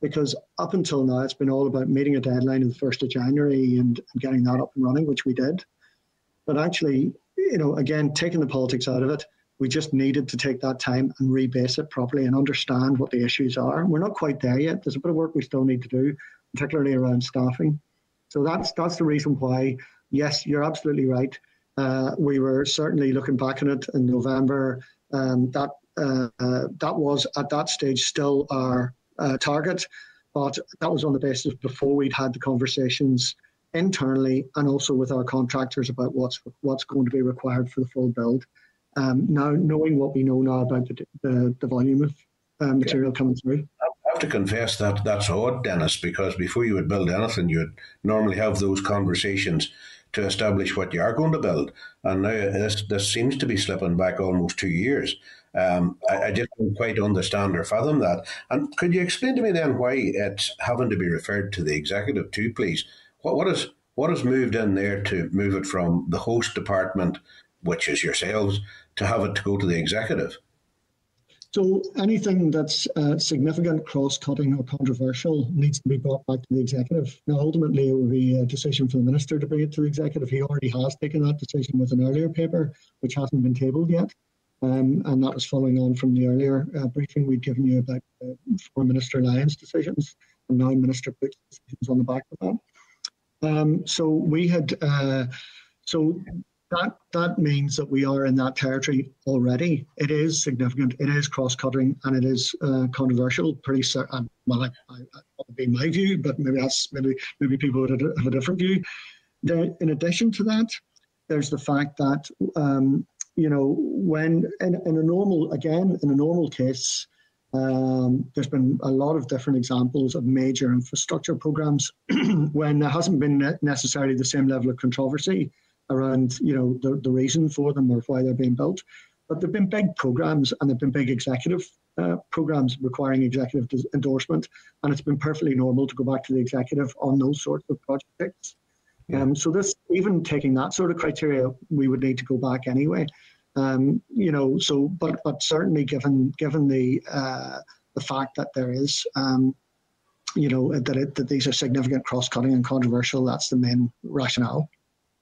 Because up until now, it's been all about meeting a deadline of the first of January and, and getting that up and running, which we did. But actually, you know, again, taking the politics out of it, we just needed to take that time and rebase it properly and understand what the issues are. We're not quite there yet. There's a bit of work we still need to do, particularly around staffing. So that's, that's the reason why, yes, you're absolutely right. Uh, we were certainly looking back on it in November. Um, that, uh, uh, that was, at that stage, still our uh, target. But that was on the basis before we'd had the conversations internally and also with our contractors about what's what's going to be required for the full build. Um, now, knowing what we know now about the, the, the volume of uh, material yeah. coming through. I have to confess that that's odd, Dennis, because before you would build anything, you would normally have those conversations to establish what you are going to build. And now this, this seems to be slipping back almost two years. Um, I, I just don't quite understand or fathom that. And could you explain to me then why it's having to be referred to the executive too, please? What what is what has moved in there to move it from the host department, which is yourselves, to have it to go to the executive? So anything that's uh, significant, cross-cutting or controversial needs to be brought back to the executive. Now, ultimately, it will be a decision for the minister to bring it to the executive. He already has taken that decision with an earlier paper, which hasn't been tabled yet. Um, and that was following on from the earlier uh, briefing we'd given you about uh, former Minister Lyons' decisions, and now Minister Poots' decisions on the back of that. Um, so we had, uh, so that that means that we are in that territory already. It is significant, it is cross-cutting, and it is uh, controversial. Pretty certain, well, I, I, that would be my view, but maybe that's maybe maybe people would have a different view. There, in addition to that, there's the fact that um, you know when in, in a normal again in a normal case. Um, there's been a lot of different examples of major infrastructure programs when there hasn't been necessarily the same level of controversy around, you know, the, the reason for them or why they're being built. But there have been big programs and there have been big executive uh, programs requiring executive endorsement, and it's been perfectly normal to go back to the executive on those sorts of projects. Yeah. Um, so this, even taking that sort of criteria, we would need to go back anyway. Um, you know, so, but but certainly, given given the uh, the fact that there is, um, you know, that it, that these are significant, cross-cutting and controversial, that's the main rationale.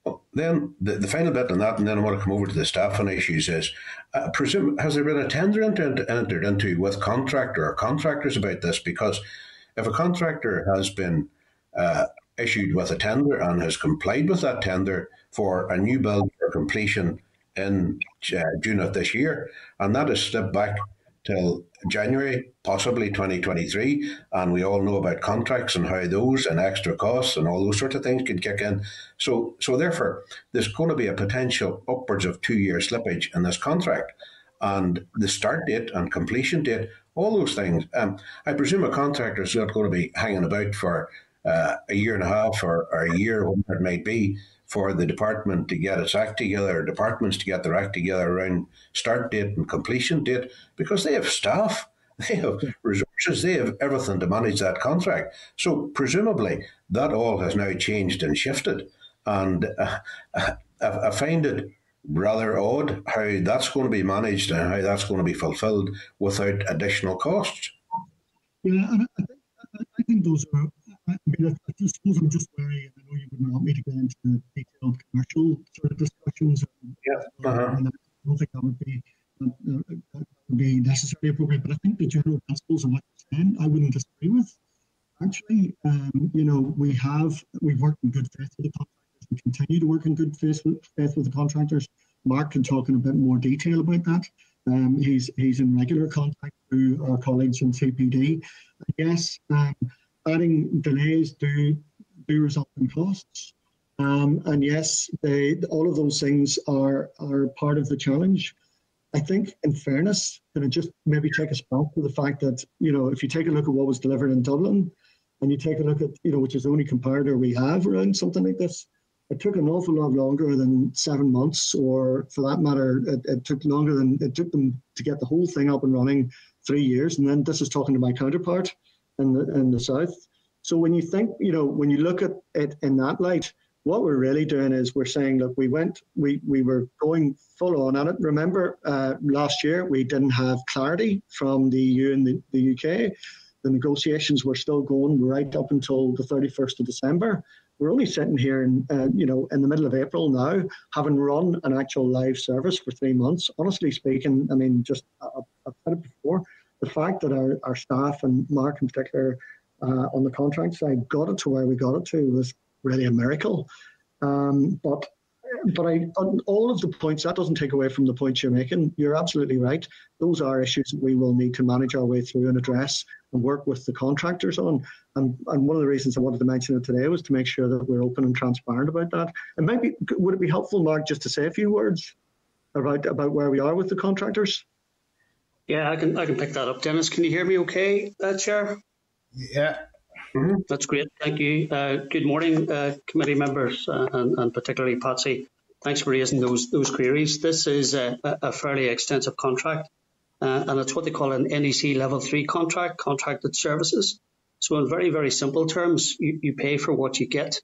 Well, then the, the final bit on that, and then I want to come over to the staffing issues. Is uh, presume has there been a tender entered, entered into with contractor or contractors about this? Because if a contractor has been uh, issued with a tender and has complied with that tender for a new build for completion in uh, June of this year, and that is slipped back till January, possibly twenty twenty-three, and we all know about contracts and how those and extra costs and all those sorts of things could kick in. So, so therefore, there's going to be a potential upwards of two-year slippage in this contract, and the start date and completion date, all those things. Um, I presume a contractor is not going to be hanging about for uh, a year and a half or, or a year, whatever it might be, for the department to get its act together, or departments to get their act together around start date and completion date, because they have staff, they have resources, they have everything to manage that contract. So presumably that all has now changed and shifted. And uh, I, I find it rather odd how that's going to be managed and how that's going to be fulfilled without additional costs. Yeah, and I think, I think those are... I mean, I just, I'm just wary, and I know you wouldn't want me to get into the detailed commercial sort of discussions. Yeah, uh-huh. And I don't think that would be uh, that would be necessarily appropriate. But I think the general principles of what you're saying, I wouldn't disagree with. Actually, um, you know, we have we've worked in good faith with the contractors. We continue to work in good faith with, faith with the contractors. Mark can talk in a bit more detail about that. Um, he's he's in regular contact through our colleagues in C P D. Yes. Um, Adding delays do do result in costs, um, and yes, they all of those things are are part of the challenge. I think, in fairness, can I just maybe take us back to the fact that, you know, if you take a look at what was delivered in Dublin, and you take a look at, you know, which is the only comparator we have around something like this, It took an awful lot longer than seven months, or for that matter, it, it took longer than it took them to get the whole thing up and running, three years. And then this is talking to my counterpart in the, in the South. So when you think, you know, when you look at it in that light, what we're really doing is we're saying, look, we went, we, we were going full on at it. Remember, uh, last year we didn't have clarity from the E U and the, the U K. The negotiations were still going right up until the thirty-first of December. We're only sitting here in, uh, you know, in the middle of April now, having run an actual live service for three months. Honestly speaking, I mean, just I've said it before, the fact that our, our staff and Mark in particular uh, on the contract side got it to where we got it to was really a miracle. Um, but but I, on all of the points, that doesn't take away from the points you're making. You're absolutely right. Those are issues that we will need to manage our way through and address and work with the contractors on. And, and one of the reasons I wanted to mention it today was to make sure that we're open and transparent about that. And maybe, would it be helpful, Mark, just to say a few words about, about where we are with the contractors? Yeah, I can, I can pick that up. Dennis, can you hear me okay, uh, Chair? Yeah. Mm-hmm. That's great. Thank you. Uh, good morning, uh, committee members, uh, and, and particularly Patsy. Thanks for raising those those queries. This is a, a fairly extensive contract, uh, and it's what they call an N E C Level three contract, contracted services. So in very, very simple terms, you, you pay for what you get.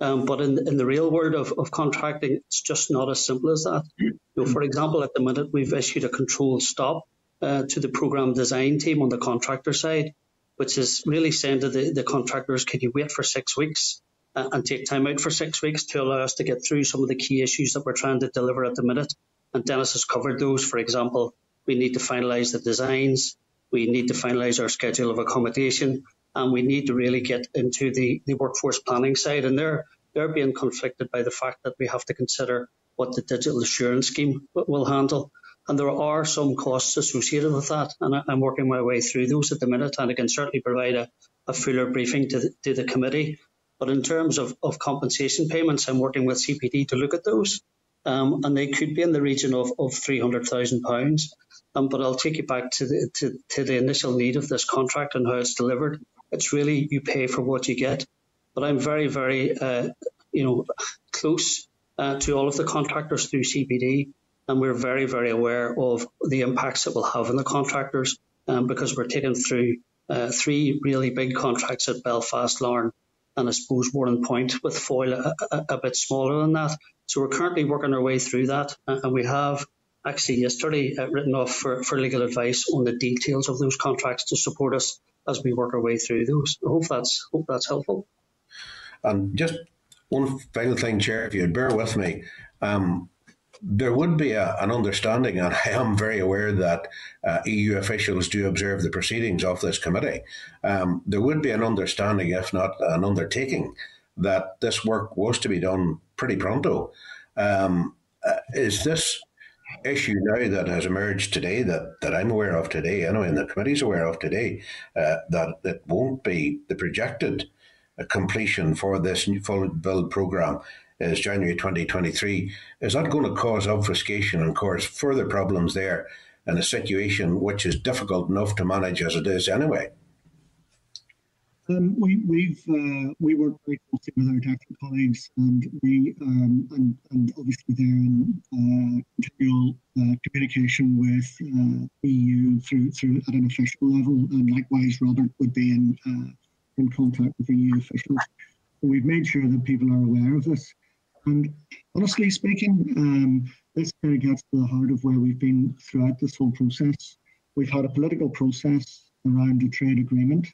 Um, but in, in the real world of, of contracting, it's just not as simple as that. You know, for example, at the minute, we've issued a control stop uh, to the programme design team on the contractor side, which is really saying to the, the contractors, can you wait for six weeks uh, and take time out for six weeks to allow us to get through some of the key issues that we're trying to deliver at the minute? And Dennis has covered those. For example, we need to finalise the designs, we need to finalise our schedule of accommodation, and we need to really get into the, the workforce planning side. And they're, they're being conflicted by the fact that we have to consider what the digital assurance scheme will handle. And there are some costs associated with that, and I'm working my way through those at the minute, and I can certainly provide a, a fuller briefing to the, to the committee. But in terms of, of compensation payments, I'm working with C P D to look at those, um, and they could be in the region of, of three hundred thousand pounds. Um, but I'll take you back to the, to, to the initial need of this contract and how it's delivered. It's really you pay for what you get. But I'm very, very uh, you know, close uh, to all of the contractors through C P D. And we're very, very aware of the impacts it will have on the contractors, um, because we're taking through uh, three really big contracts at Belfast, Larne, and I suppose Warren Point, with Foyle a, a, a bit smaller than that. So we're currently working our way through that, and we have actually yesterday uh, written off for, for legal advice on the details of those contracts to support us as we work our way through those. I hope that's, hope that's helpful. Um, just one final thing, Chair, if you'd bear with me. Um, There would be a, an understanding, and I am very aware that uh, E U officials do observe the proceedings of this committee. Um, there would be an understanding, if not an undertaking, that this work was to be done pretty pronto. Um, uh, is this issue now that has emerged today, that, that I'm aware of today, anyway, and the committee's aware of today, uh, that it won't be the projected uh, completion for this new full build programme is January twenty twenty-three, is that going to cause obfuscation and cause further problems there in a situation which is difficult enough to manage as it is anyway? Um, we we've uh, we work very closely with our doctor colleagues, and we um, and, and obviously they're in uh, continual uh, communication with uh, E U through through at an official level, and likewise Robert would be in uh, in contact with E U officials. So we've made sure that people are aware of this. And honestly speaking, um, this kind of gets to the heart of where we've been throughout this whole process. We've had a political process around a trade agreement,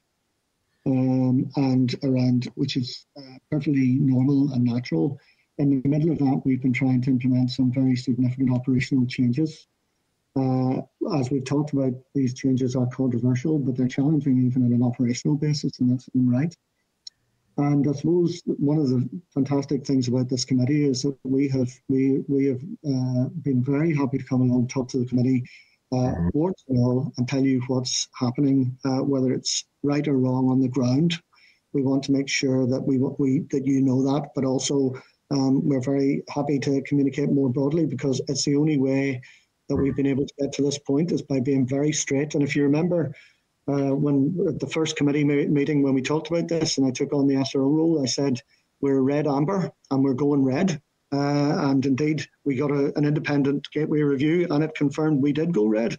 um, and around, which is uh, perfectly normal and natural. In the middle of that, we've been trying to implement some very significant operational changes. Uh, as we've talked about, these changes are controversial, but they're challenging even on an operational basis, and that's right. And I suppose one of the fantastic things about this committee is that we have we we have uh, been very happy to come along, talk to the committee, uh, warts and all, and tell you what's happening, uh, whether it's right or wrong on the ground. We want to make sure that we we that you know that, but also um, we're very happy to communicate more broadly, because it's the only way that we've been able to get to this point is by being very straight. And if you remember, Uh, when at the first committee meeting when we talked about this and I took on the S R O role, I said we're red amber and we're going red. Uh, and indeed, we got a, an independent gateway review and it confirmed we did go red.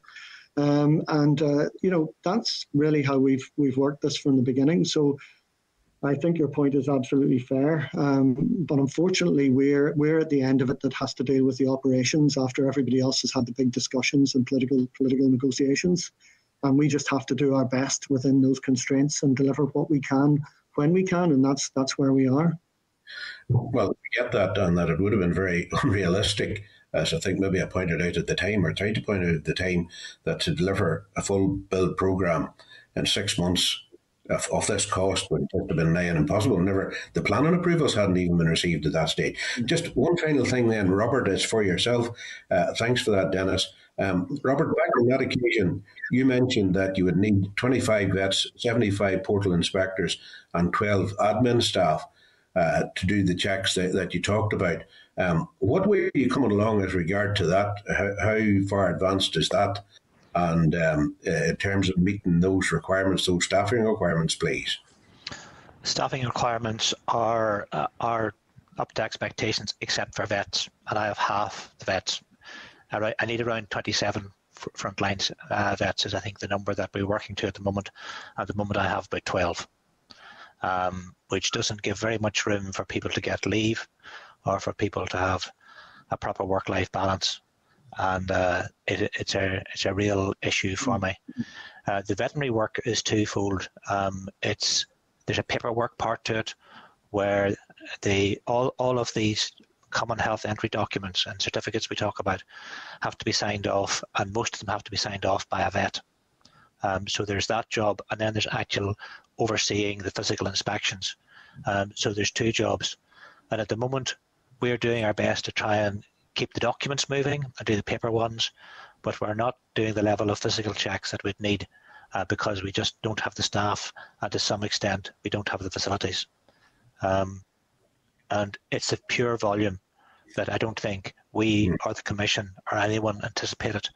Um, and, uh, you know, that's really how we've we've worked this from the beginning. So I think your point is absolutely fair. Um, but unfortunately, we're, we're at the end of it that has to deal with the operations after everybody else has had the big discussions and political political negotiations. And we just have to do our best within those constraints and deliver what we can when we can. And that's that's where we are. Well, to get that done, that it would have been very unrealistic, as I think maybe I pointed out at the time, or tried to point out at the time, that to deliver a full build programme in six months of, of this cost would have been nigh on impossible. Never, the planning approvals hadn't even been received at that stage. Just one final thing then, Robert, is for yourself. Uh, thanks for that, Dennis. Um, Robert, back on that occasion, you mentioned that you would need twenty-five vets, seventy-five portal inspectors and twelve admin staff uh, to do the checks that, that you talked about. Um, what way are you coming along as regard to that? How, how far advanced is that? And um, uh, in terms of meeting those requirements, those staffing requirements, please. Staffing requirements are uh, are up to expectations, except for vets, and I have half the vets. I, I need around twenty-seven frontline uh, vets is I think the number that we're working to at the moment. At the moment, I have about twelve, um, which doesn't give very much room for people to get leave, or for people to have a proper work-life balance, and uh, it, it's a it's a real issue for me. Uh, the veterinary work is twofold. Um, it's there's a paperwork part to it, where the all all of these common health entry documents and certificates we talk about have to be signed off, and most of them have to be signed off by a vet. Um, so there's that job, and then there's actual overseeing the physical inspections. Um, so there's two jobs, and at the moment, we're doing our best to try and keep the documents moving and do the paper ones, but we're not doing the level of physical checks that we'd need uh, because we just don't have the staff, and to some extent, we don't have the facilities. Um, and it's the pure volume that I don't think we or the Commission or anyone anticipated.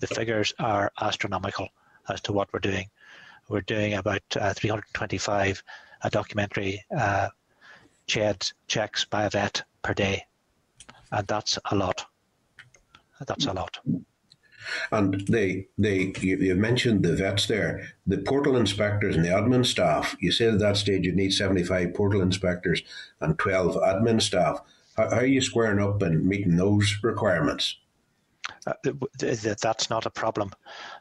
The figures are astronomical as to what we're doing. We're doing about uh, three hundred twenty-five uh, documentary uh, C H E D checks by a vet per day, and that's a lot. That's a lot. And they, they, you, you mentioned the vets there, the portal inspectors and the admin staff. You said at that stage you need seventy-five portal inspectors and twelve admin staff. How, how are you squaring up and meeting those requirements? Uh, th th that's not a problem.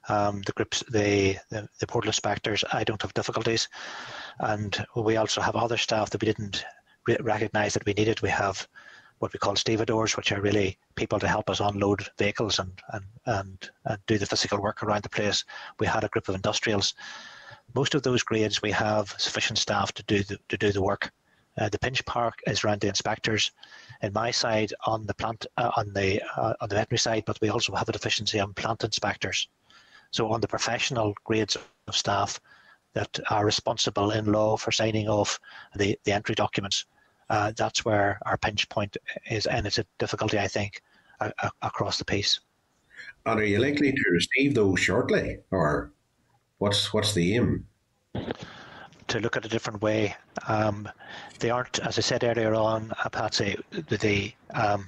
Um, the groups, the, the the portal inspectors, I don't have difficulties, and we also have other staff that we didn't recognise that we needed. We have what we call stevedores, which are really people to help us unload vehicles and, and, and, and do the physical work around the place. We had a group of industrials. Most of those grades, we have sufficient staff to do the, to do the work. Uh, the pinch park is around the inspectors, in my side on the plant, uh, on the uh, on the veterinary side, but we also have a deficiency on plant inspectors. So on the professional grades of staff that are responsible in law for signing off the, the entry documents, Uh, that's where our pinch point is, and it's a difficulty, I think, uh, uh, across the piece. And are you likely to receive those shortly, or what's what's the aim? To look at a different way. Um, they aren't, as I said earlier on, Patsy, the um,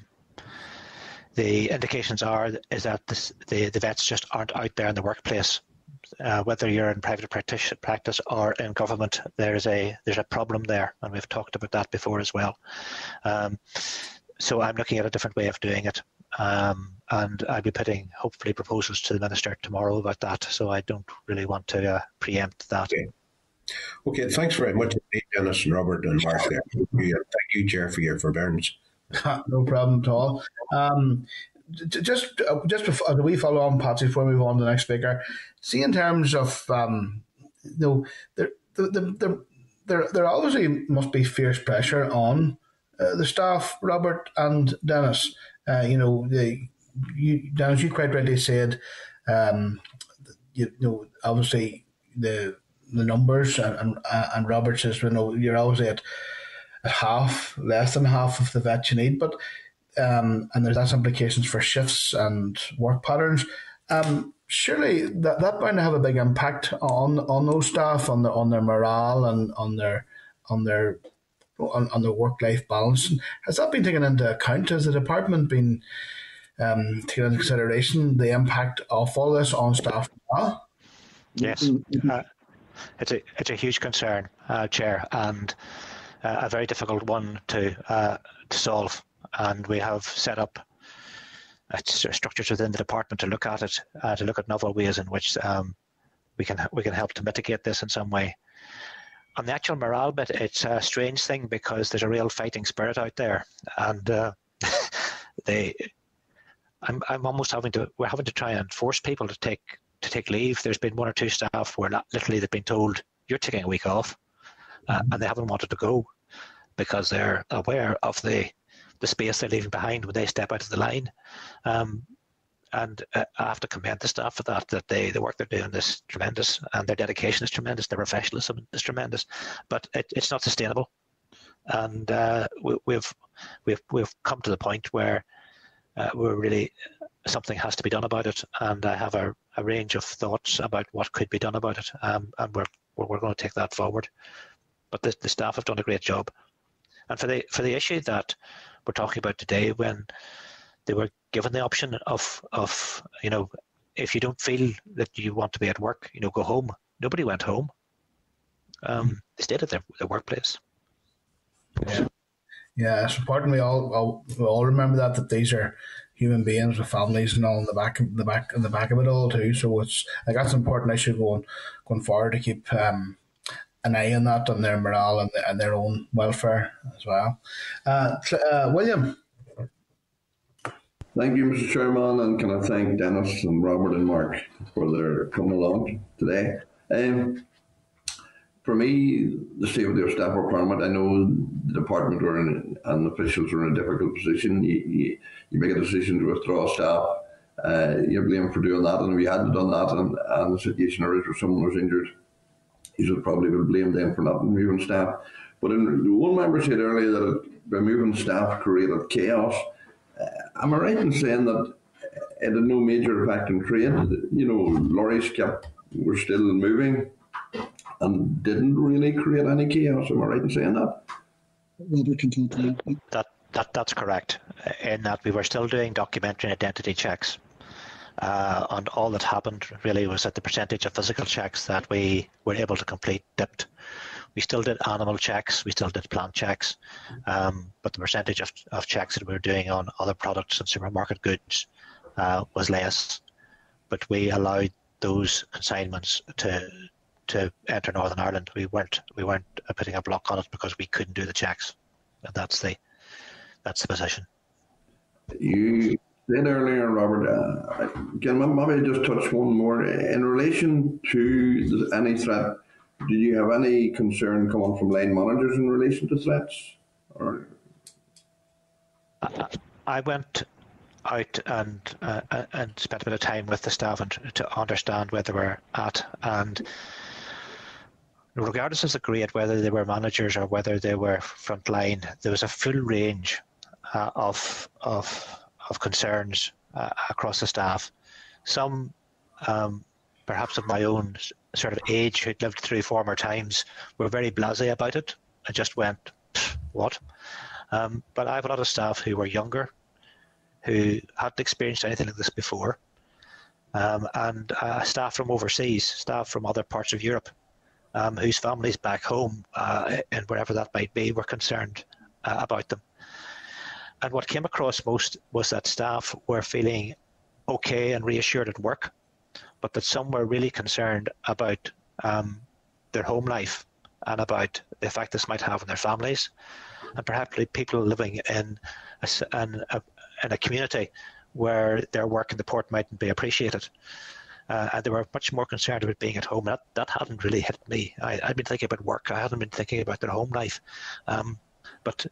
the indications are is that this, the the vets just aren't out there in the workplace. Uh, whether you're in private practice, practice or in government, there's a there's a problem there, and we've talked about that before as well. Um, so I'm looking at a different way of doing it, um, and I'll be putting hopefully proposals to the minister tomorrow about that. So I don't really want to uh, preempt that. Okay. Okay, thanks very much, Dennis and Robert and Mark. There. Thank you, Chair, for your forbearance. No problem at all. Um, Just, just before, as we follow on, Patsy, before we move on to the next speaker, see in terms of, um, you know, there, there, there, there, there obviously must be fierce pressure on uh, the staff, Robert and Dennis. Uh, you know, they, you, Dennis, you quite rightly said, um, you, you know, obviously the the numbers, and and, and Robert says, you know, you're obviously at, at half, less than half of the vets you need, but. Um, and there's that's implications for shifts and work patterns. Um, surely that that's bound to have a big impact on on those staff, on the on their morale and on their on their on, on the work-life balance. Has that been taken into account? Has the department been um, taking into consideration the impact of all this on staff as well? Yes, uh, it's a it's a huge concern, uh, Chair, and uh, a very difficult one to uh, to solve. And we have set up uh, structures within the department to look at it, uh, to look at novel ways in which um, we can we can help to mitigate this in some way. On the actual morale bit, it's a strange thing because there's a real fighting spirit out there, and uh, they, I'm I'm almost having to we're having to try and force people to take to take leave. There's been one or two staff where not, literally they've been told you're taking a week off, uh, and they haven't wanted to go because they're aware of the the space they're leaving behind when they step out of the line. Um, and uh, I have to commend the staff for that, that they, the work they're doing is tremendous, and their dedication is tremendous, their professionalism is tremendous, but it, it's not sustainable. And uh, we, we've, we've, we've come to the point where uh, we're really, something has to be done about it, and I have a, a range of thoughts about what could be done about it, um, and we're, we're, we're going to take that forward. But the, the staff have done a great job. And for the, for the issue that we're talking about today, when they were given the option of, of, you know, if you don't feel that you want to be at work, you know, go home. Nobody went home. Um, they stayed at their, their workplace. Yeah, yeah. It's important we all, all we all remember that that these are human beings with families and all in the back, the back, in the back of it all too. So it's like that's an important issue going going forward to keep um, an eye on that, on their morale and, the, and their own welfare as well. Uh, uh, William. Thank you, Mister Chairman, and can I thank Dennis and Robert and Mark for their coming along today. Um, for me, the safety of staff requirement, I know the department are in, and officials are in a difficult position. You, you, you make a decision to withdraw staff, uh, you're blamed for doing that, and if you hadn't done that and, and the situation arose where someone was injured, you should probably blame them for not moving staff. But in, one member said earlier that it, by moving staff created chaos. Uh, am I right in saying that it had no major effect on trade? You know, lorries kept, were still moving and didn't really create any chaos. Am I right in saying that? That, that that's correct, in that we were still doing documentary and identity checks. Uh, and all that happened really was that the percentage of physical checks that we were able to complete dipped. We still did animal checks, we still did plant checks, um, but the percentage of, of checks that we were doing on other products and supermarket goods uh, was less. But we allowed those consignments to to enter Northern Ireland. We weren't we weren't putting a block on it because we couldn't do the checks, and that's the that's the position. You said earlier, Robert, uh, can maybe just touch one more. In relation to any threat, do you have any concern coming from line managers in relation to threats? Or? I went out and uh, and spent a bit of time with the staff and to understand where they were at. And regardless of the grade, whether they were managers or whether they were frontline, there was a full range uh, of of of concerns uh, across the staff. Some, um, perhaps of my own sort of age, who'd lived through former times, were very blasé about it. I just went, what? Um, but I have a lot of staff who were younger, who hadn't experienced anything like this before, um, and uh, staff from overseas, staff from other parts of Europe, um, whose families back home, uh, and wherever that might be, were concerned uh, about them. And what came across most was that staff were feeling okay and reassured at work, but that some were really concerned about um, their home life and about the effect this might have on their families, and perhaps people living in a, in a, in a community where their work in the port mightn't be appreciated. Uh, and they were much more concerned about being at home. That, that hadn't really hit me. I, I'd been thinking about work. I hadn't been thinking about their home life. Um, but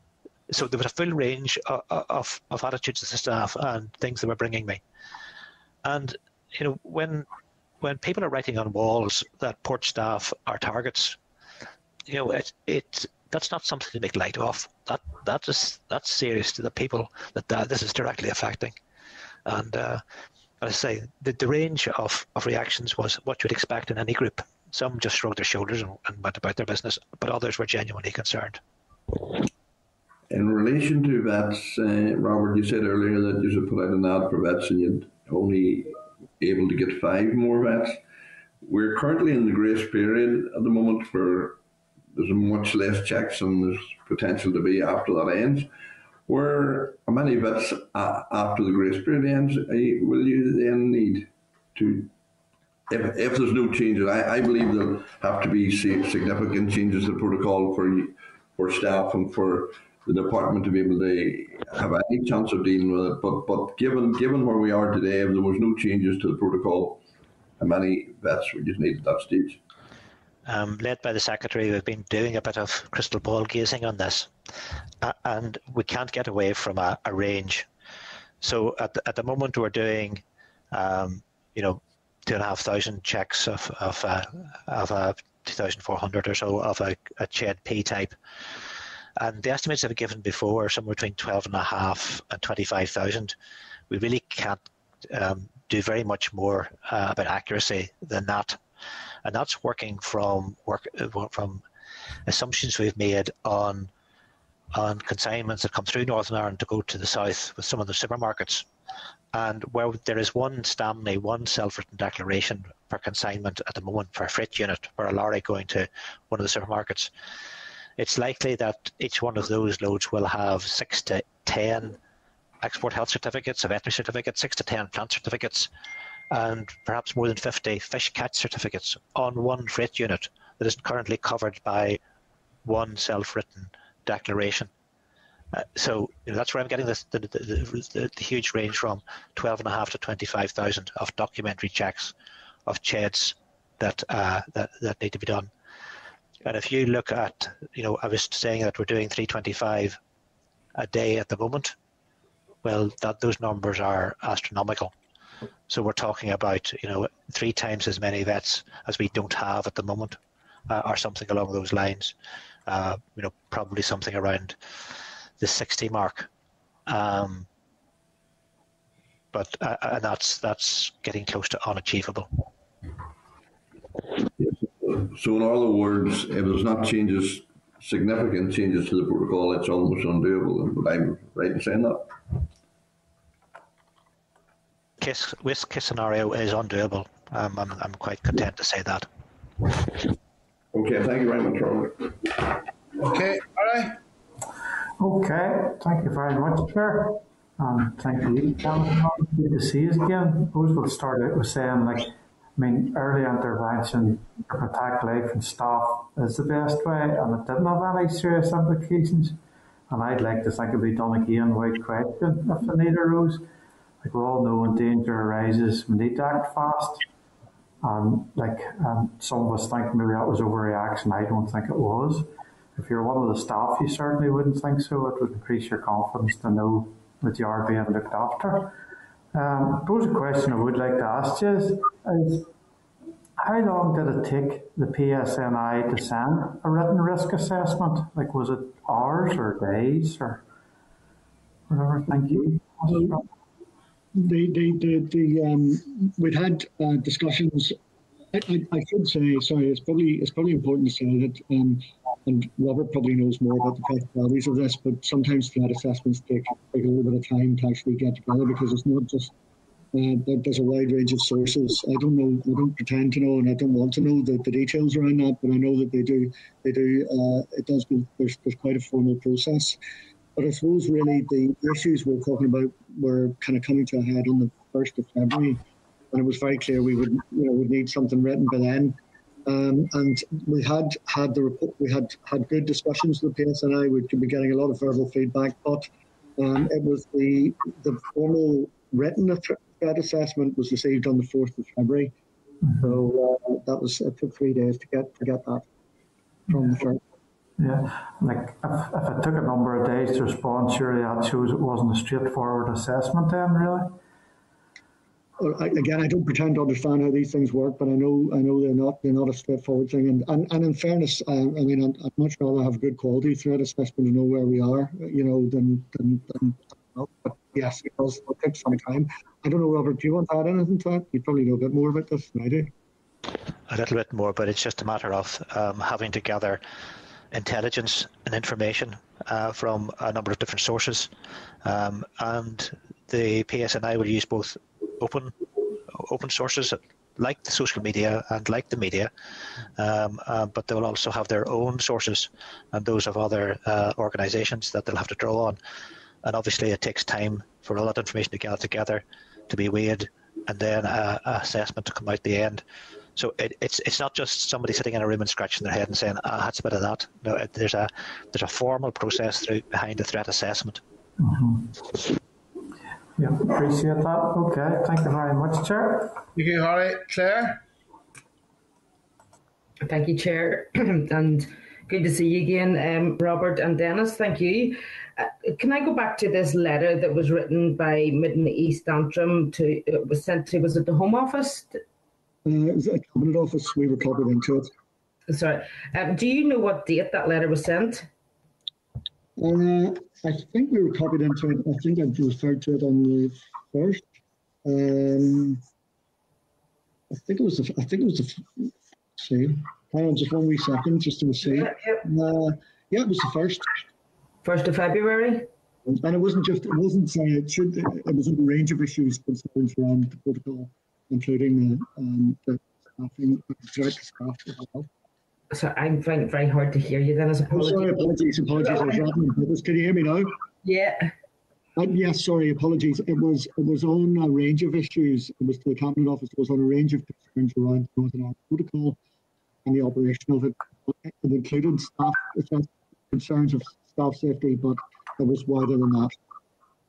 so there was a full range of, of, of attitudes of the staff and things they were bringing me. And you know, when when people are writing on walls that port staff are targets, you know, it it that's not something to make light of. That that is that's serious to the people that, that this is directly affecting. And uh, as I say, the, the range of, of reactions was what you'd expect in any group. Some just shrugged their shoulders and, and went about their business, but others were genuinely concerned. In relation to vets, uh, Robert, you said earlier that you should put out an ad for vets and you'd only able to get five more vets. We're currently in the grace period at the moment where there's much less checks and there's potential to be after that ends. Where many vets after the grace period ends will you then need to, if, if there's no changes, I, I believe there'll have to be significant changes to the protocol for, for staff and for the department to be able to have any chance of dealing with it. But, but given, given where we are today, if there was no changes to the protocol, how many vets would you need at that stage? Um, led by the Secretary, we've been doing a bit of crystal ball gazing on this, uh, and we can't get away from a, a range. So at the, at the moment we're doing, um, you know, two and a half thousand checks of of a, of a two thousand four hundred or so of a, a CHED P type, and the estimates that were given before are somewhere between twelve and a half and twenty-five thousand. We really can't um, do very much more uh, about accuracy than that. And that's working from work from assumptions we've made on on consignments that come through Northern Ireland to go to the south with some of the supermarkets, and where there is one stamina, one self-written declaration per consignment at the moment per freight unit or a lorry going to one of the supermarkets. It's likely that each one of those loads will have six to ten export health certificates, a veterinary certificate, six to ten plant certificates, and perhaps more than fifty fish catch certificates on one freight unit that isn't currently covered by one self-written declaration. Uh, so you know, that's where I'm getting this, the, the, the, the huge range from twelve and a half to twenty-five thousand of documentary checks of CHEDs that, uh, that that need to be done. And if you look at, you know, I was saying that we're doing three twenty-five a day at the moment. Well, that those numbers are astronomical. So we're talking about, you know, three times as many vets as we don't have at the moment, uh, or something along those lines. Uh, you know, probably something around the sixty mark. Um, but uh, and that's that's getting close to unachievable. So in other words, if there's not changes, significant changes to the protocol, it's almost undoable. But I'm right in saying that. Case, risk case scenario is undoable. Um, I'm, I'm quite content to say that. Okay, thank you very much, Robert. Okay, all right. Okay, thank you very much, Chair. Um, thank you, John. Good to see you again. I was going to start out with saying, like, I mean, early intervention to protect life and staff is the best way, and it didn't have any serious implications. And I'd like to think it'd be done again without question if the need arose. Like we all know, when danger arises, we need to act fast. And like um, some of us think maybe that was overreaction. I don't think it was. If you're one of the staff, you certainly wouldn't think so. It would increase your confidence to know that you are being looked after. Um, I suppose a question I would like to ask you is, is how long did it take the P S N I to send a written risk assessment? Like, was it hours or days or whatever? Thank you. The, the, the, the, um, we'd had uh, discussions, I, I, I should say, sorry, it's probably, it's probably important to say that, um, and Robert probably knows more about the practicalities of this, but sometimes flat assessments take, take a little bit of time to actually get together, because it's not just, uh, there, there's a wide range of sources. I don't know, I don't pretend to know, and I don't want to know the, the details around that, but I know that they do, they do, uh, it does go, there's, there's quite a formal process. But I suppose really the issues we were talking about were kind of coming to a head on the first of February, and it was very clear we would, you know, would need something written by then. Um, and we had had the report, we had had good discussions with the P S N I. We could be getting a lot of verbal feedback, but um, it was the the formal written threat assessment was received on the fourth of February. So uh, that was it took three days to get to get that from the first. Yeah, like if, if it took a number of days to respond, surely that shows it wasn't a straightforward assessment then, really. Well, I, again, I don't pretend to understand how these things work, but I know I know they're not they're not a straightforward thing. And and, and in fairness, I, I mean, I'd, I'd much rather have good quality threat assessment and know where we are, you know, than than. than but yes, it does take some time. I don't know, Robert. Do you want to add anything to that? You probably know a bit more about this than I do. A little bit more, but it's just a matter of um, having to gather intelligence and information uh, from a number of different sources, um, and the P S N I will use both open open sources like the social media and like the media, um, uh, but they will also have their own sources and those of other uh, organisations that they'll have to draw on. And obviously it takes time for all that information to gather together, to be weighed, and then an assessment to come out the end. So it, it's it's not just somebody sitting in a room and scratching their head and saying, ah, that's a bit of that. No, it, there's a there's a formal process through behind the threat assessment. Mm-hmm. Yeah, appreciate that. Okay, thank you very much, Chair. Thank you, Harry. Claire? Thank you, Chair. And good to see you again, um, Robert and Dennis. Thank you. Uh, can I go back to this letter that was written by Mid and East Antrim to, it was sent to, was it the Home Office? Uh, it was the Cabinet Office. We were copied into it. Sorry. Um, do you know what date that letter was sent? Uh, I think we were copied into it. I think I referred to it on the first. Um, I think it was. The, I think it was the. See, hang on, just one wee second, just to see. Yeah, yeah. Uh, yeah, it was the first. First of February. And it wasn't just. It wasn't. Uh, it should. It was a range of issues concerns around the protocol, including the um, the staffing, the direct staff as well. So I'm finding it very hard to hear you then, I suppose. Oh, sorry, apologies, apologies. Was, can you hear me now? Yeah. Um, yes, sorry, apologies. It was it was on a range of issues. It was to the Cabinet Office. It was on a range of concerns around the Northern Ireland Protocol and the operation of it. It included staff concerns of staff safety, but it was wider than that.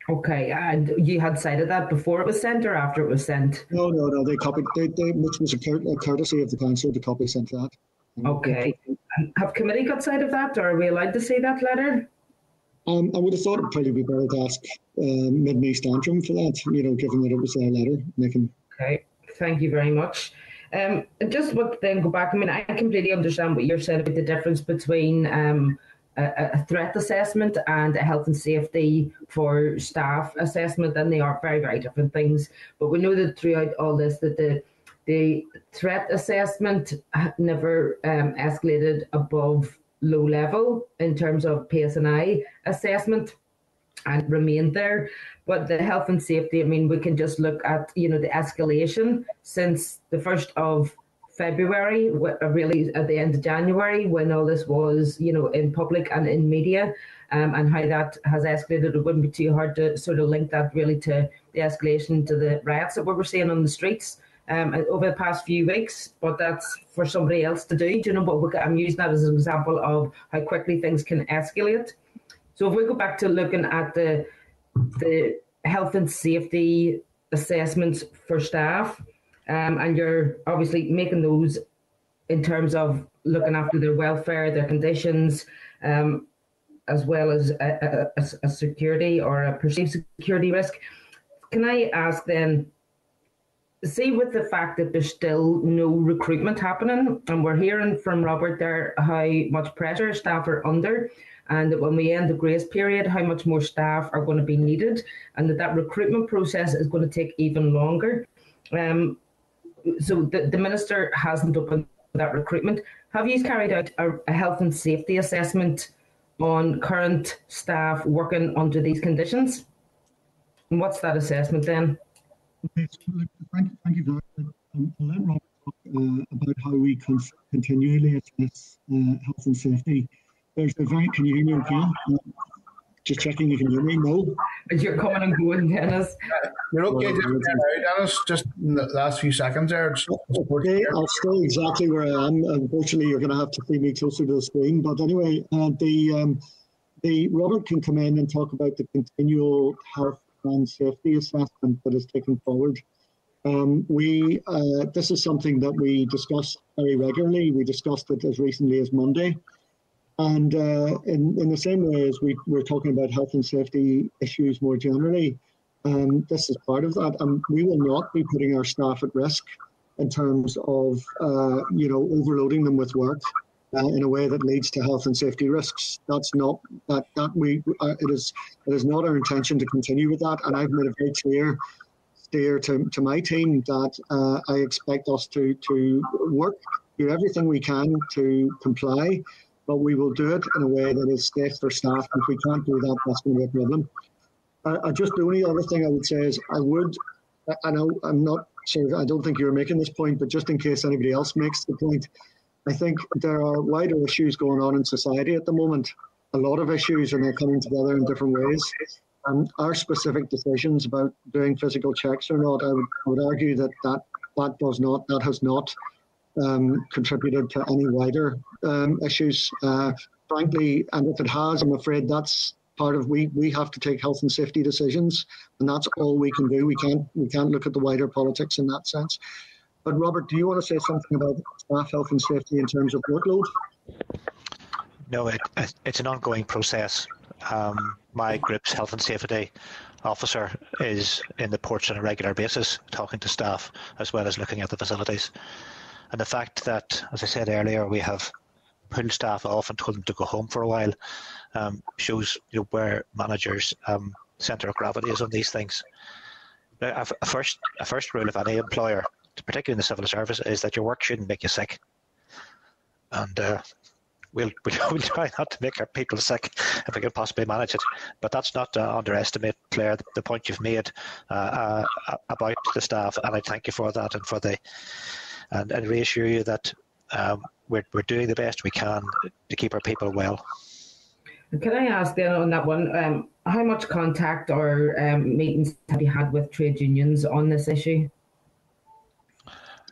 Okay, and you had cited that before it was sent or after it was sent? No, no, no. They copied. They, they which was a, cur a courtesy of the council to copy sent that. Okay. Have committee got sight of that, or are we allowed to see that letter? Um, I would have thought it would probably be better to ask uh, Mid and East Antrim for that, you know, given that it was their letter. Can... Okay, thank you very much. Um, just what then go back, I mean, I completely understand what you're saying about the difference between um, a, a threat assessment and a health and safety for staff assessment, and they are very, very different things. But we know that throughout all this that the The threat assessment never um, escalated above low level in terms of P S N I assessment and remained there. But the health and safety, I mean, we can just look at, you know, the escalation since the first of February, really at the end of January, when all this was, you know, in public and in media, um, and how that has escalated. It wouldn't be too hard to sort of link that really to the escalation to the riots that we were seeing on the streets. Um, over the past few weeks, but that's for somebody else to do. Do you know what? I'm using that as an example of how quickly things can escalate. So if we go back to looking at the the health and safety assessments for staff, um, and you're obviously making those in terms of looking after their welfare, their conditions, um, as well as a, a, a security or a perceived security risk. Can I ask then? See, with the fact that there's still no recruitment happening, and we're hearing from Robert there how much pressure staff are under, and that when we end the grace period, how much more staff are going to be needed, and that that recruitment process is going to take even longer. Um, so the, the Minister hasn't opened that recruitment. Have you carried out a, a health and safety assessment on current staff working under these conditions? And what's that assessment then? Okay, so look, thank, thank you for that. Um, I'll let Robert talk uh, about how we con continually assess uh, health and safety. There's a very, can you hear me okay? Uh, just checking you can hear me, no? You're coming and going, Dennis. Uh, you're okay, well, Dennis, just in the last few seconds there. Okay, I'll stay exactly where I am. Unfortunately, you're going to have to see me closer to the screen. But anyway, uh, the, um, the Robert can come in and talk about the continual health and safety assessment that is taken forward. Um, we uh, this is something that we discuss very regularly. We discussed it as recently as Monday, and uh, in, in the same way as we we're talking about health and safety issues more generally, um, this is part of that. And we will not be putting our staff at risk in terms of uh, you know overloading them with work uh, in a way that leads to health and safety risks. That's not that that we uh, it is it is not our intention to continue with that. And I've made it very clear. Dear to, to my team that uh, I expect us to to work, do everything we can to comply but we will do it in a way that is safe for staff. If we can't do that, that's going to be a problem. I, I just the only other thing I would say is I would, I know I'm not sure, I don't think you're making this point, but just in case anybody else makes the point, I think there are wider issues going on in society at the moment. A lot of issues, and they're coming together in different ways. Um, our specific decisions about doing physical checks or not, I would, I would argue that that, that does not, that has not um, contributed to any wider um, issues. Uh, frankly, and if it has, I'm afraid that's part of we we have to take health and safety decisions, and that's all we can do. We can't we can't look at the wider politics in that sense. But Robert, do you want to say something about staff health and safety in terms of workload? No, it, it's an ongoing process. Um, my group's health and safety officer is in the ports on a regular basis, talking to staff as well as looking at the facilities. And the fact that, as I said earlier, we have pulled staff off and told them to go home for a while um, shows you know, where managers' um, centre of gravity is on these things. Now, a first, a first rule of any employer, particularly in the civil service, is that your work shouldn't make you sick. And uh, We'll, we'll try not to make our people sick if we can possibly manage it. But that's not to underestimate, Claire, the point you've made uh, uh, about the staff, and I thank you for that and for the and, and reassure you that um, we're, we're doing the best we can to keep our people well. Can I ask then on that one, um, how much contact or um, meetings have you had with trade unions on this issue?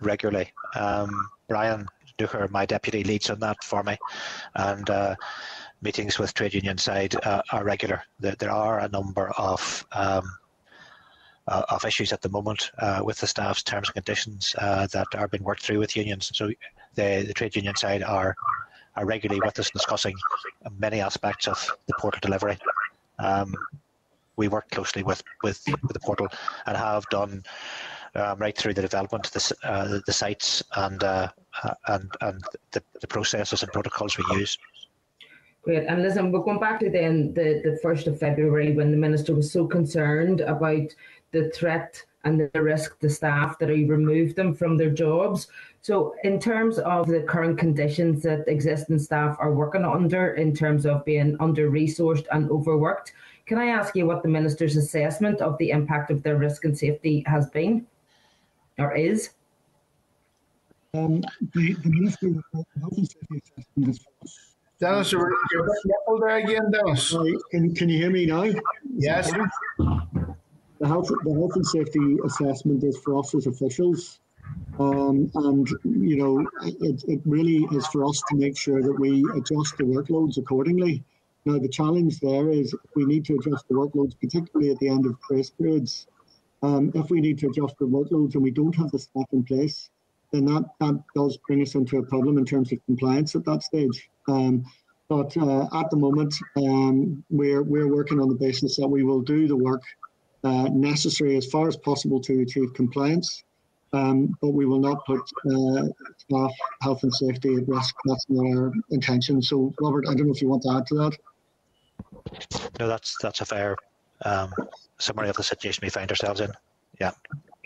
Regularly. Um, Brian Ducher, my deputy, leads on that for me, and uh, meetings with trade union side uh, are regular. There, there are a number of um, uh, of issues at the moment uh, with the staff's terms and conditions uh, that are being worked through with unions. So the, the trade union side are, are regularly with us discussing many aspects of the portal delivery. Um, we work closely with, with, with the portal and have done Um, right through the development, the, uh, the sites and uh, and and the, the processes and protocols we use. Great, and listen, we're going back to then the the first of February when the minister was so concerned about the threat and the risk to staff that he removed them from their jobs. So, in terms of the current conditions that existing staff are working under, in terms of being under-resourced and overworked, can I ask you what the minister's assessment of the impact of their risk and safety has been? Or is? Um, the, the Minister of Health and Safety Assessment is false. Dennis, you're back there again, Dennis. Sorry, can, can you hear me now? Yes. The health, the health and safety assessment is for us as officials. Um, and, you know, it, it really is for us to make sure that we adjust the workloads accordingly. Now, the challenge there is we need to adjust the workloads, particularly at the end of grace periods. Um, if we need to adjust the workloads and we don't have the staff in place, then that, that does bring us into a problem in terms of compliance at that stage. Um, but uh, at the moment, um, we're, we're working on the basis that we will do the work uh, necessary as far as possible to achieve compliance, um, but we will not put uh, staff health and safety at risk. That's not our intention. So, Robert, I don't know if you want to add to that. No, that's, that's a fair Um, summary of the situation we find ourselves in. Yeah.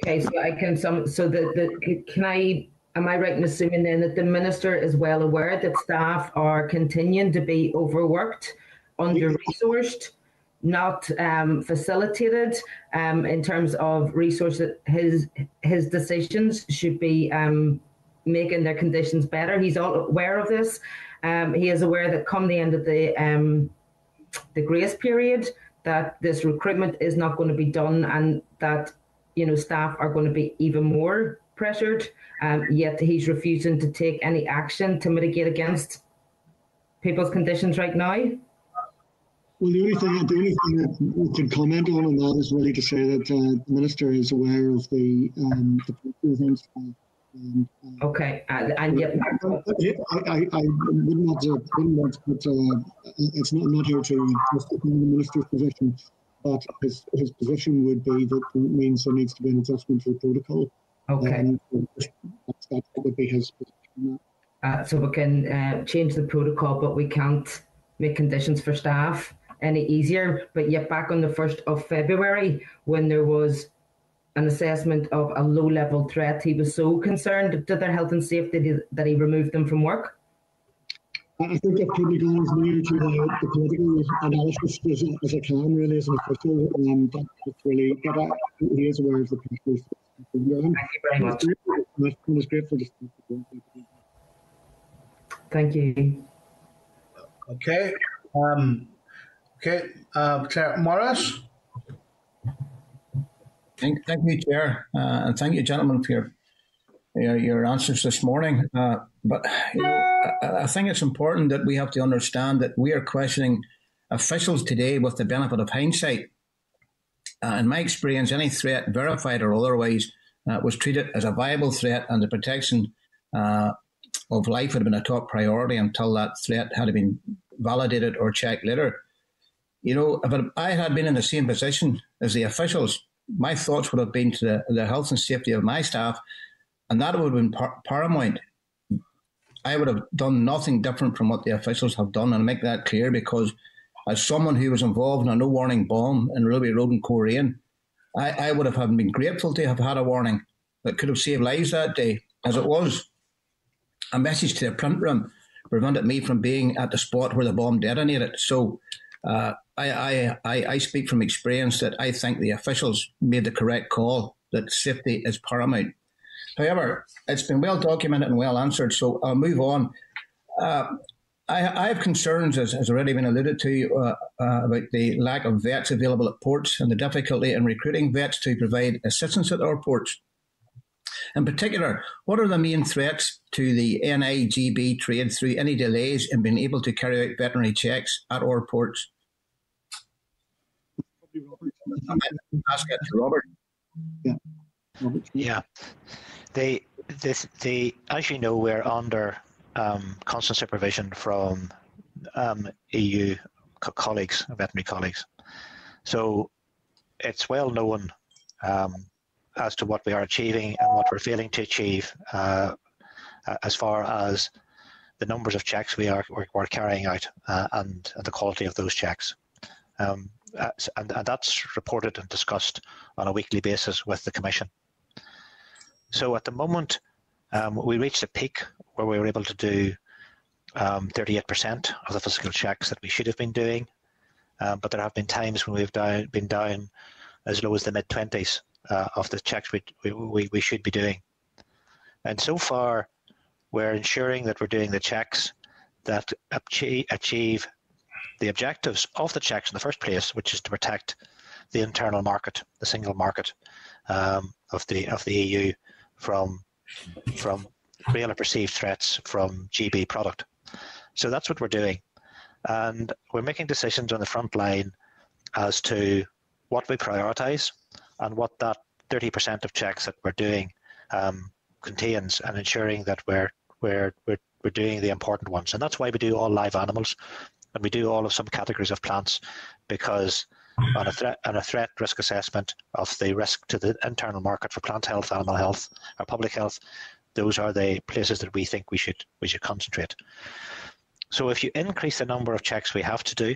Okay, so I can some. So the the can I am I right in assuming then that the minister is well aware that staff are continuing to be overworked, under resourced, not um, facilitated um, in terms of resource that his his decisions should be um, making their conditions better. He's all aware of this. Um, he is aware that come the end of the um, the grace period, that this recruitment is not going to be done, and that, you know, staff are going to be even more pressured, um, yet he's refusing to take any action to mitigate against people's conditions right now. Well, the only thing, the only thing that we can comment on on that is really to say that uh, the Minister is aware of the um, the Um, okay, and, and yet I, I, I would not, uh, would not but uh, it's not, not here to justify the minister's position, but his, his position would be that it means there needs to be an adjustment to the protocol. Okay, um, that would be his position. Uh, so we can uh, change the protocol, but we can't make conditions for staff any easier. But yet, back on the first of February, when there was an assessment of a low-level threat, he was so concerned to their health and safety that he removed them from work? I think I've probably gone as near to the, the political analysis as, as I can, really, as an official, um, but it's really, but I, he is aware of the political. Thank you very much. I was grateful to speak to you. Thank you. Okay. Um, okay. Uh, Claire Morris. Thank, thank you, Chair, uh, and thank you, gentlemen, for your your, your answers this morning. Uh, but you know, I, I think it's important that we have to understand that we are questioning officials today with the benefit of hindsight. Uh, in my experience, any threat, verified or otherwise, uh, was treated as a viable threat, and the protection uh, of life had been a top priority until that threat had been validated or checked later. You know, if I had been in the same position as the officials, my thoughts would have been to the, the health and safety of my staff, and that would have been par paramount. I would have done nothing different from what the officials have done, and I make that clear, because as someone who was involved in a no-warning bomb in Ruby Road in Corrine, I, I would have been grateful to have had a warning that could have saved lives that day. As it was, a message to the print room prevented me from being at the spot where the bomb detonated. So uh, I, I, I, I speak from experience that I think the officials made the correct call, that safety is paramount. However, it's been well documented and well answered, so I'll move on. Uh, I, I have concerns, as has already been alluded to, uh, uh, about the lack of vets available at ports and the difficulty in recruiting vets to provide assistance at our ports. In particular, what are the main threats to the N I G B trade through any delays in being able to carry out veterinary checks at our ports? I might ask it to Robert. Yeah. Robert. Yeah. They, this, they, as you know, we're under Um, constant supervision from um, E U co colleagues, veterinary colleagues. So it's well known um, as to what we are achieving and what we're failing to achieve uh, as far as the numbers of checks we are we're, we're carrying out uh, and, and the quality of those checks. Um, and, and that's reported and discussed on a weekly basis with the Commission. So at the moment, Um, we reached a peak where we were able to do um, thirty-eight percent of the physical checks that we should have been doing, um, but there have been times when we've down, been down as low as the mid twenties uh, of the checks we, we, we should be doing. And so far, we're ensuring that we're doing the checks that achieve the objectives of the checks in the first place, which is to protect the internal market, the single market um, of, the, of the E U from from real or perceived threats from G B product. So that's what we're doing. And we're making decisions on the front line as to what we prioritise and what that thirty percent of checks that we're doing um, contains, and ensuring that we're, we're, we're, we're doing the important ones. And that's why we do all live animals, and we do all of some categories of plants, because on a, threat, on a threat risk assessment of the risk to the internal market for plant health, animal health, or public health, those are the places that we think we should we should concentrate. So if you increase the number of checks we have to do,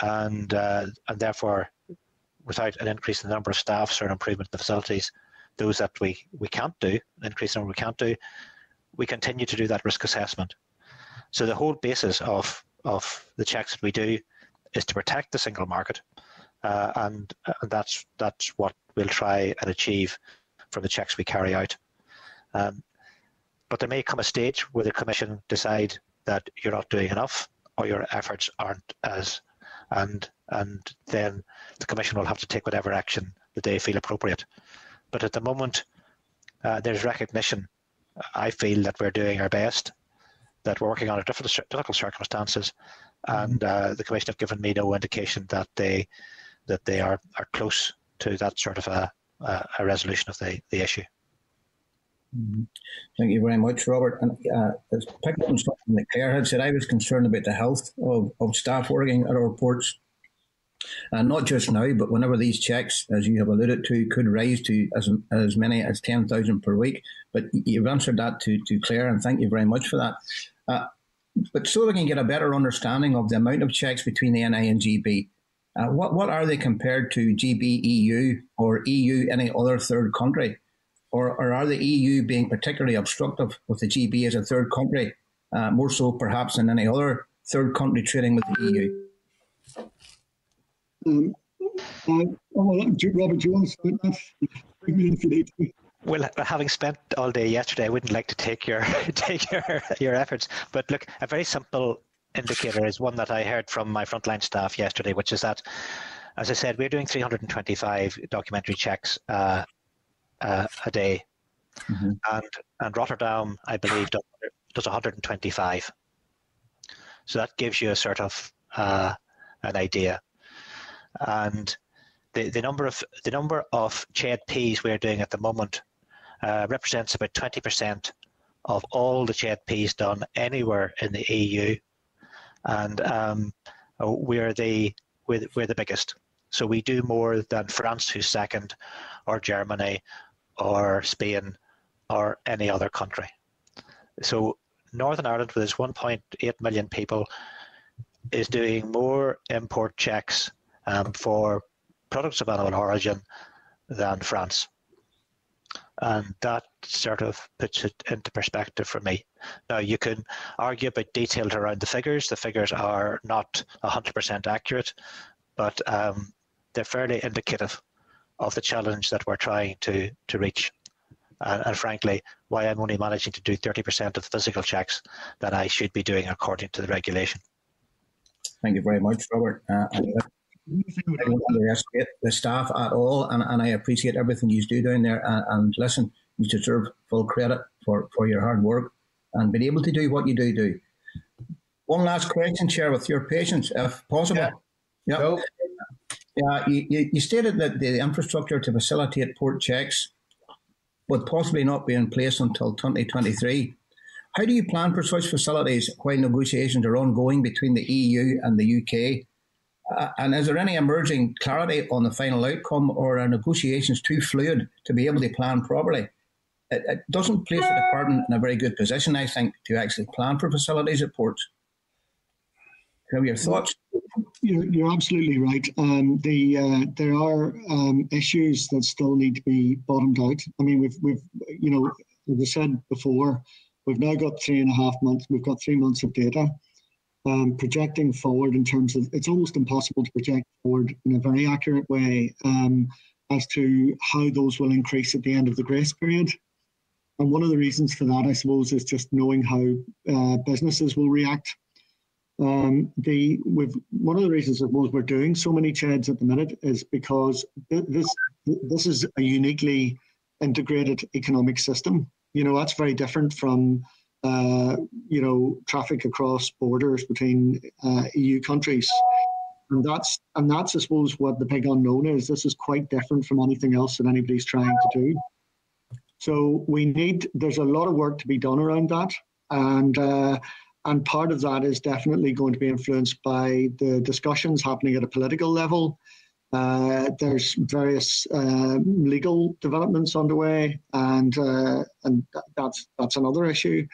and uh, and therefore without an increase in the number of staffs or an improvement in the facilities, those that we we can't do, an increase in the number we can't do, we continue to do that risk assessment. So the whole basis of of the checks that we do is to protect the single market, uh, and uh, that's that's what we'll try and achieve from the checks we carry out. Um, but there may come a stage where the Commission decide that you're not doing enough, or your efforts aren't as, and and then the Commission will have to take whatever action that they feel appropriate. But at the moment, uh, there's recognition, I feel, that we're doing our best, that we're working under different difficult circumstances, and uh, the Commission have given me no indication that they that they are are close to that sort of a a resolution of the the issue. Thank you very much, Robert. And uh, it's picked up on something that Claire had said. I was concerned about the health of of staff working at our ports, and uh, not just now, but whenever these checks, as you have alluded to, could rise to as as many as ten thousand per week. But you've answered that to to Claire, and thank you very much for that. Uh, But so we can get a better understanding of the amount of checks between the N I and G B. Uh, what, what are they compared to G B E U or E U any other third country? Or, or are the E U being particularly obstructive with the G B as a third country uh, more so perhaps than any other third country trading with the E U. Um, uh, well, Robert, do you want to start that? Three minutes if you need to. Well, having spent all day yesterday, I wouldn't like to take your take your your efforts. But look, a very simple indicator is one that I heard from my frontline staff yesterday, which is that, as I said, we're doing three hundred twenty-five documentary checks uh, uh, a day, mm-hmm. and and Rotterdam, I believe, does one hundred twenty-five. So that gives you a sort of uh, an idea, and the the number of the number of C H E Ds we're doing at the moment uh, represents about twenty percent of all the C H E Ds done anywhere in the E U, and um, we're the we're, we're the biggest. So we do more than France, who's second, or Germany, or Spain, or any other country. So Northern Ireland, with its one point eight million people, is doing more import checks um, for products of animal origin than France. And that sort of puts it into perspective for me. Now, you can argue about details around the figures. The figures are not one hundred percent accurate, but um, they're fairly indicative of the challenge that we're trying to, to reach. And, and frankly, why I'm only managing to do thirty percent of the physical checks that I should be doing according to the regulation. Thank you very much, Robert. Uh, I don't underestimate the staff at all, and, and I appreciate everything you do down there. And, and listen, you deserve full credit for, for your hard work and being able to do what you do do. One last question, Chair, with your patience, if possible. Yeah. Yep. No. Yeah, you, you stated that the infrastructure to facilitate port checks would possibly not be in place until twenty twenty-three. How do you plan for such facilities while negotiations are ongoing between the E U and the U K? Uh, and is there any emerging clarity on the final outcome, or are negotiations too fluid to be able to plan properly? It, it doesn't place the department in a very good position, I think, to actually plan for facilities at ports. Have your thoughts? You're, you're absolutely right. Um, the uh, there are um, issues that still need to be bottomed out. I mean, we've we've you know, as I said before, we've now got three and a half months. We've got three months of data. Um, projecting forward in terms of, it's almost impossible to project forward in a very accurate way um, as to how those will increase at the end of the grace period. And one of the reasons for that, I suppose, is just knowing how uh, businesses will react. Um, the with one of the reasons, I suppose, we're doing so many C H E Ds at the minute is because th this this is a uniquely integrated economic system. You know, that's very different from Uh, you know, traffic across borders between uh, E U countries, and that's and that's I suppose what the big unknown is. This is quite different from anything else that anybody's trying to do. So we need. There's a lot of work to be done around that, and uh, and part of that is definitely going to be influenced by the discussions happening at a political level. Uh, there's various uh, legal developments underway, and uh, and that's that's another issue.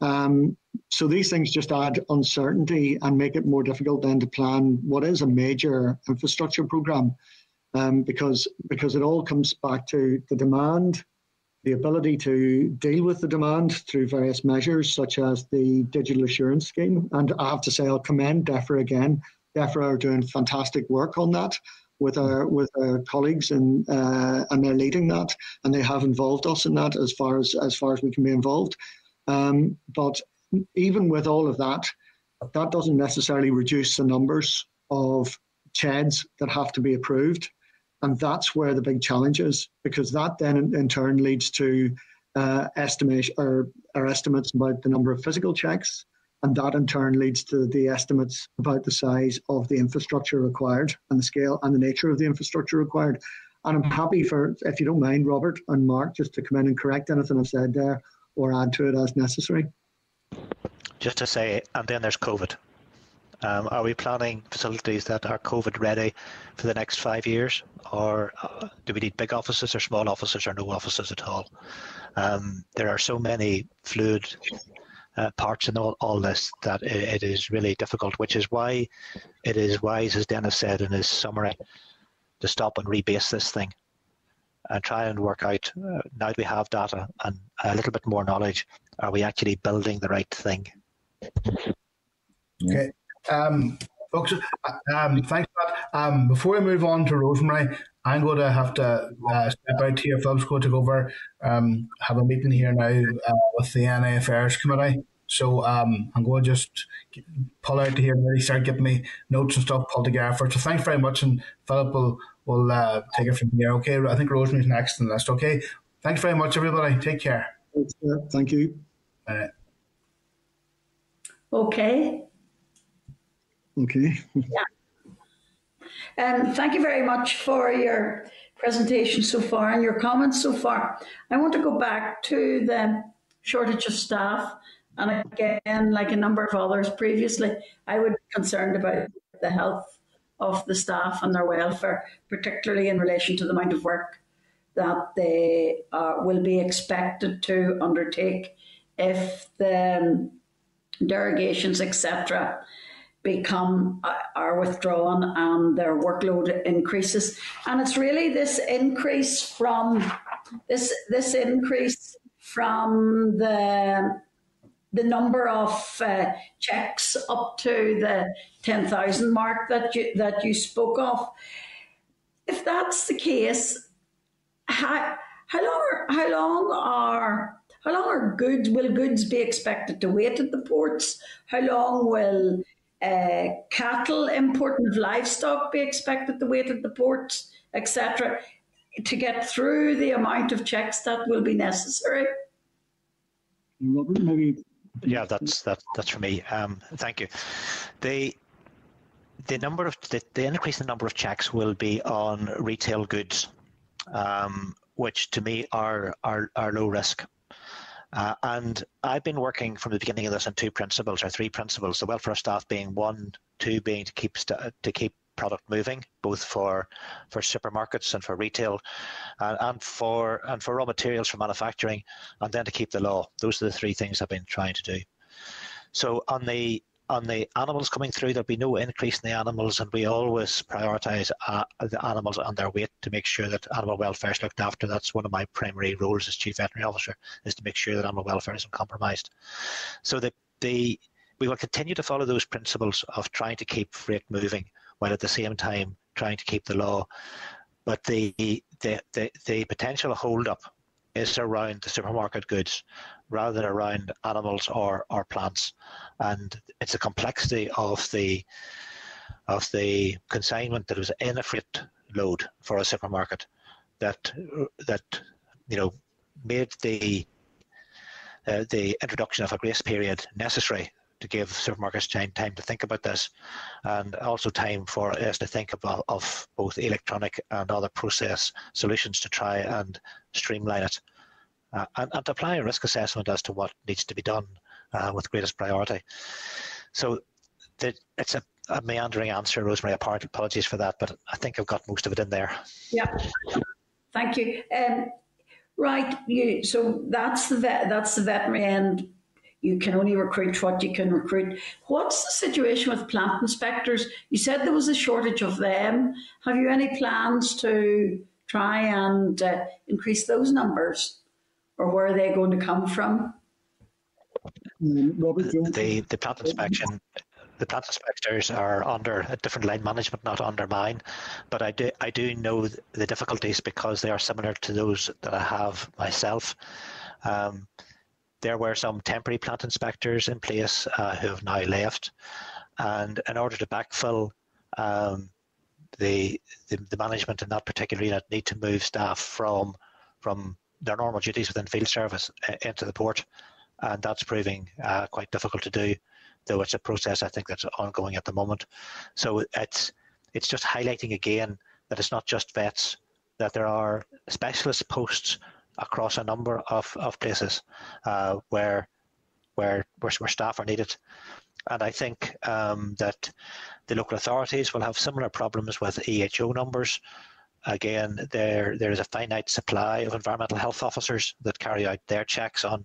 Um, so these things just add uncertainty and make it more difficult then to plan what is a major infrastructure program, um, because because it all comes back to the demand, the ability to deal with the demand through various measures such as the digital assurance scheme. And I have to say, I'll commend DEFRA again. DEFRA are doing fantastic work on that. With our with our colleagues, and uh, and they're leading that, and they have involved us in that as far as as far as we can be involved. Um, but even with all of that, that doesn't necessarily reduce the numbers of C H E Ds that have to be approved, and that's where the big challenge is, because that then in, in turn leads to uh, estimation or our estimates about the number of physical checks. And that in turn leads to the estimates about the size of the infrastructure required and the scale and the nature of the infrastructure required. And I'm happy for, if you don't mind, Robert and Mark, just to come in and correct anything I've said there or add to it as necessary. Just to say, and then there's COVID. Um, are we planning facilities that are COVID ready for the next five years? Or uh, do we need big offices or small offices or no offices at all? Um, there are so many fluid Uh, parts in all, all this that it, it is really difficult, which is why it is wise, as Dennis said in his summary, to stop and rebase this thing and try and work out, uh, now that we have data and a little bit more knowledge, are we actually building the right thing Yeah. Okay. Um, folks, um, thanks for that. Um, before I move on to Rosemary, I'm going to have to uh, step out here. Philip's going to go over, um, have a meeting here now uh, with the N I Affairs Committee. So um, I'm going to just pull out here and really start getting me notes and stuff pulled together first. So thanks very much, and Philip will, will uh, take it from here. Okay, I think Rosemary's next on the list. Okay, thanks very much, everybody. Take care. Thank you. Uh, okay. Okay. Yeah. Um, thank you very much for your presentation so far and your comments so far. I want to go back to the shortage of staff, and again, like a number of others previously, I would be concerned about the health of the staff and their welfare, particularly in relation to the amount of work that they uh, will be expected to undertake if the um, derogations, et cetera, become uh, are withdrawn and their workload increases. And it's really this increase from this this increase from the the number of uh, checks up to the ten thousand mark that you that you spoke of. If that's the case, how how long are, how long are how long are goods will goods be expected to wait at the ports? How long will Uh, cattle importing of livestock be expected to wait at the ports, et cetera, to get through the amount of checks that will be necessary? Robert, maybe. Yeah, that's that, that's for me. Um, thank you. The the number of the, the increase in the number of checks will be on retail goods, um, which to me are are, are low risk. Uh, and I've been working from the beginning of this on two principles, or three principles, the welfare of staff being one, two being to keep st to keep product moving, both for for supermarkets and for retail, uh, and for and for raw materials for manufacturing, and then to keep the law. Those are the three things I've been trying to do. So on the on the animals coming through, there'll be no increase in the animals, and we always prioritise uh, the animals and their weight to make sure that animal welfare is looked after. That's one of my primary roles as Chief Veterinary Officer, is to make sure that animal welfare isn't compromised. So the, the, we will continue to follow those principles of trying to keep freight moving while at the same time trying to keep the law. But the, the, the, the potential hold-up is around the supermarket goods rather than around animals or, or plants. And it's the complexity of the of the consignment that was in a freight load for a supermarket that that you know made the uh, the introduction of a grace period necessary to give supermarkets time, time to think about this, and also time for us to think about of both electronic and other process solutions to try and streamline it, uh, and, and to apply a risk assessment as to what needs to be done uh, with greatest priority. So the, it's a, a meandering answer, Rosemary. Apologies for that, but I think I've got most of it in there. Yeah, thank you. Um, right, you. So that's the vet, that's the veterinary end. You can only recruit what you can recruit. What's the situation with plant inspectors? You said there was a shortage of them. Have you any plans to try and uh, increase those numbers, or where are they going to come from? Robert, the, the plant inspection, the plant inspectors are under a different line management, not under mine, but I do I do know the difficulties because they are similar to those that I have myself. Um, There were some temporary plant inspectors in place uh, who have now left, and in order to backfill um, the, the the management in that particular unit need to move staff from from their normal duties within field service uh, into the port, and that's proving uh, quite difficult to do, though it's a process I think that's ongoing at the moment. So it's it's just highlighting again that it's not just vets, that there are specialist posts across a number of, of places uh, where, where where where staff are needed. And I think um, that the local authorities will have similar problems with E H O numbers. Again, there there is a finite supply of environmental health officers that carry out their checks on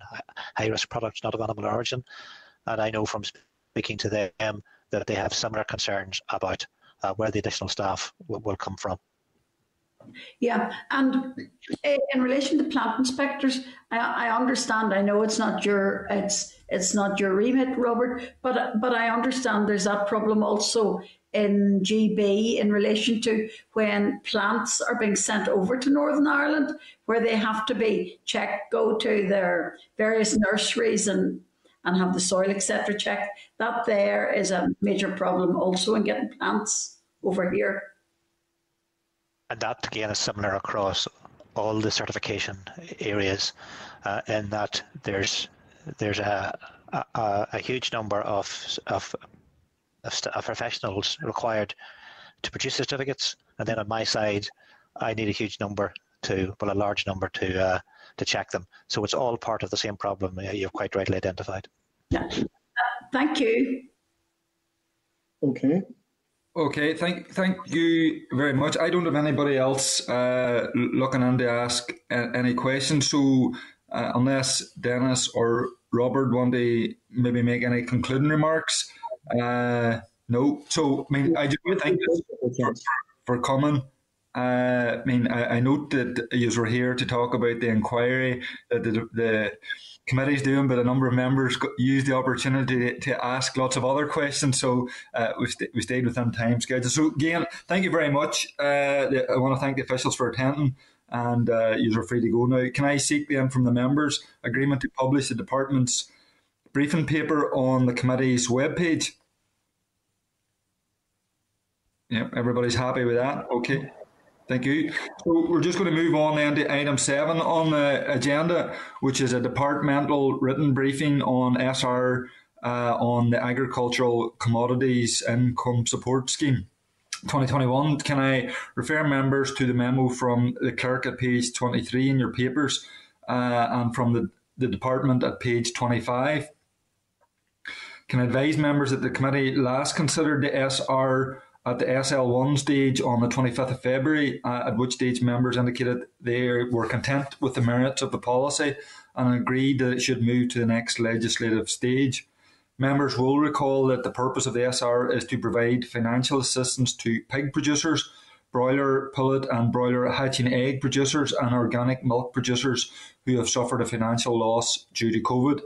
high-risk products not of animal origin. And I know from speaking to them that they have similar concerns about uh, where the additional staff will come from. Yeah, and in relation to plant inspectors, I, I understand. I know it's not your it's it's not your remit, Robert, but but I understand there's that problem also in G B in relation to when plants are being sent over to Northern Ireland, where they have to be checked, go to their various nurseries and and have the soil et cetera checked. That there is a major problem also in getting plants over here. And that again is similar across all the certification areas, uh, in that there's there's a a, a huge number of, of of of professionals required to produce certificates, and then on my side, I need a huge number to well a large number to uh, to check them. So it's all part of the same problem you've quite rightly identified. Yeah. Thank you. Okay. Okay, thank thank you very much. I don't have anybody else uh, looking in to ask any questions, so uh, unless Dennis or Robert want to maybe make any concluding remarks, uh, no. So, I mean, I do thank you for, for coming. Uh, I mean, I, I note that you were here to talk about the inquiry that the, the committee's doing, but a number of members used the opportunity to ask lots of other questions, so uh, we, st we stayed within time schedule. So again, thank you very much. Uh, I want to thank the officials for attending, and uh, you're free to go now. Can I seek then from the members agreement to publish the department's briefing paper on the committee's webpage? Yep, everybody's happy with that. Okay. Thank you. So we're just going to move on then to item seven on the agenda, which is a departmental written briefing on S R uh, on the Agricultural Commodities Income Support Scheme twenty twenty-one. Can I refer members to the memo from the clerk at page twenty-three in your papers, uh, and from the, the department at page twenty-five? Can I advise members that the committee last considered the S R at the S L one stage on the twenty-fifth of February, uh, at which stage members indicated they were content with the merits of the policy and agreed that it should move to the next legislative stage. Members will recall that the purpose of the S R is to provide financial assistance to pig producers, broiler, pullet and broiler hatching egg producers and organic milk producers who have suffered a financial loss due to COVID.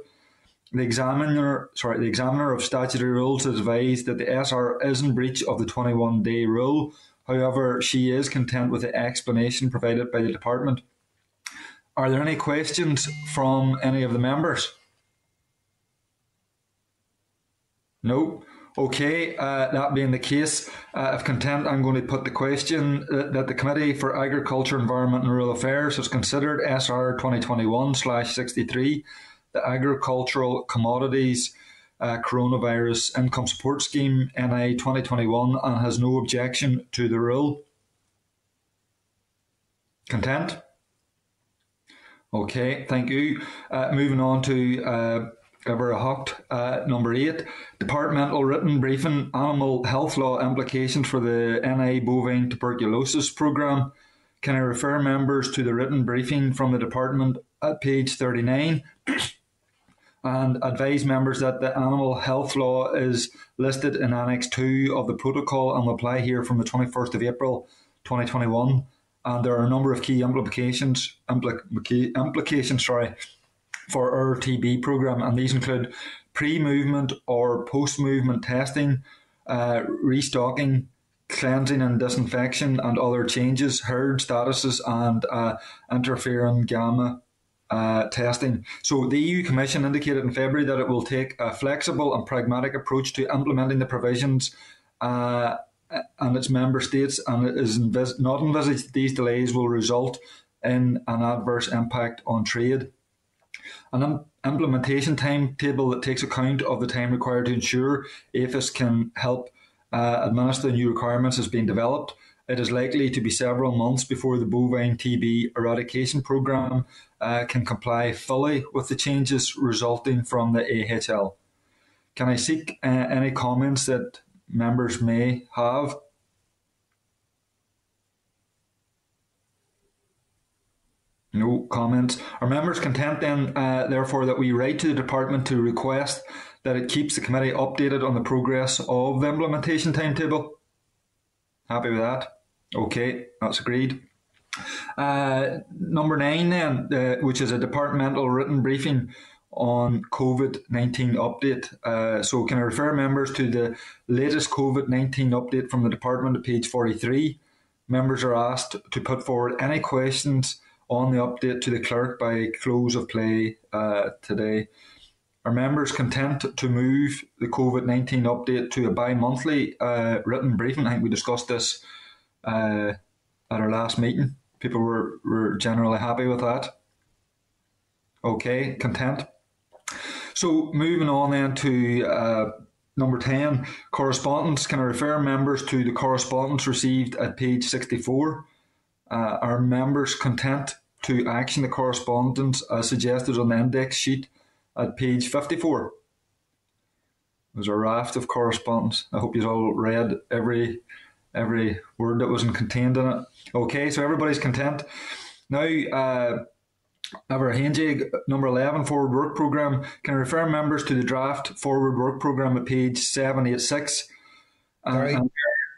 The examiner, sorry, the examiner of statutory rules has advised that the S R is in breach of the twenty-one day rule. However, she is content with the explanation provided by the department. Are there any questions from any of the members? No? Okay, uh, that being the case, uh, if content, I'm going to put the question that, that the Committee for Agriculture, Environment and Rural Affairs has considered S R twenty twenty-one sixty-three, the Agricultural Commodities uh, Coronavirus Income Support Scheme, N I twenty twenty-one, and has no objection to the rule. Content? Okay, thank you. Uh, moving on to uh, Ever Hocked, uh, number eight, Departmental Written Briefing, Animal Health Law Implications for the N I Bovine Tuberculosis Programme. Can I refer members to the written briefing from the department at page thirty-nine? And advise members that the animal health law is listed in Annex two of the protocol and will apply here from the twenty-first of April twenty twenty-one. And there are a number of key implications implica implications sorry, for our T B programme, and these include pre-movement or post-movement testing, uh, restocking, cleansing and disinfection and other changes, herd statuses and uh, interferon gamma Uh, testing. So the E U Commission indicated in February that it will take a flexible and pragmatic approach to implementing the provisions uh, and its member states, and it is envis not envisaged these delays will result in an adverse impact on trade. An im implementation timetable that takes account of the time required to ensure A F I S can help uh, administer the new requirements has been developed. It is likely to be several months before the bovine T B eradication programme uh, can comply fully with the changes resulting from the A H L. Can I seek uh, any comments that members may have? No comments. Are members content then, uh, therefore, that we write to the department to request that it keeps the committee updated on the progress of the implementation timetable? Happy with that? Okay, that's agreed. Uh, number nine, then, uh, which is a departmental written briefing on COVID nineteen update. Uh, so can I refer members to the latest COVID nineteen update from the department at page forty-three. Members are asked to put forward any questions on the update to the clerk by close of play uh, today. Are members content to move the COVID nineteen update to a bi-monthly uh, written briefing? I think we discussed this uh, at our last meeting. People were, were generally happy with that. Okay, content. So moving on then to uh, number ten, correspondence. Can I refer members to the correspondence received at page sixty-four? Uh, are members content to action the correspondence as suggested on the index sheet at page fifty-four? There's a raft of correspondence. I hope you've all read every every word that wasn't contained in it. Okay, so everybody's content. Now, uh, our H N J number eleven forward work programme. Can I refer members to the draft forward work programme at page seven eighty-six? Um, Sorry, and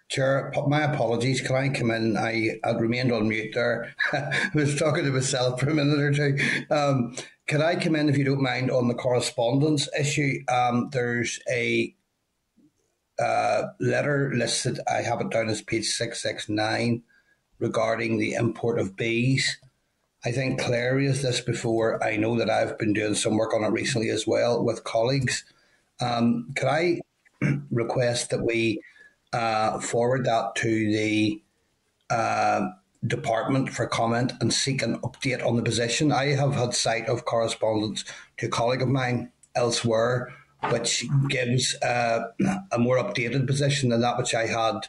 Chair, my apologies. Can I come in? I, I remained on mute there. I was talking to myself for a minute or two. Um, Could I come in, if you don't mind, on the correspondence issue? Um, there's a uh, letter listed, I have it down as page six sixty-nine, regarding the import of bees. I think Claire raised this before. I know that I've been doing some work on it recently as well with colleagues. Um, could I request that we uh, forward that to the uh, department for comment and seek an update on the position? I have had sight of correspondence to a colleague of mine elsewhere which gives uh, a more updated position than that which I had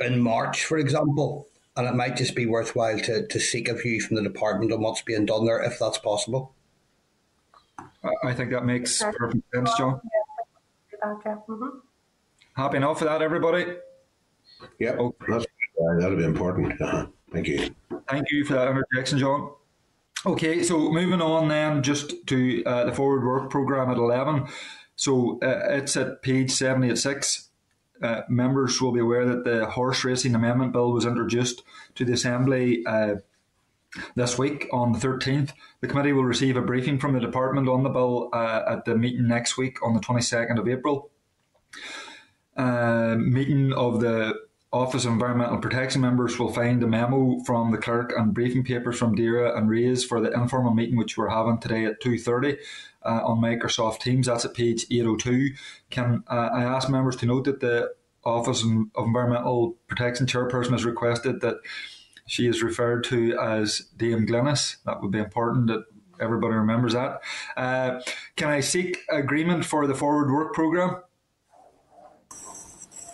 in March, for example, and it might just be worthwhile to, to seek a view from the department on what's being done there, if that's possible. I think that makes perfect sense, John. Mm-hmm. Happy enough for that, everybody? Yeah, okay. Uh, that'll be important. Uh-huh. Thank you. Thank you for that interjection, John. Okay, so moving on then just to uh, the forward work programme at eleven. So uh, it's at page seven eighty-six. Uh, members will be aware that the horse racing amendment bill was introduced to the Assembly uh, this week on the thirteenth. The committee will receive a briefing from the department on the bill uh, at the meeting next week on the twenty-second of April. Uh, meeting of the Office of Environmental Protection members will find a memo from the clerk and briefing papers from DAERA and RAISE for the informal meeting which we're having today at two thirty uh, on Microsoft Teams. That's at page eight oh two. Can uh, I ask members to note that the Office of Environmental Protection chairperson has requested that she is referred to as Dame Glynis. That would be important that everybody remembers that. Uh, can I seek agreement for the forward work programme?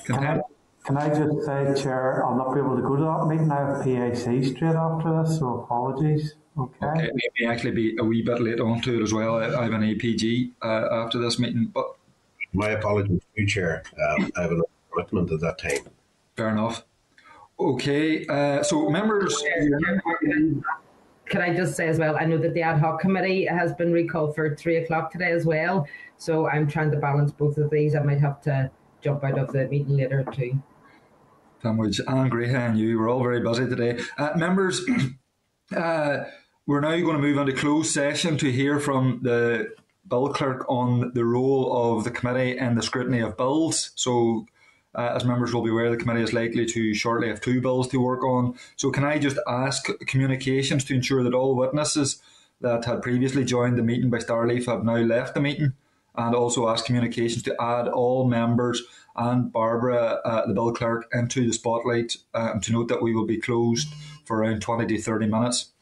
Content? Can I just say, Chair, I'll not be able to go to that meeting. I have P A C straight after this, so apologies. Okay. Okay, it may actually be a wee bit late on to it as well. I have an A P G uh, after this meeting, but my apologies to you, Chair. Um, I have a commitment at that time. Fair enough. Okay, uh, so members. Can I just say as well, I know that the ad hoc committee has been recalled for three o'clock today as well, so I'm trying to balance both of these. I might have to jump out of the meeting later too. Sandwich, Anne Greha and you, we're all very busy today. Uh, members, uh, we're now going to move on to closed session to hear from the bill clerk on the role of the committee and the scrutiny of bills. So uh, as members will be aware, the committee is likely to shortly have two bills to work on. So can I just ask communications to ensure that all witnesses that had previously joined the meeting by Starleaf have now left the meeting, and also ask communications to add all members and Barbara, uh, the bill clerk, into the spotlight, and um, to note that we will be closed for around twenty to thirty minutes.